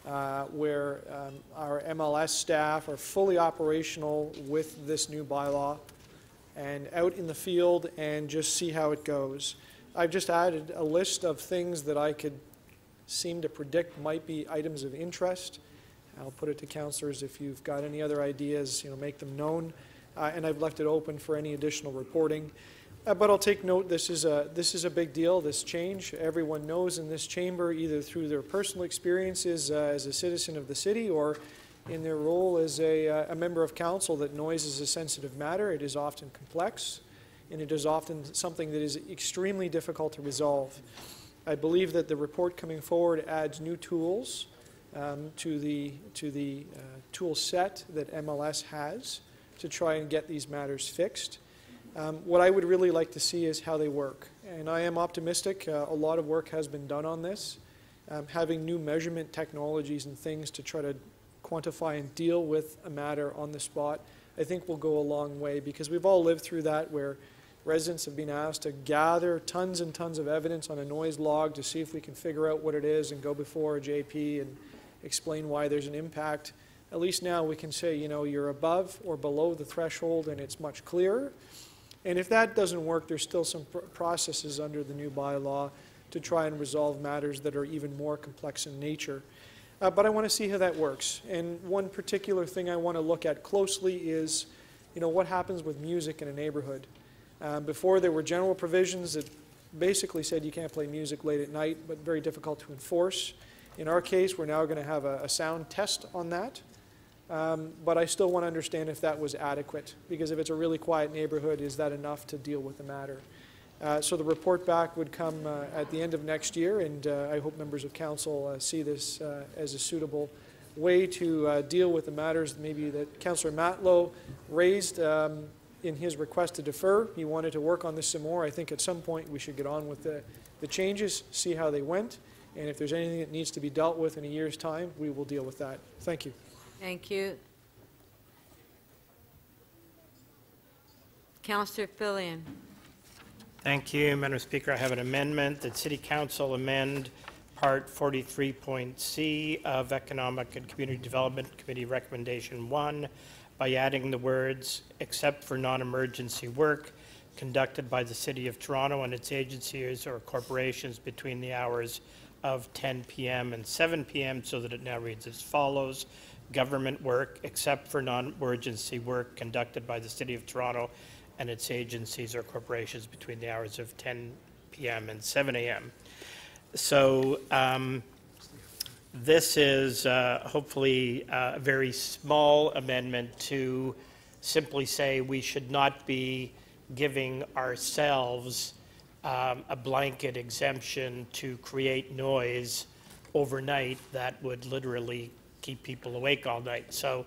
uh, where um, our M L S staff are fully operational with this new bylaw and out in the field and just see how it goes. I've just added a list of things that I could seem to predict might be items of interest. I'll put it to councillors if you've got any other ideas, you know, make them known. Uh, and I've left it open for any additional reporting. Uh, but I'll take note, this is, a, this is a big deal, this change. Everyone knows in this chamber, either through their personal experiences uh, as a citizen of the city or in their role as a, uh, a member of council, that noise is a sensitive matter. It is often complex, and it is often something that is extremely difficult to resolve. I believe that the report coming forward adds new tools um, to the, to the uh, tool set that M L S has to try and get these matters fixed. Um, what I would really like to see is how they work. And I am optimistic. Uh, a lot of work has been done on this. Um, having new measurement technologies and things to try to quantify and deal with a matter on the spot, I think will go a long way, because we've all lived through that where residents have been asked to gather tons and tons of evidence on a noise log to see if we can figure out what it is and go before a J P and explain why there's an impact. At least now we can say, you know, you're above or below the threshold and it's much clearer. And if that doesn't work, there's still some pr processes under the new bylaw to try and resolve matters that are even more complex in nature. Uh, but I want to see how that works. And one particular thing I want to look at closely is, you know, what happens with music in a neighborhood. Um, before, there were general provisions that basically said you can't play music late at night, but very difficult to enforce. In our case, we're now going to have a, a sound test on that. Um, but I still want to understand if that was adequate, because if it's a really quiet neighborhood, is that enough to deal with the matter? Uh, so the report back would come uh, at the end of next year, and uh, I hope members of council uh, see this uh, as a suitable way to uh, deal with the matters maybe that Councillor Matlow raised. Um, in his request to defer, he wanted to work on this some more. I think at some point we should get on with the, the changes, see how they went, and if there's anything that needs to be dealt with in a year's time, we will deal with that. Thank you. Thank you. Councillor Fillion. Thank you, Madam Speaker. I have an amendment that City Council amend Part forty-three point C of Economic and Community Development Committee Recommendation one by adding the words, except for non-emergency work conducted by the City of Toronto and its agencies or corporations between the hours of ten p m and seven p m, so that it now reads as follows. Government work, except for non-emergency work conducted by the City of Toronto and its agencies or corporations between the hours of ten p m and seven a m So um, this is uh, hopefully a very small amendment to simply say we should not be giving ourselves um, a blanket exemption to create noise overnight that would literally keep people awake all night. So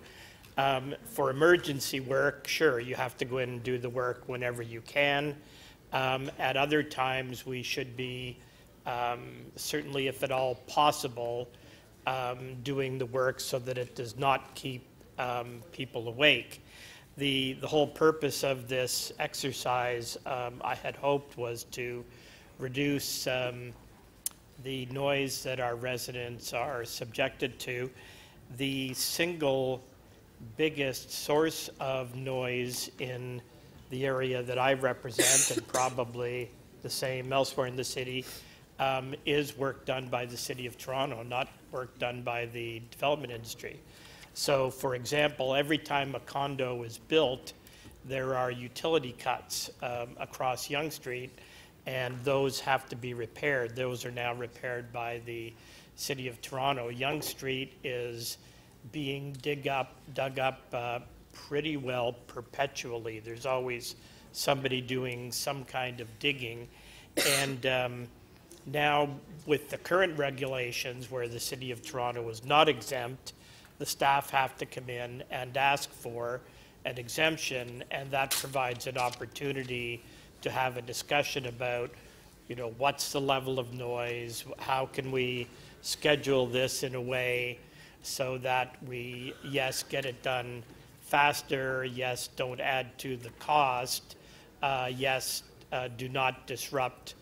um, for emergency work, sure, you have to go in and do the work whenever you can. Um, at other times, we should be, um, certainly if at all possible, um, doing the work so that it does not keep um, people awake. The, the whole purpose of this exercise, um, I had hoped, was to reduce um, the noise that our residents are subjected to. The single biggest source of noise in the area that I represent, and probably the same elsewhere in the city, um, is work done by the City of Toronto, not work done by the development industry. So, for example, every time a condo is built, there are utility cuts um, across Yonge Street, and those have to be repaired. Those are now repaired by the City of Toronto. Yonge Street is being dig up, dug up uh, pretty well perpetually. There's always somebody doing some kind of digging. And um, now with the current regulations where the City of Toronto is not exempt, the staff have to come in and ask for an exemption, and that provides an opportunity to have a discussion about, you know, what's the level of noise, how can we schedule this in a way so that we, yes, get it done faster, yes, don't add to the cost, uh, yes, uh, do not disrupt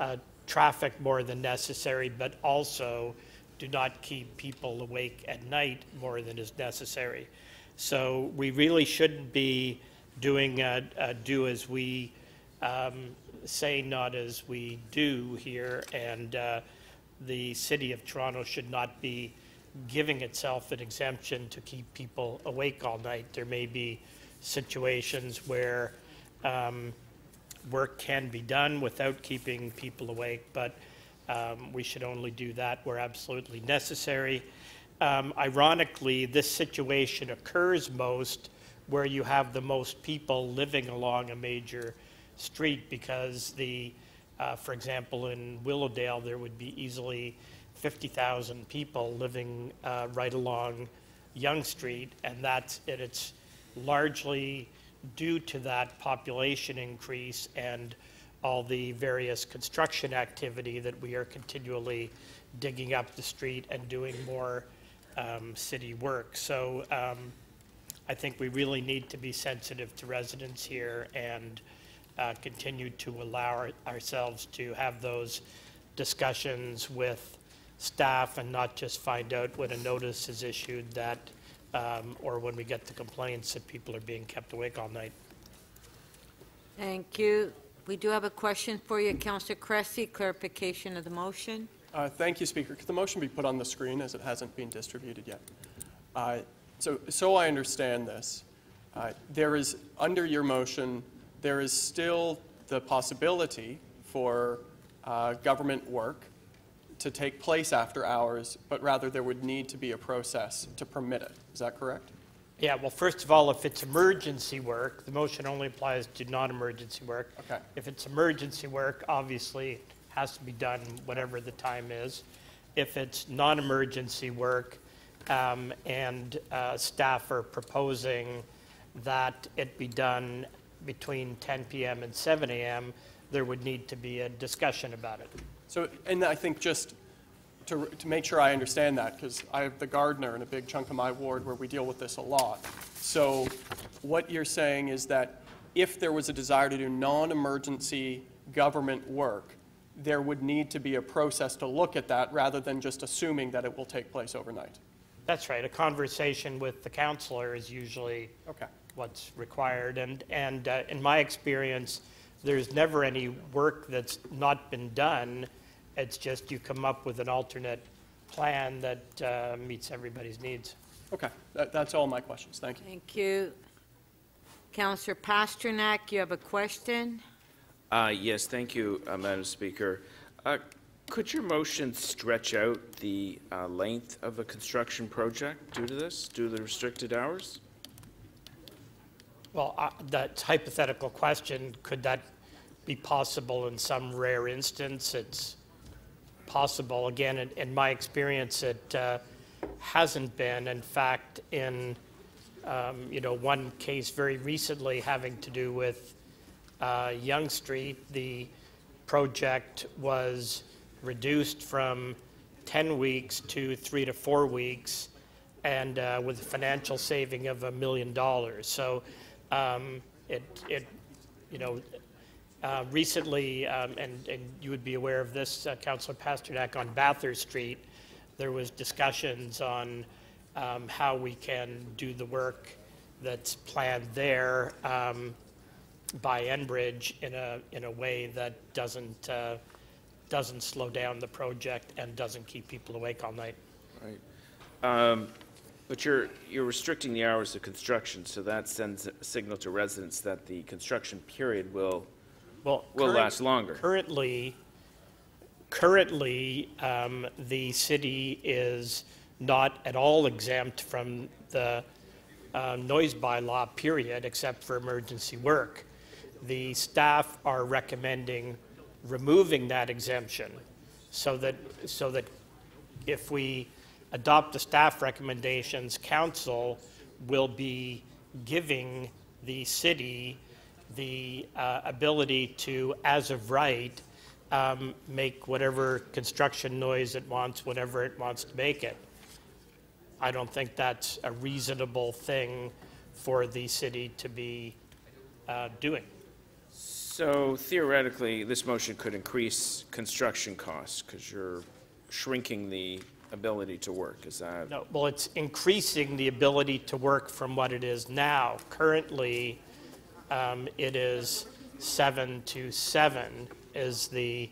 uh, traffic more than necessary, but also do not keep people awake at night more than is necessary. So we really shouldn't be doing a, a do as we um, say, not as we do here, and uh, the City of Toronto should not be giving itself an exemption to keep people awake all night. There may be situations where um, work can be done without keeping people awake, but um, we should only do that where absolutely necessary. Um, ironically, this situation occurs most where you have the most people living along a major street, because the, uh, for example, in Willowdale, there would be easily fifty thousand people living uh, right along Yonge Street, and that's it, it's largely due to that population increase and all the various construction activity that we are continually digging up the street and doing more um, city work. So um, I think we really need to be sensitive to residents here and uh, continue to allow our, ourselves to have those discussions with staff and not just find out when a notice is issued that, um, or when we get the complaints that people are being kept awake all night. Thank you. We do have a question for you, Councillor Cressy, clarification of the motion. Uh, thank you, Speaker. Could the motion be put on the screen as it hasn't been distributed yet? Uh, so, so I understand this. Uh, there is, under your motion, there is still the possibility for uh, government work to take place after hours, but rather there would need to be a process to permit it. Is that correct? Yeah, well, first of all, if it's emergency work, the motion only applies to non-emergency work. Okay. If it's emergency work, obviously it has to be done whatever the time is. If it's non-emergency work um, and uh, staff are proposing that it be done between ten p m and seven a m, there would need to be a discussion about it. So, and I think just to, to make sure I understand that, because I have the gardener in a big chunk of my ward where we deal with this a lot. So what you're saying is that if there was a desire to do non-emergency government work, there would need to be a process to look at that rather than just assuming that it will take place overnight. That's right. A conversation with the councillor is usually okay. What's required. And, and uh, in my experience, there's never any work that's not been done. It's just you come up with an alternate plan that uh, meets everybody's needs. Okay, that, that's all my questions. Thank you. Thank you. Councillor Pasternak, you have a question? Uh, yes, thank you, uh, Madam Speaker. Uh, could your motion stretch out the uh, length of a construction project due to this, due to the restricted hours? Well, uh, that's a hypothetical question. Could that be possible in some rare instance? It's possible. Again, in, in my experience, it uh, hasn't been. In fact, in um, you know, one case very recently having to do with uh, Yonge Street, the project was reduced from ten weeks to three to four weeks, and uh, with a financial saving of a million dollars. So um, it, it, you know, Uh, recently, um, and, and you would be aware of this, uh, Councillor Pasternak, on Bathurst Street, there was discussions on um, how we can do the work that's planned there um, by Enbridge in a in a way that doesn't uh, doesn't slow down the project and doesn't keep people awake all night. Right, um, but you're you're restricting the hours of construction, so that sends a signal to residents that the construction period will. Well, will last longer. Currently, Currently, um, the city is not at all exempt from the uh, noise bylaw period, except for emergency work. The staff are recommending removing that exemption, so that so that if we adopt the staff recommendations, council will be giving the city the uh, ability to, as of right, um, make whatever construction noise it wants, whenever it wants to make it. I don't think that's a reasonable thing for the city to be uh, doing. So theoretically, this motion could increase construction costs because you're shrinking the ability to work. Is that? No, well, it's increasing the ability to work from what it is now. Currently, um, it is seven to seven is the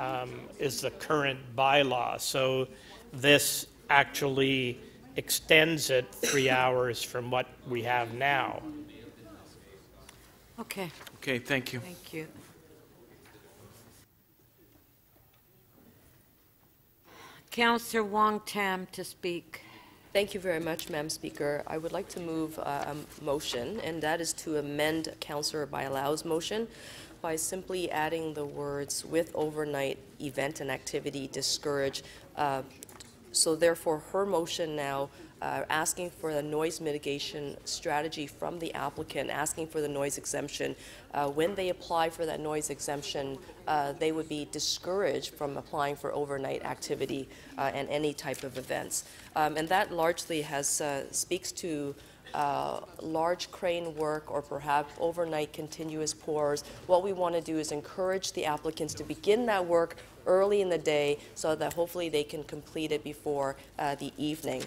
um, is the current bylaw. So this actually extends it three hours from what we have now. Okay. Okay, thank you. Thank you. Councillor Wong Tam to speak. Thank you very much, Madam Speaker. I would like to move uh, a motion, and that is to amend Councillor Bailau's motion by simply adding the words "with overnight event and activity discouraged." Uh, so therefore, her motion now Uh, asking for the noise mitigation strategy from the applicant, asking for the noise exemption. Uh, when they apply for that noise exemption, uh, they would be discouraged from applying for overnight activity uh, and any type of events. Um, and that largely has uh, speaks to Uh, large crane work or perhaps overnight continuous pours. What we want to do is encourage the applicants to begin that work early in the day so that hopefully they can complete it before uh, the evening.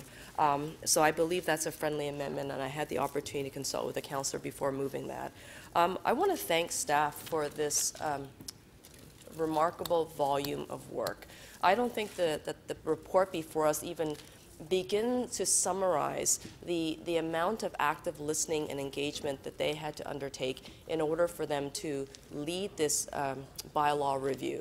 Um, so I believe that's a friendly amendment, and I had the opportunity to consult with the councillor before moving that. Um, I want to thank staff for this um, remarkable volume of work. I don't think that the, the report before us even begin to summarize the, the amount of active listening and engagement that they had to undertake in order for them to lead this um, bylaw review.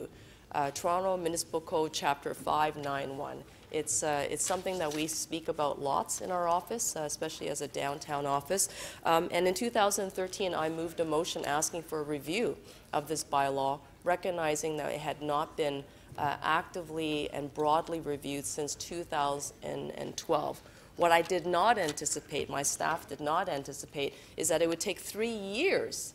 Uh, Toronto Municipal Code Chapter five ninety-one. It's, uh, it's something that we speak about lots in our office, uh, especially as a downtown office. Um, and in two thousand thirteen, I moved a motion asking for a review of this bylaw, recognizing that it had not been Uh, actively and broadly reviewed since two thousand twelve. What I did not anticipate, my staff did not anticipate, is that it would take three years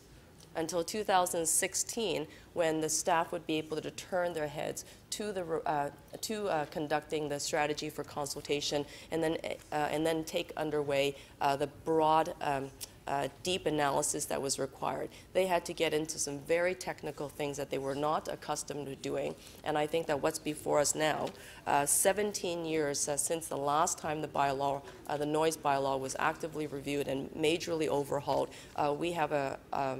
until two thousand sixteen when the staff would be able to turn their heads to, the, uh, to uh, conducting the strategy for consultation and then, uh, and then take underway uh, the broad um, Uh, deep analysis that was required. They had to get into some very technical things that they were not accustomed to doing, and I think that what's before us now, uh, seventeen years uh, since the last time the bylaw, uh, the noise bylaw was actively reviewed and majorly overhauled, uh, we have a, a,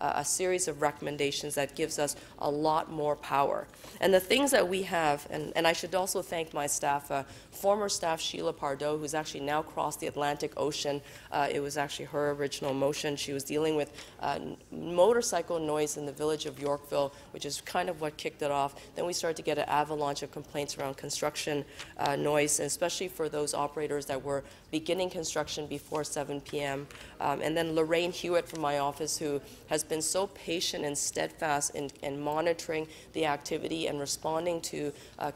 a series of recommendations that gives us a lot more power. And the things that we have, and, and I should also thank my staff, uh, former staff Sheila Pardo, who's actually now crossed the Atlantic Ocean. Uh, it was actually her original motion. She was dealing with uh, motorcycle noise in the village of Yorkville, which is kind of what kicked it off. Then we started to get an avalanche of complaints around construction uh, noise, especially for those operators that were beginning construction before seven p m Um, and then Lorraine Hewitt from my office, who has been so patient and steadfast in, in monitoring the activity and responding to uh,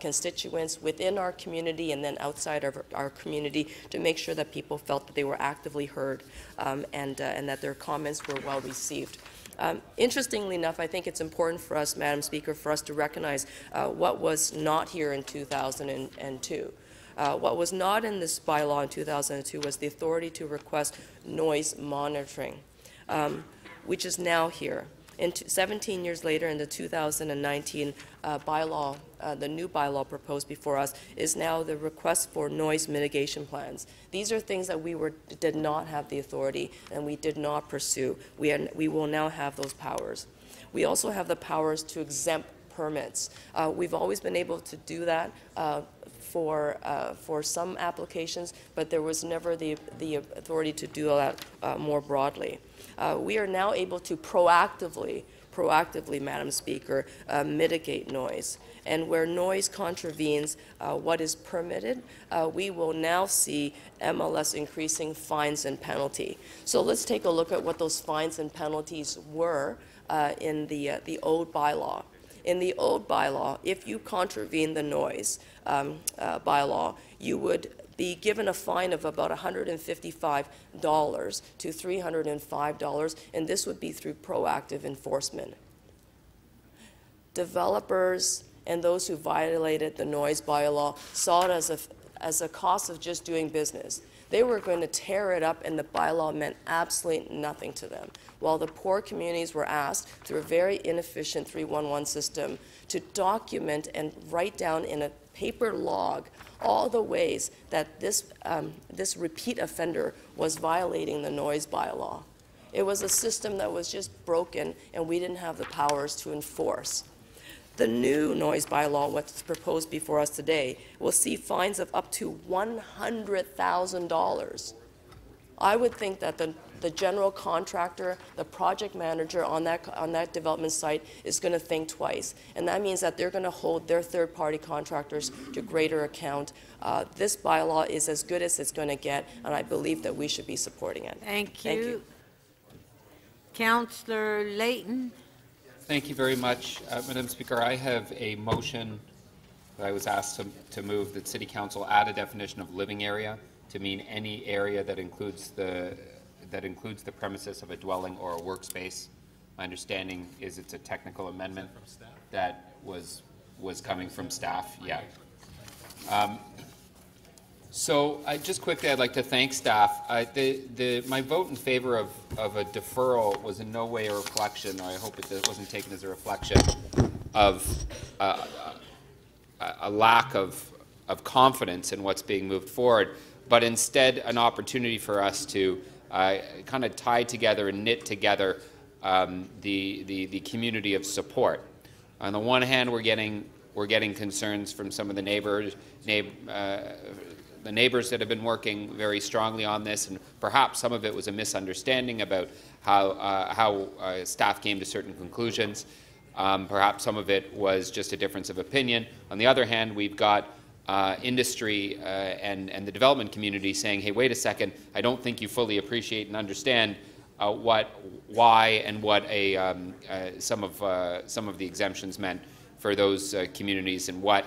constituents within our community and then outside of our community to make sure that people felt that they were actively heard um, and, uh, and that their comments were well received. Um, interestingly enough, I think it's important for us, Madam Speaker, for us to recognize uh, what was not here in two thousand two. Uh, what was not in this bylaw in two thousand two was the authority to request noise monitoring, um, which is now here. And seventeen years later, in the two thousand nineteen uh, bylaw, uh, the new bylaw proposed before us is now the request for noise mitigation plans. These are things that we were, did not have the authority and we did not pursue. We, had, we will now have those powers. We also have the powers to exempt permits. Uh, we've always been able to do that uh, for, uh, for some applications, but there was never the, the authority to do that uh, more broadly. Uh, we are now able to proactively proactively, Madam Speaker, uh, mitigate noise. And where noise contravenes uh, what is permitted, uh, we will now see M L S increasing fines and penalty. So let's take a look at what those fines and penalties were uh, in the, uh, the old bylaw. In the old bylaw, if you contravene the noise um, uh, bylaw, you would be given a fine of about one hundred fifty-five dollars to three hundred five dollars, and this would be through proactive enforcement. Developers and those who violated the noise bylaw saw it as a, as a cost of just doing business. They were going to tear it up, and the bylaw meant absolutely nothing to them, while the poor communities were asked, through a very inefficient three one one system, to document and write down in a paper log all the ways that this, um, this repeat offender was violating the noise bylaw. It was a system that was just broken, and we didn't have the powers to enforce. The new noise bylaw, what's proposed before us today, will see fines of up to one hundred thousand dollars. I would think that the, the general contractor, the project manager on that, on that development site is going to think twice. And that means that they're going to hold their third-party contractors to greater account. Uh, this bylaw is as good as it's going to get, and I believe that we should be supporting it. Thank you. Thank you. Councillor Layton. Thank you very much, uh, Madam Speaker. I have a motion that I was asked to, to move that City Council add a definition of living area to mean any area that includes the that includes the premises of a dwelling or a workspace. My understanding is it's a technical amendment that was was coming from staff. Yeah. Um, so I, just quickly, I'd like to thank staff. I, the, the, my vote in favor of, of a deferral was in no way a reflection, or I hope it wasn't taken as a reflection, of uh, a, a lack of, of confidence in what's being moved forward, but instead an opportunity for us to uh, kind of tie together and knit together um, the, the, the community of support. On the one hand, we're getting, we're getting concerns from some of the neighbors, neighbor, uh, the neighbors that have been working very strongly on this, and perhaps some of it was a misunderstanding about how, uh, how uh, staff came to certain conclusions. Um, perhaps some of it was just a difference of opinion. On the other hand, we've got uh, industry uh, and, and the development community saying, hey, wait a second, I don't think you fully appreciate and understand uh, what, why and what a, um, uh, some, of, uh, some of the exemptions meant for those uh, communities and what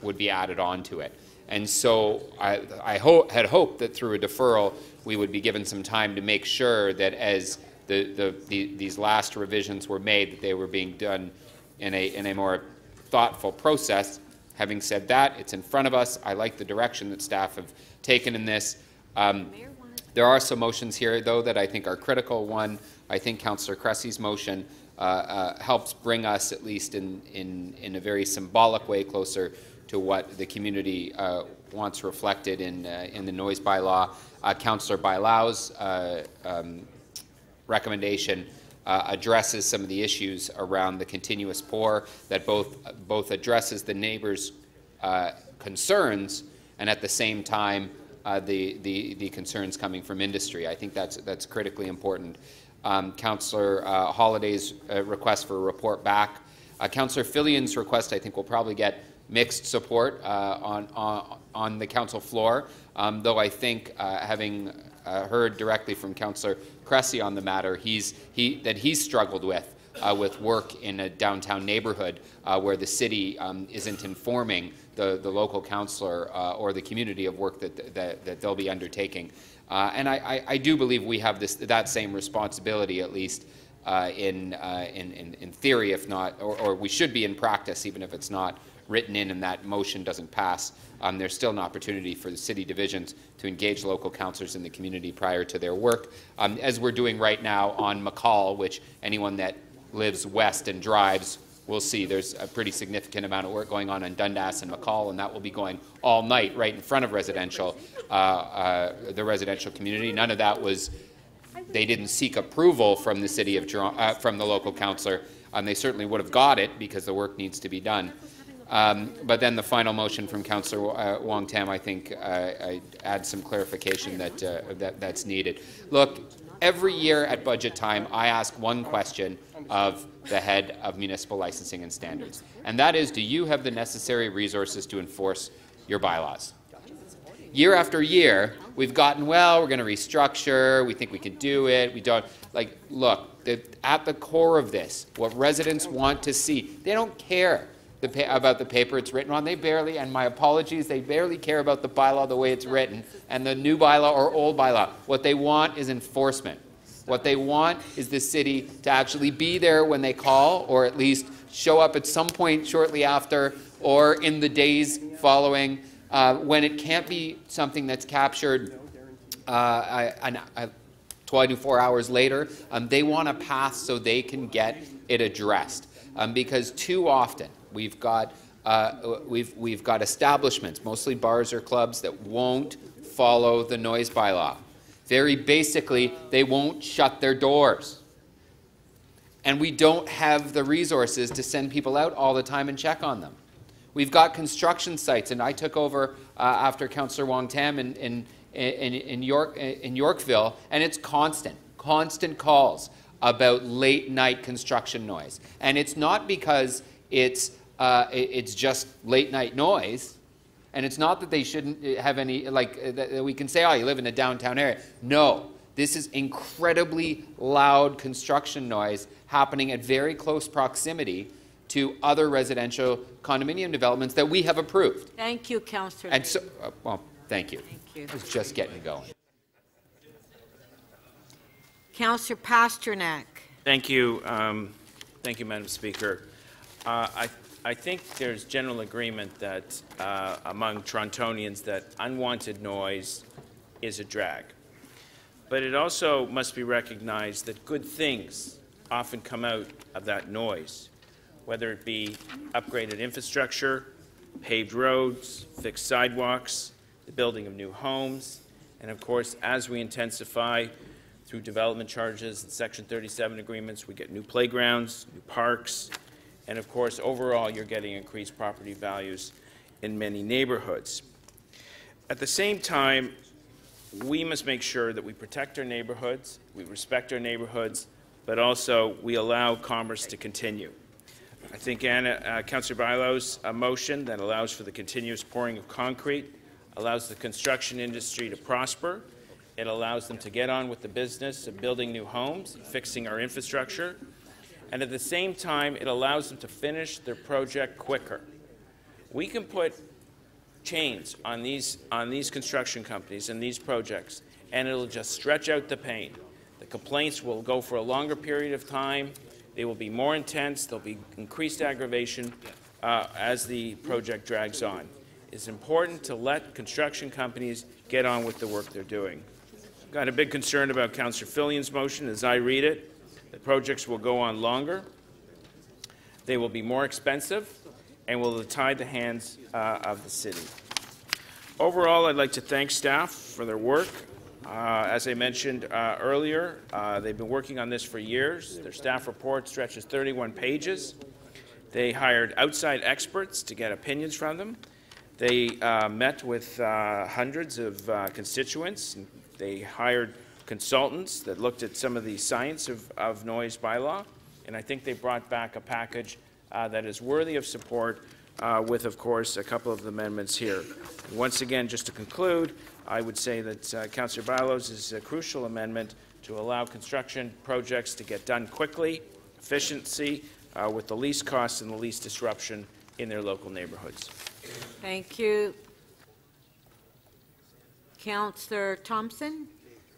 would be added on to it. And so I, I ho had hoped that through a deferral we would be given some time to make sure that as the, the, the, these last revisions were made, that they were being done in a, in a more thoughtful process. Having said that, it's in front of us. I like the direction that staff have taken in this. Um, there are some motions here, though, that I think are critical. One, I think Councillor Cressy's motion uh, uh, helps bring us, at least in, in, in a very symbolic way, closer to what the community uh, wants reflected in uh, in the noise bylaw. Uh, Councillor Bailau's uh, um, recommendation uh, addresses some of the issues around the continuous pour that both both addresses the neighbors' uh, concerns and at the same time uh, the, the the concerns coming from industry. I think that's that's critically important. Um, Councillor uh, Holliday's uh, request for a report back. Uh, Councillor Fillion's request, I think, will probably get mixed support uh, on, on on the council floor, um, though I think, uh, having uh, heard directly from Councillor Cressy on the matter, he's he that he's struggled with uh, with work in a downtown neighborhood uh, where the city um, isn't informing the the local councillor uh, or the community of work that that, that they'll be undertaking, uh, and I, I I do believe we have this that same responsibility, at least uh, in, uh, in in in theory, if not, or, or we should be in practice, even if it's not written in and that motion doesn't pass. Um, there's still an opportunity for the city divisions to engage local councillors in the community prior to their work, um, as we're doing right now on McCall, which anyone that lives west and drives will see. There's a pretty significant amount of work going on in Dundas and McCall, and that will be going all night right in front of residential, uh, uh, the residential community. None of that was, they didn't seek approval from the city of Toronto, uh, from the local councillor, and um, they certainly would have got it because the work needs to be done. Um, but then the final motion from Councillor uh, Wong Tam, I think uh, I add some clarification that, uh, that that's needed. Look, every year at budget time, I ask one question of the head of municipal licensing and standards, and that is, do you have the necessary resources to enforce your bylaws? Year after year, we've gotten, well, we're going to restructure, we think we can do it, we don't. Like, look, the, at the core of this, what residents want to see, they don't care the pa about the paper it's written on. They barely, and my apologies, they barely care about the bylaw the way it's written, and the new bylaw or old bylaw. What they want is enforcement. What they want is the city to actually be there when they call, or at least show up at some point shortly after, or in the days following, uh, when it can't be something that's captured uh, an, a twenty-four hours later. Um, they want a path so they can get it addressed, um, because too often we've got uh, we've we've got establishments, mostly bars or clubs, that won't follow the noise bylaw. Very basically, they won't shut their doors. And we don't have the resources to send people out all the time and check on them. We've got construction sites, and I took over uh, after Councillor Wong Tam in, in, in, in, York, in Yorkville, and it's constant, constant calls about late night construction noise. And it's not because it's, uh, it's just late night noise. And it's not that they shouldn't have any, like, that we can say, oh, you live in a downtown area. No, this is incredibly loud construction noise happening at very close proximity to other residential condominium developments that we have approved. Thank you, Councillor. And so, uh, well, thank you. Thank you. I was just getting going. Councillor Pasternak. Thank you. Um, thank you, Madam Speaker. Uh, I I think there's general agreement that uh, among Torontonians that unwanted noise is a drag. But it also must be recognized that good things often come out of that noise, whether it be upgraded infrastructure, paved roads, fixed sidewalks, the building of new homes, and of course, as we intensify through development charges and Section thirty-seven agreements, we get new playgrounds, new parks, and of course, overall, you're getting increased property values in many neighborhoods. At the same time, we must make sure that we protect our neighborhoods, we respect our neighborhoods, but also we allow commerce to continue. I think Anna, uh, Councillor Bylow's uh, motion that allows for the continuous pouring of concrete, allows the construction industry to prosper, it allows them to get on with the business of building new homes, fixing our infrastructure, and at the same time, it allows them to finish their project quicker. We can put chains on these, on these construction companies and these projects, and it'll just stretch out the pain. The complaints will go for a longer period of time. They will be more intense. There'll be increased aggravation uh, as the project drags on. It's important to let construction companies get on with the work they're doing. I've got a big concern about Councillor Fillion's motion as I read it. The projects will go on longer, they will be more expensive, and will tie the hands uh, of the city. Overall, I'd like to thank staff for their work. Uh, as I mentioned uh, earlier, uh, they've been working on this for years. Their staff report stretches thirty-one pages. They hired outside experts to get opinions from them. They uh, met with uh, hundreds of uh, constituents. They hired consultants that looked at some of the science of, of noise bylaw, and I think they brought back a package uh, that is worthy of support uh, with, of course, a couple of amendments here. And once again, just to conclude, I would say that uh, Councillor Bylow's is a crucial amendment to allow construction projects to get done quickly, efficiency, uh, with the least cost and the least disruption in their local neighborhoods. Thank you. Councillor Thompson.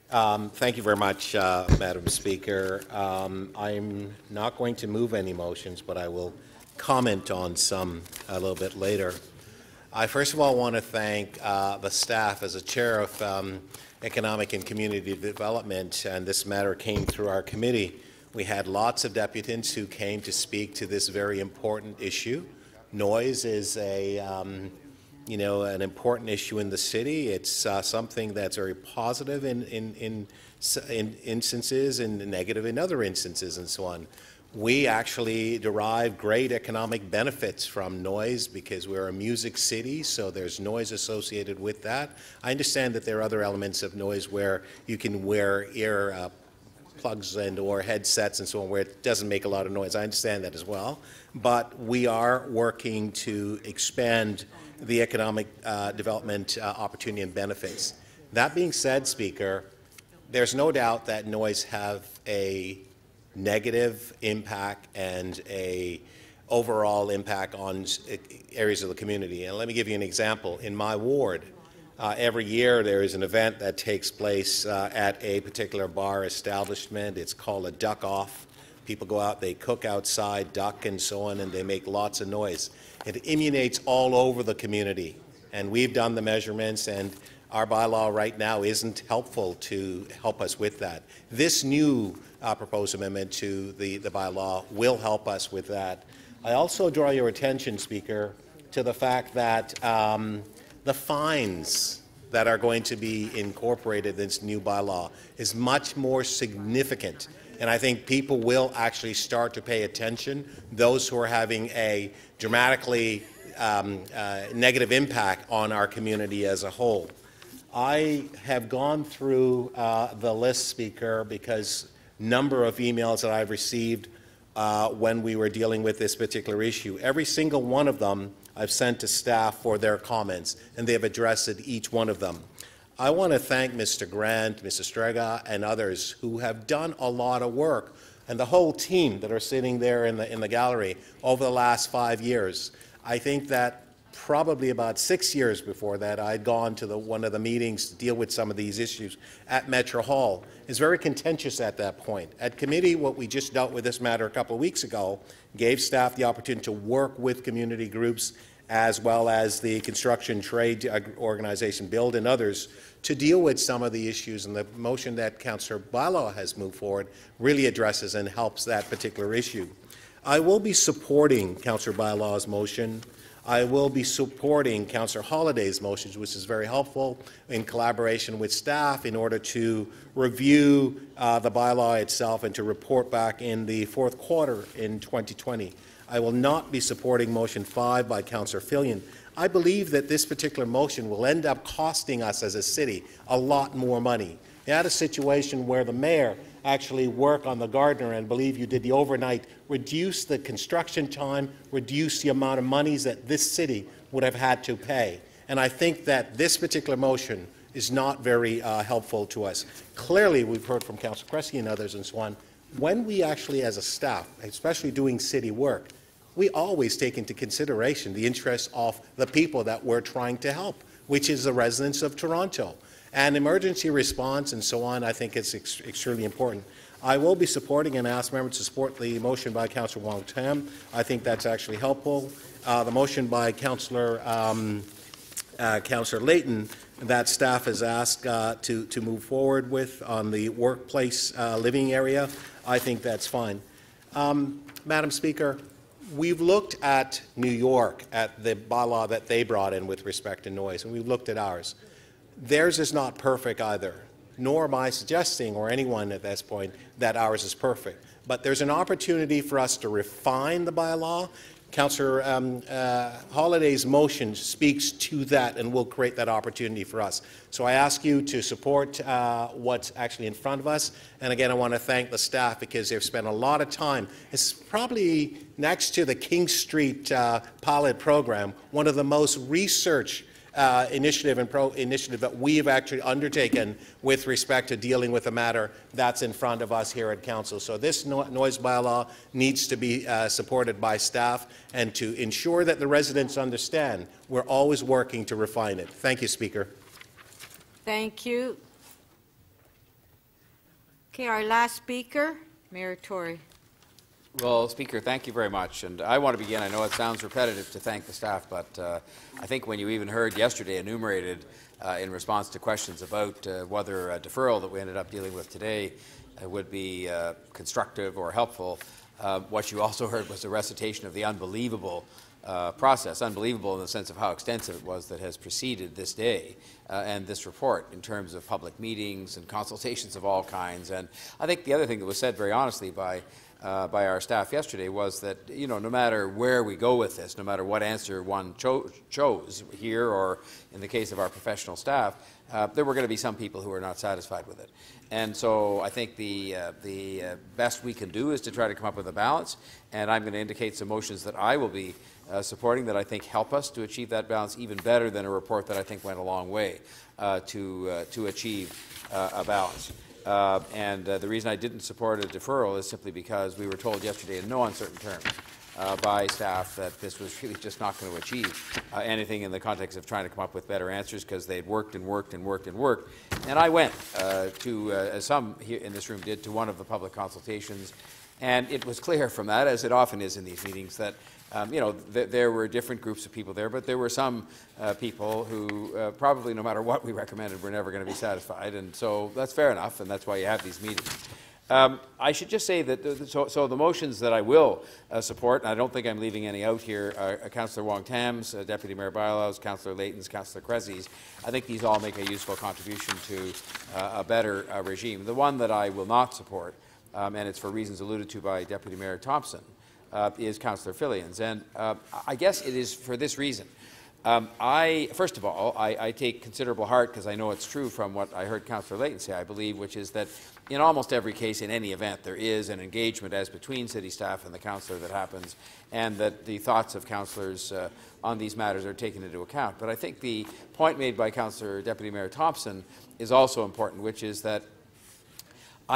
Um, thank you very much, uh, Madam Speaker. Um, I'm not going to move any motions, but I will comment on some a little bit later. I first of all want to thank uh, the staff. As a chair of um, Economic and Community Development, and this matter came through our committee, we had lots of deputants who came to speak to this very important issue. Noise is a um, you know, an important issue in the city. It's uh, something that's very positive in, in, in, in instances and negative in other instances and so on. We actually derive great economic benefits from noise because we're a music city, so there's noise associated with that. I understand that there are other elements of noise where you can wear ear uh, plugs and or headsets and so on where it doesn't make a lot of noise. I understand that as well. But we are working to expand the economic uh, development uh, opportunity and benefits. That being said, Speaker, there's no doubt that noise have a negative impact and a overall impact on areas of the community. And let me give you an example. In my ward, uh, every year there is an event that takes place uh, at a particular bar establishment. It's called a duck off. People go out, they cook outside, duck and so on, and they make lots of noise. It emanates all over the community. And we've done the measurements, and our bylaw right now isn't helpful to help us with that. This new uh, proposed amendment to the, the bylaw will help us with that. I also draw your attention, Speaker, to the fact that um, the fines that are going to be incorporated in this new bylaw is much more significant. And I think people will actually start to pay attention, those who are having a dramatically um, uh, negative impact on our community as a whole. I have gone through uh, the list, Speaker, because number of emails that I've received uh, when we were dealing with this particular issue. Every single one of them I've sent to staff for their comments, and they have addressed each one of them. I want to thank Mister Grant, Missus Strega, and others who have done a lot of work, and the whole team that are sitting there in the, in the gallery over the last five years. I think that probably about six years before that, I'd gone to the, one of the meetings to deal with some of these issues at Metro Hall. It's very contentious at that point. At committee, what we just dealt with this matter a couple of weeks ago gave staff the opportunity to work with community groups as well as the construction trade organization Build and others to deal with some of the issues, and the motion that Councillor Balow has moved forward really addresses and helps that particular issue. I will be supporting Councillor Balow's motion. I will be supporting Councillor Holliday's motions, which is very helpful in collaboration with staff in order to review uh, the bylaw itself and to report back in the fourth quarter in twenty twenty. I will not be supporting motion five by Councillor Fillion. I believe that this particular motion will end up costing us as a city a lot more money. You had a situation where the mayor actually worked on the gardener and believe you did the overnight, reduce the construction time, reduce the amount of monies that this city would have had to pay. And I think that this particular motion is not very uh, helpful to us. Clearly, we've heard from Councillor Cressy and others and so on. When we actually, as a staff, especially doing city work, we always take into consideration the interests of the people that we're trying to help, which is the residents of Toronto. And emergency response and so on, I think it's ex extremely important. I will be supporting and ask members to support the motion by Councillor Wong Tam. I think that's actually helpful. Uh, the motion by Councillor um, uh, Councillor Layton that staff has asked uh, to, to move forward with on the workplace uh, living area, I think that's fine. Um, Madam Speaker, we've looked at New York, at the bylaw that they brought in with respect to noise, and we've looked at ours. Theirs is not perfect either, nor am I suggesting, or anyone at this point, that ours is perfect. But there's an opportunity for us to refine the bylaw. Councillor um, uh, Holliday's motion speaks to that and will create that opportunity for us. So I ask you to support uh, what's actually in front of us. And again, I want to thank the staff because they've spent a lot of time. It's probably next to the King Street uh, pilot program, one of the most researched Uh, initiative and pro initiative that we have actually undertaken with respect to dealing with the matter that's in front of us here at Council. So this no noise bylaw needs to be uh, supported by staff and to ensure that the residents understand we're always working to refine it. Thank you, Speaker. Thank you. Okay, our last speaker, Mayor Tory. Well, Speaker, thank you very much. And I want to begin, I know it sounds repetitive to thank the staff, but uh, I think when you even heard yesterday enumerated uh, in response to questions about uh, whether a deferral that we ended up dealing with today uh, would be uh, constructive or helpful, uh, what you also heard was a recitation of the unbelievable uh, process, unbelievable in the sense of how extensive it was, that has preceded this day uh, and this report in terms of public meetings and consultations of all kinds. And I think the other thing that was said very honestly by Uh, by our staff yesterday was that, you know, no matter where we go with this, no matter what answer one cho chose here or in the case of our professional staff, uh, there were going to be some people who are not satisfied with it. And so I think the, uh, the uh, best we can do is to try to come up with a balance, and I'm going to indicate some motions that I will be uh, supporting that I think help us to achieve that balance even better than a report that I think went a long way uh, to, uh, to achieve uh, a balance. Uh, and uh, the reason I didn't support a deferral is simply because we were told yesterday in no uncertain terms uh, by staff that this was really just not going to achieve uh, anything in the context of trying to come up with better answers, because they'd worked and worked and worked and worked. And I went uh, to, uh, as some here in this room did, to one of the public consultations, and it was clear from that, as it often is in these meetings, that Um, you know, th there were different groups of people there, but there were some uh, people who uh, probably, no matter what we recommended, were never going to be satisfied, and so that's fair enough, and that's why you have these meetings. Um, I should just say that, th so, so the motions that I will uh, support, and I don't think I'm leaving any out here, are uh, Councillor Wong-Tam's, uh, Deputy Mayor Bylow's, Councillor Layton's, Councillor Cressy's. I think these all make a useful contribution to uh, a better uh, regime. The one that I will not support, um, and it's for reasons alluded to by Deputy Mayor Thompson, Uh, is Councillor Fillion's, and uh, I guess it is for this reason. Um, I, first of all, I, I take considerable heart, because I know it's true from what I heard Councillor Layton say, I believe, which is that in almost every case, in any event, there is an engagement as between city staff and the councillor that happens, and that the thoughts of councillors uh, on these matters are taken into account. But I think the point made by Councillor Deputy Mayor Thompson is also important, which is that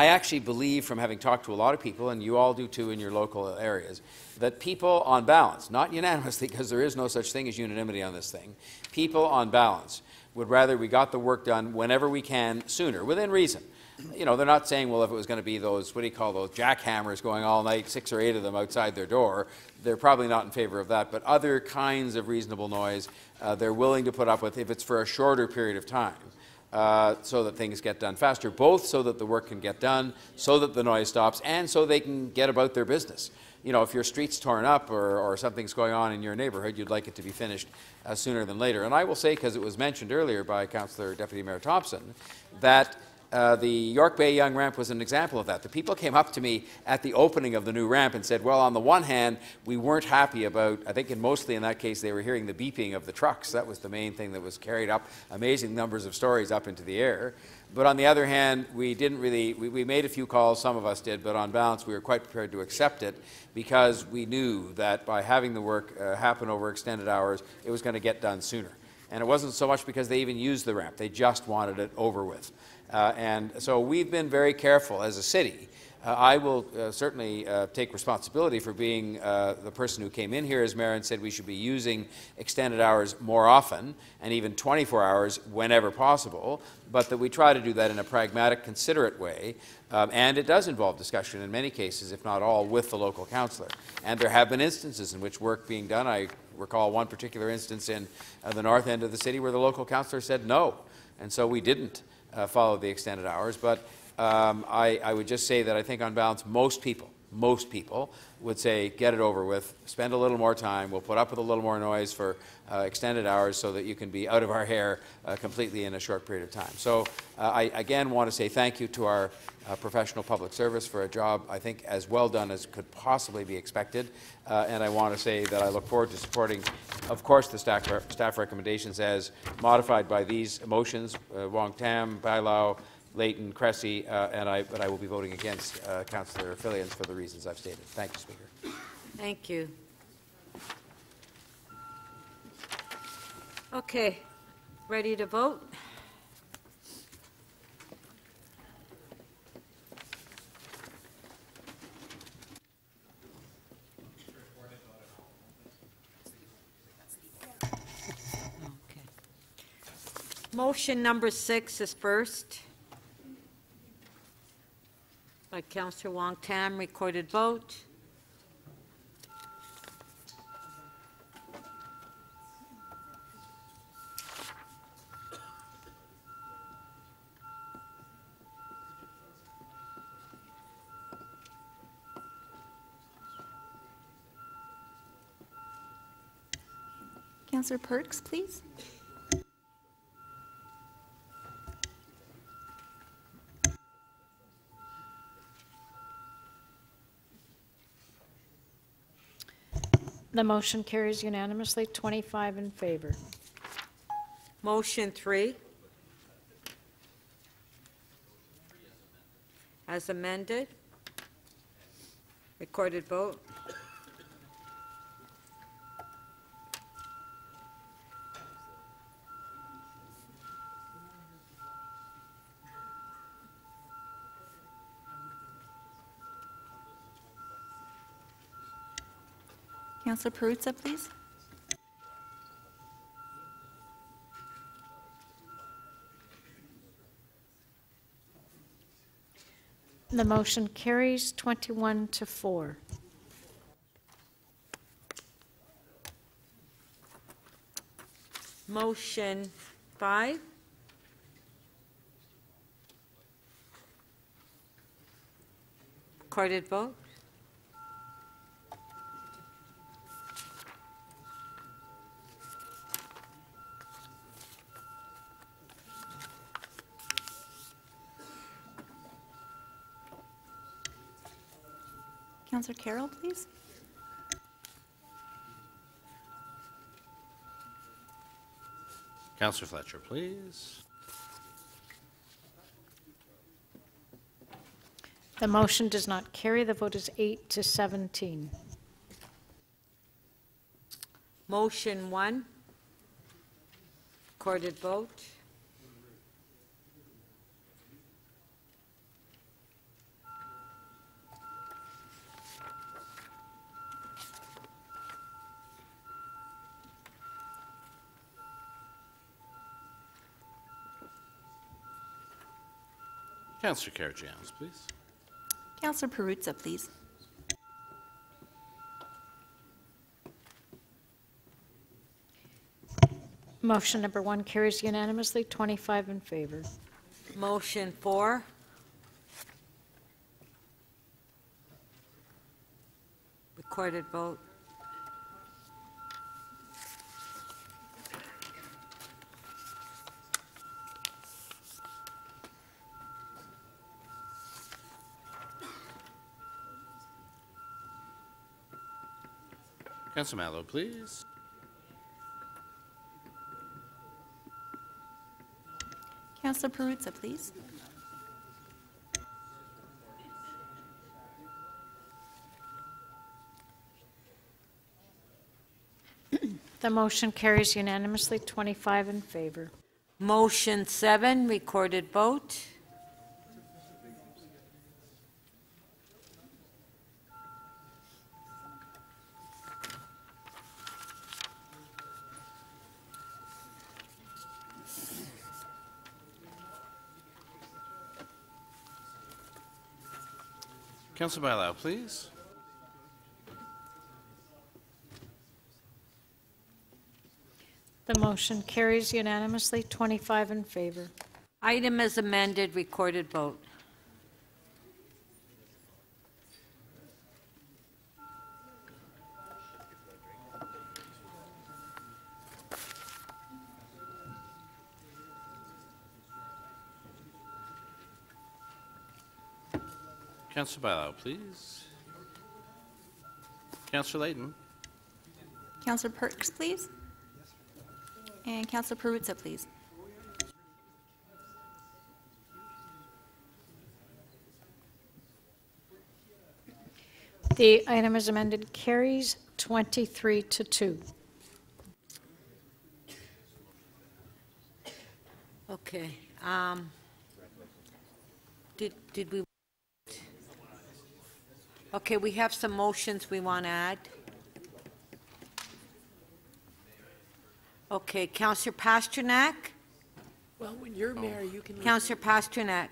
I actually believe, from having talked to a lot of people, and you all do too in your local areas, that people on balance, not unanimously, because there is no such thing as unanimity on this thing, people on balance would rather we got the work done whenever we can sooner, within reason. You know, they're not saying, well, if it was going to be those, what do you call those, jackhammers going all night, six or eight of them outside their door, they're probably not in favor of that, but other kinds of reasonable noise uh, they're willing to put up with if it's for a shorter period of time. Uh, so that things get done faster, both so that the work can get done, so that the noise stops, and so they can get about their business. You know, if your street's torn up or, or something's going on in your neighborhood, you'd like it to be finished uh, sooner than later. And I will say, because it was mentioned earlier by Councillor Deputy Mayor Thompson, that Uh, the York Bay Young ramp was an example of that. The people came up to me at the opening of the new ramp and said, well, on the one hand, we weren't happy about, I think in mostly in that case, they were hearing the beeping of the trucks. That was the main thing that was carried up, amazing numbers of stories up into the air. But on the other hand, we didn't really, we, we made a few calls, some of us did, but on balance, we were quite prepared to accept it, because we knew that by having the work uh, happen over extended hours, it was going to get done sooner. And it wasn't so much because they even used the ramp. They just wanted it over with. Uh, and so we've been very careful as a city. Uh, I will uh, certainly uh, take responsibility for being uh, the person who came in here as mayor and said we should be using extended hours more often, and even twenty-four hours whenever possible, but that we try to do that in a pragmatic, considerate way. Um, and it does involve discussion in many cases, if not all, with the local councillor. And there have been instances in which work being done, I recall one particular instance in uh, the north end of the city where the local councillor said no, and so we didn't Uh, follow the extended hours, but um, I, I would just say that I think on balance most people, most people would say get it over with, spend a little more time, we'll put up with a little more noise for uh, extended hours so that you can be out of our hair uh, completely in a short period of time. So uh, I again want to say thank you to our uh, professional public service for a job I think as well done as could possibly be expected, uh, and I want to say that I look forward to supporting, of course, the staff, re staff recommendations as modified by these motions, uh, Wong-Tam, Bailau, Layton, Cressy, uh, and I, but I will be voting against uh, Councillor Fillion's for the reasons I've stated. Thank you, Speaker. Thank you. Okay, ready to vote? Okay. Motion number six is first. By Councillor Wong-Tam, recorded vote. Councillor Perks, please. The motion carries unanimously, twenty-five in favor. Motion three. As amended. Recorded vote. Councillor Peruzza, please. The motion carries twenty-one to four. Motion five. Recorded vote. Councillor Carroll, please. Councillor Fletcher, please. The motion does not carry. The vote is eight to seventeen. Motion one. Recorded vote. Councillor Karajans, please. Councillor Peruzza, please. Motion number one carries unanimously, twenty-five in favor. Motion four. Recorded vote. Councillor Mallow, please. Councillor Peruzza, please. The motion carries unanimously, twenty-five in favor. Motion seven, recorded vote. Councillor Bailao, please. The motion carries unanimously, twenty-five in favor. Item as amended, recorded vote. Councillor Bailao, please. Councillor Layton. Councillor Perks, please. And Councillor Peruzza, please. The item as amended carries twenty-three to two. Okay. Um, did did we? Okay, we have some motions we want to add. Okay, Councillor Pasternak. Well, when you're oh. mayor, you can. Councillor Pasternak.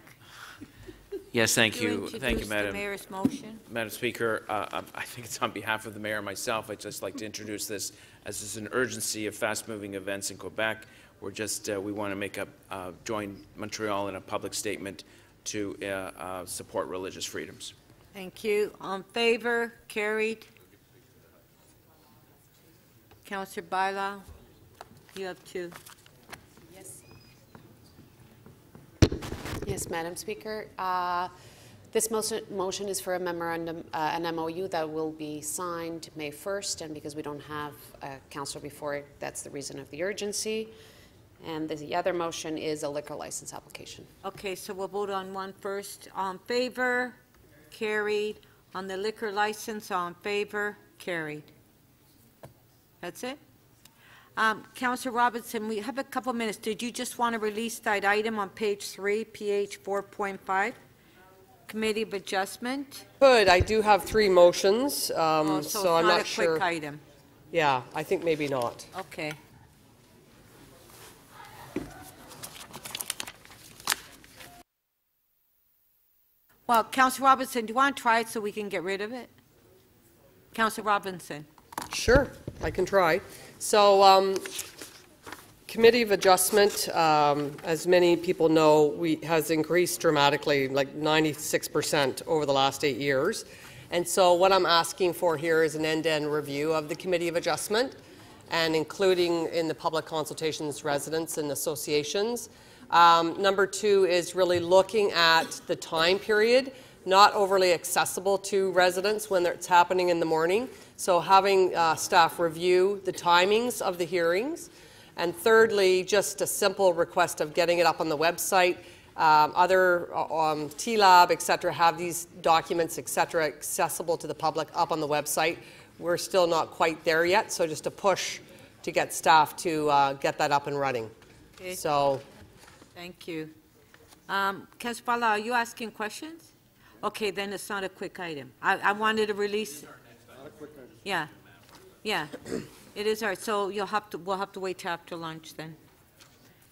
Yes, thank you, you. thank you, Madam. The mayor's motion. Madam Speaker, uh, I think it's on behalf of the mayor and myself. I'd just like to introduce this as it's an urgency of fast-moving events in Quebec. We're just uh, we want to make a uh, join Montreal in a public statement to uh, uh, support religious freedoms. Thank you. On favor, carried. Councillor Bailao. You have two. Yes. Yes, Madam Speaker. Uh, This motion is for a memorandum, uh, an M O U that will be signed May first, and because we don't have a council before it, that's the reason of the urgency. And the other motion is a liquor license application. Okay, so we'll vote on one first. All in favor? Carried. On the liquor license, all in favor? Carried. That's it. Um, Councillor Robinson, we have a couple minutes. Did you just want to release that item on page three, P H four point five? Committee of Adjustment. Good. I do have three motions, um, oh, so, so I'm not, not sure. Quick item. Yeah, I think maybe not. Okay. Well, Councillor Robinson, do you want to try it so we can get rid of it? Councillor Robinson. Sure, I can try. So, um, Committee of Adjustment, um, as many people know, we, has increased dramatically, like ninety-six percent over the last eight years. And so what I'm asking for here is an end-to-end review of the Committee of Adjustment, and including in the public consultations residents and associations. Um, number two is really looking at the time period, not overly accessible to residents when it's happening in the morning. So having uh, staff review the timings of the hearings. And thirdly, just a simple request of getting it up on the website. Um, other um, T-Lab, et cetera, have these documents, et cetera, accessible to the public up on the website. We're still not quite there yet, so just a push to get staff to uh, get that up and running. Okay. So, thank you. Um, Kaspala, are you asking questions? Okay, then it's not a quick item. I, I wanted to release. Not a quick item. Yeah, yeah. It is all right. So you'll have to, we'll have to wait till after lunch then.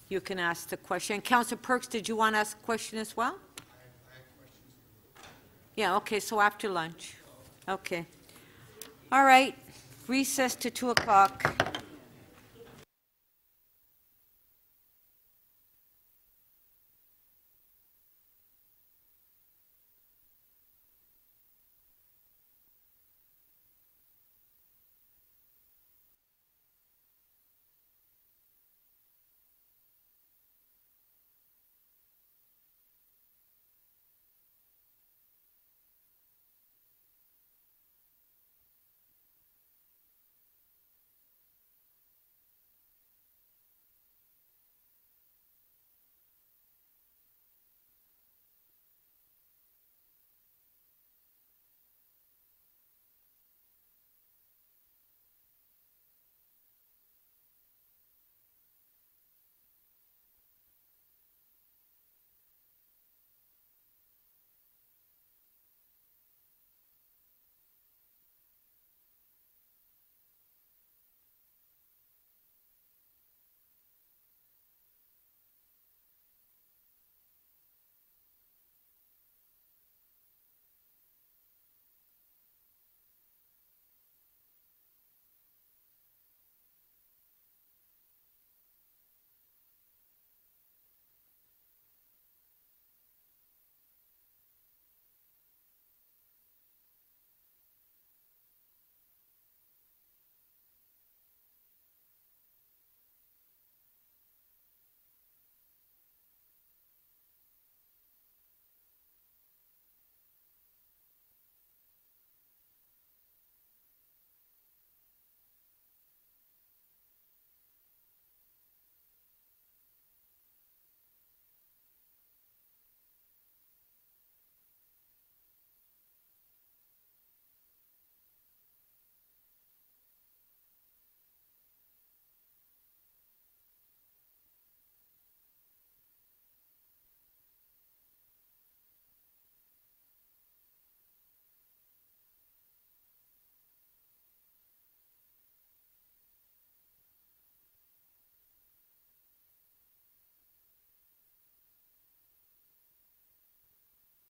You can ask the question. Councillor Perks, did you want to ask a question as well? I have, I have questions. Yeah, okay, so after lunch. Okay. All right. Recess to two o'clock.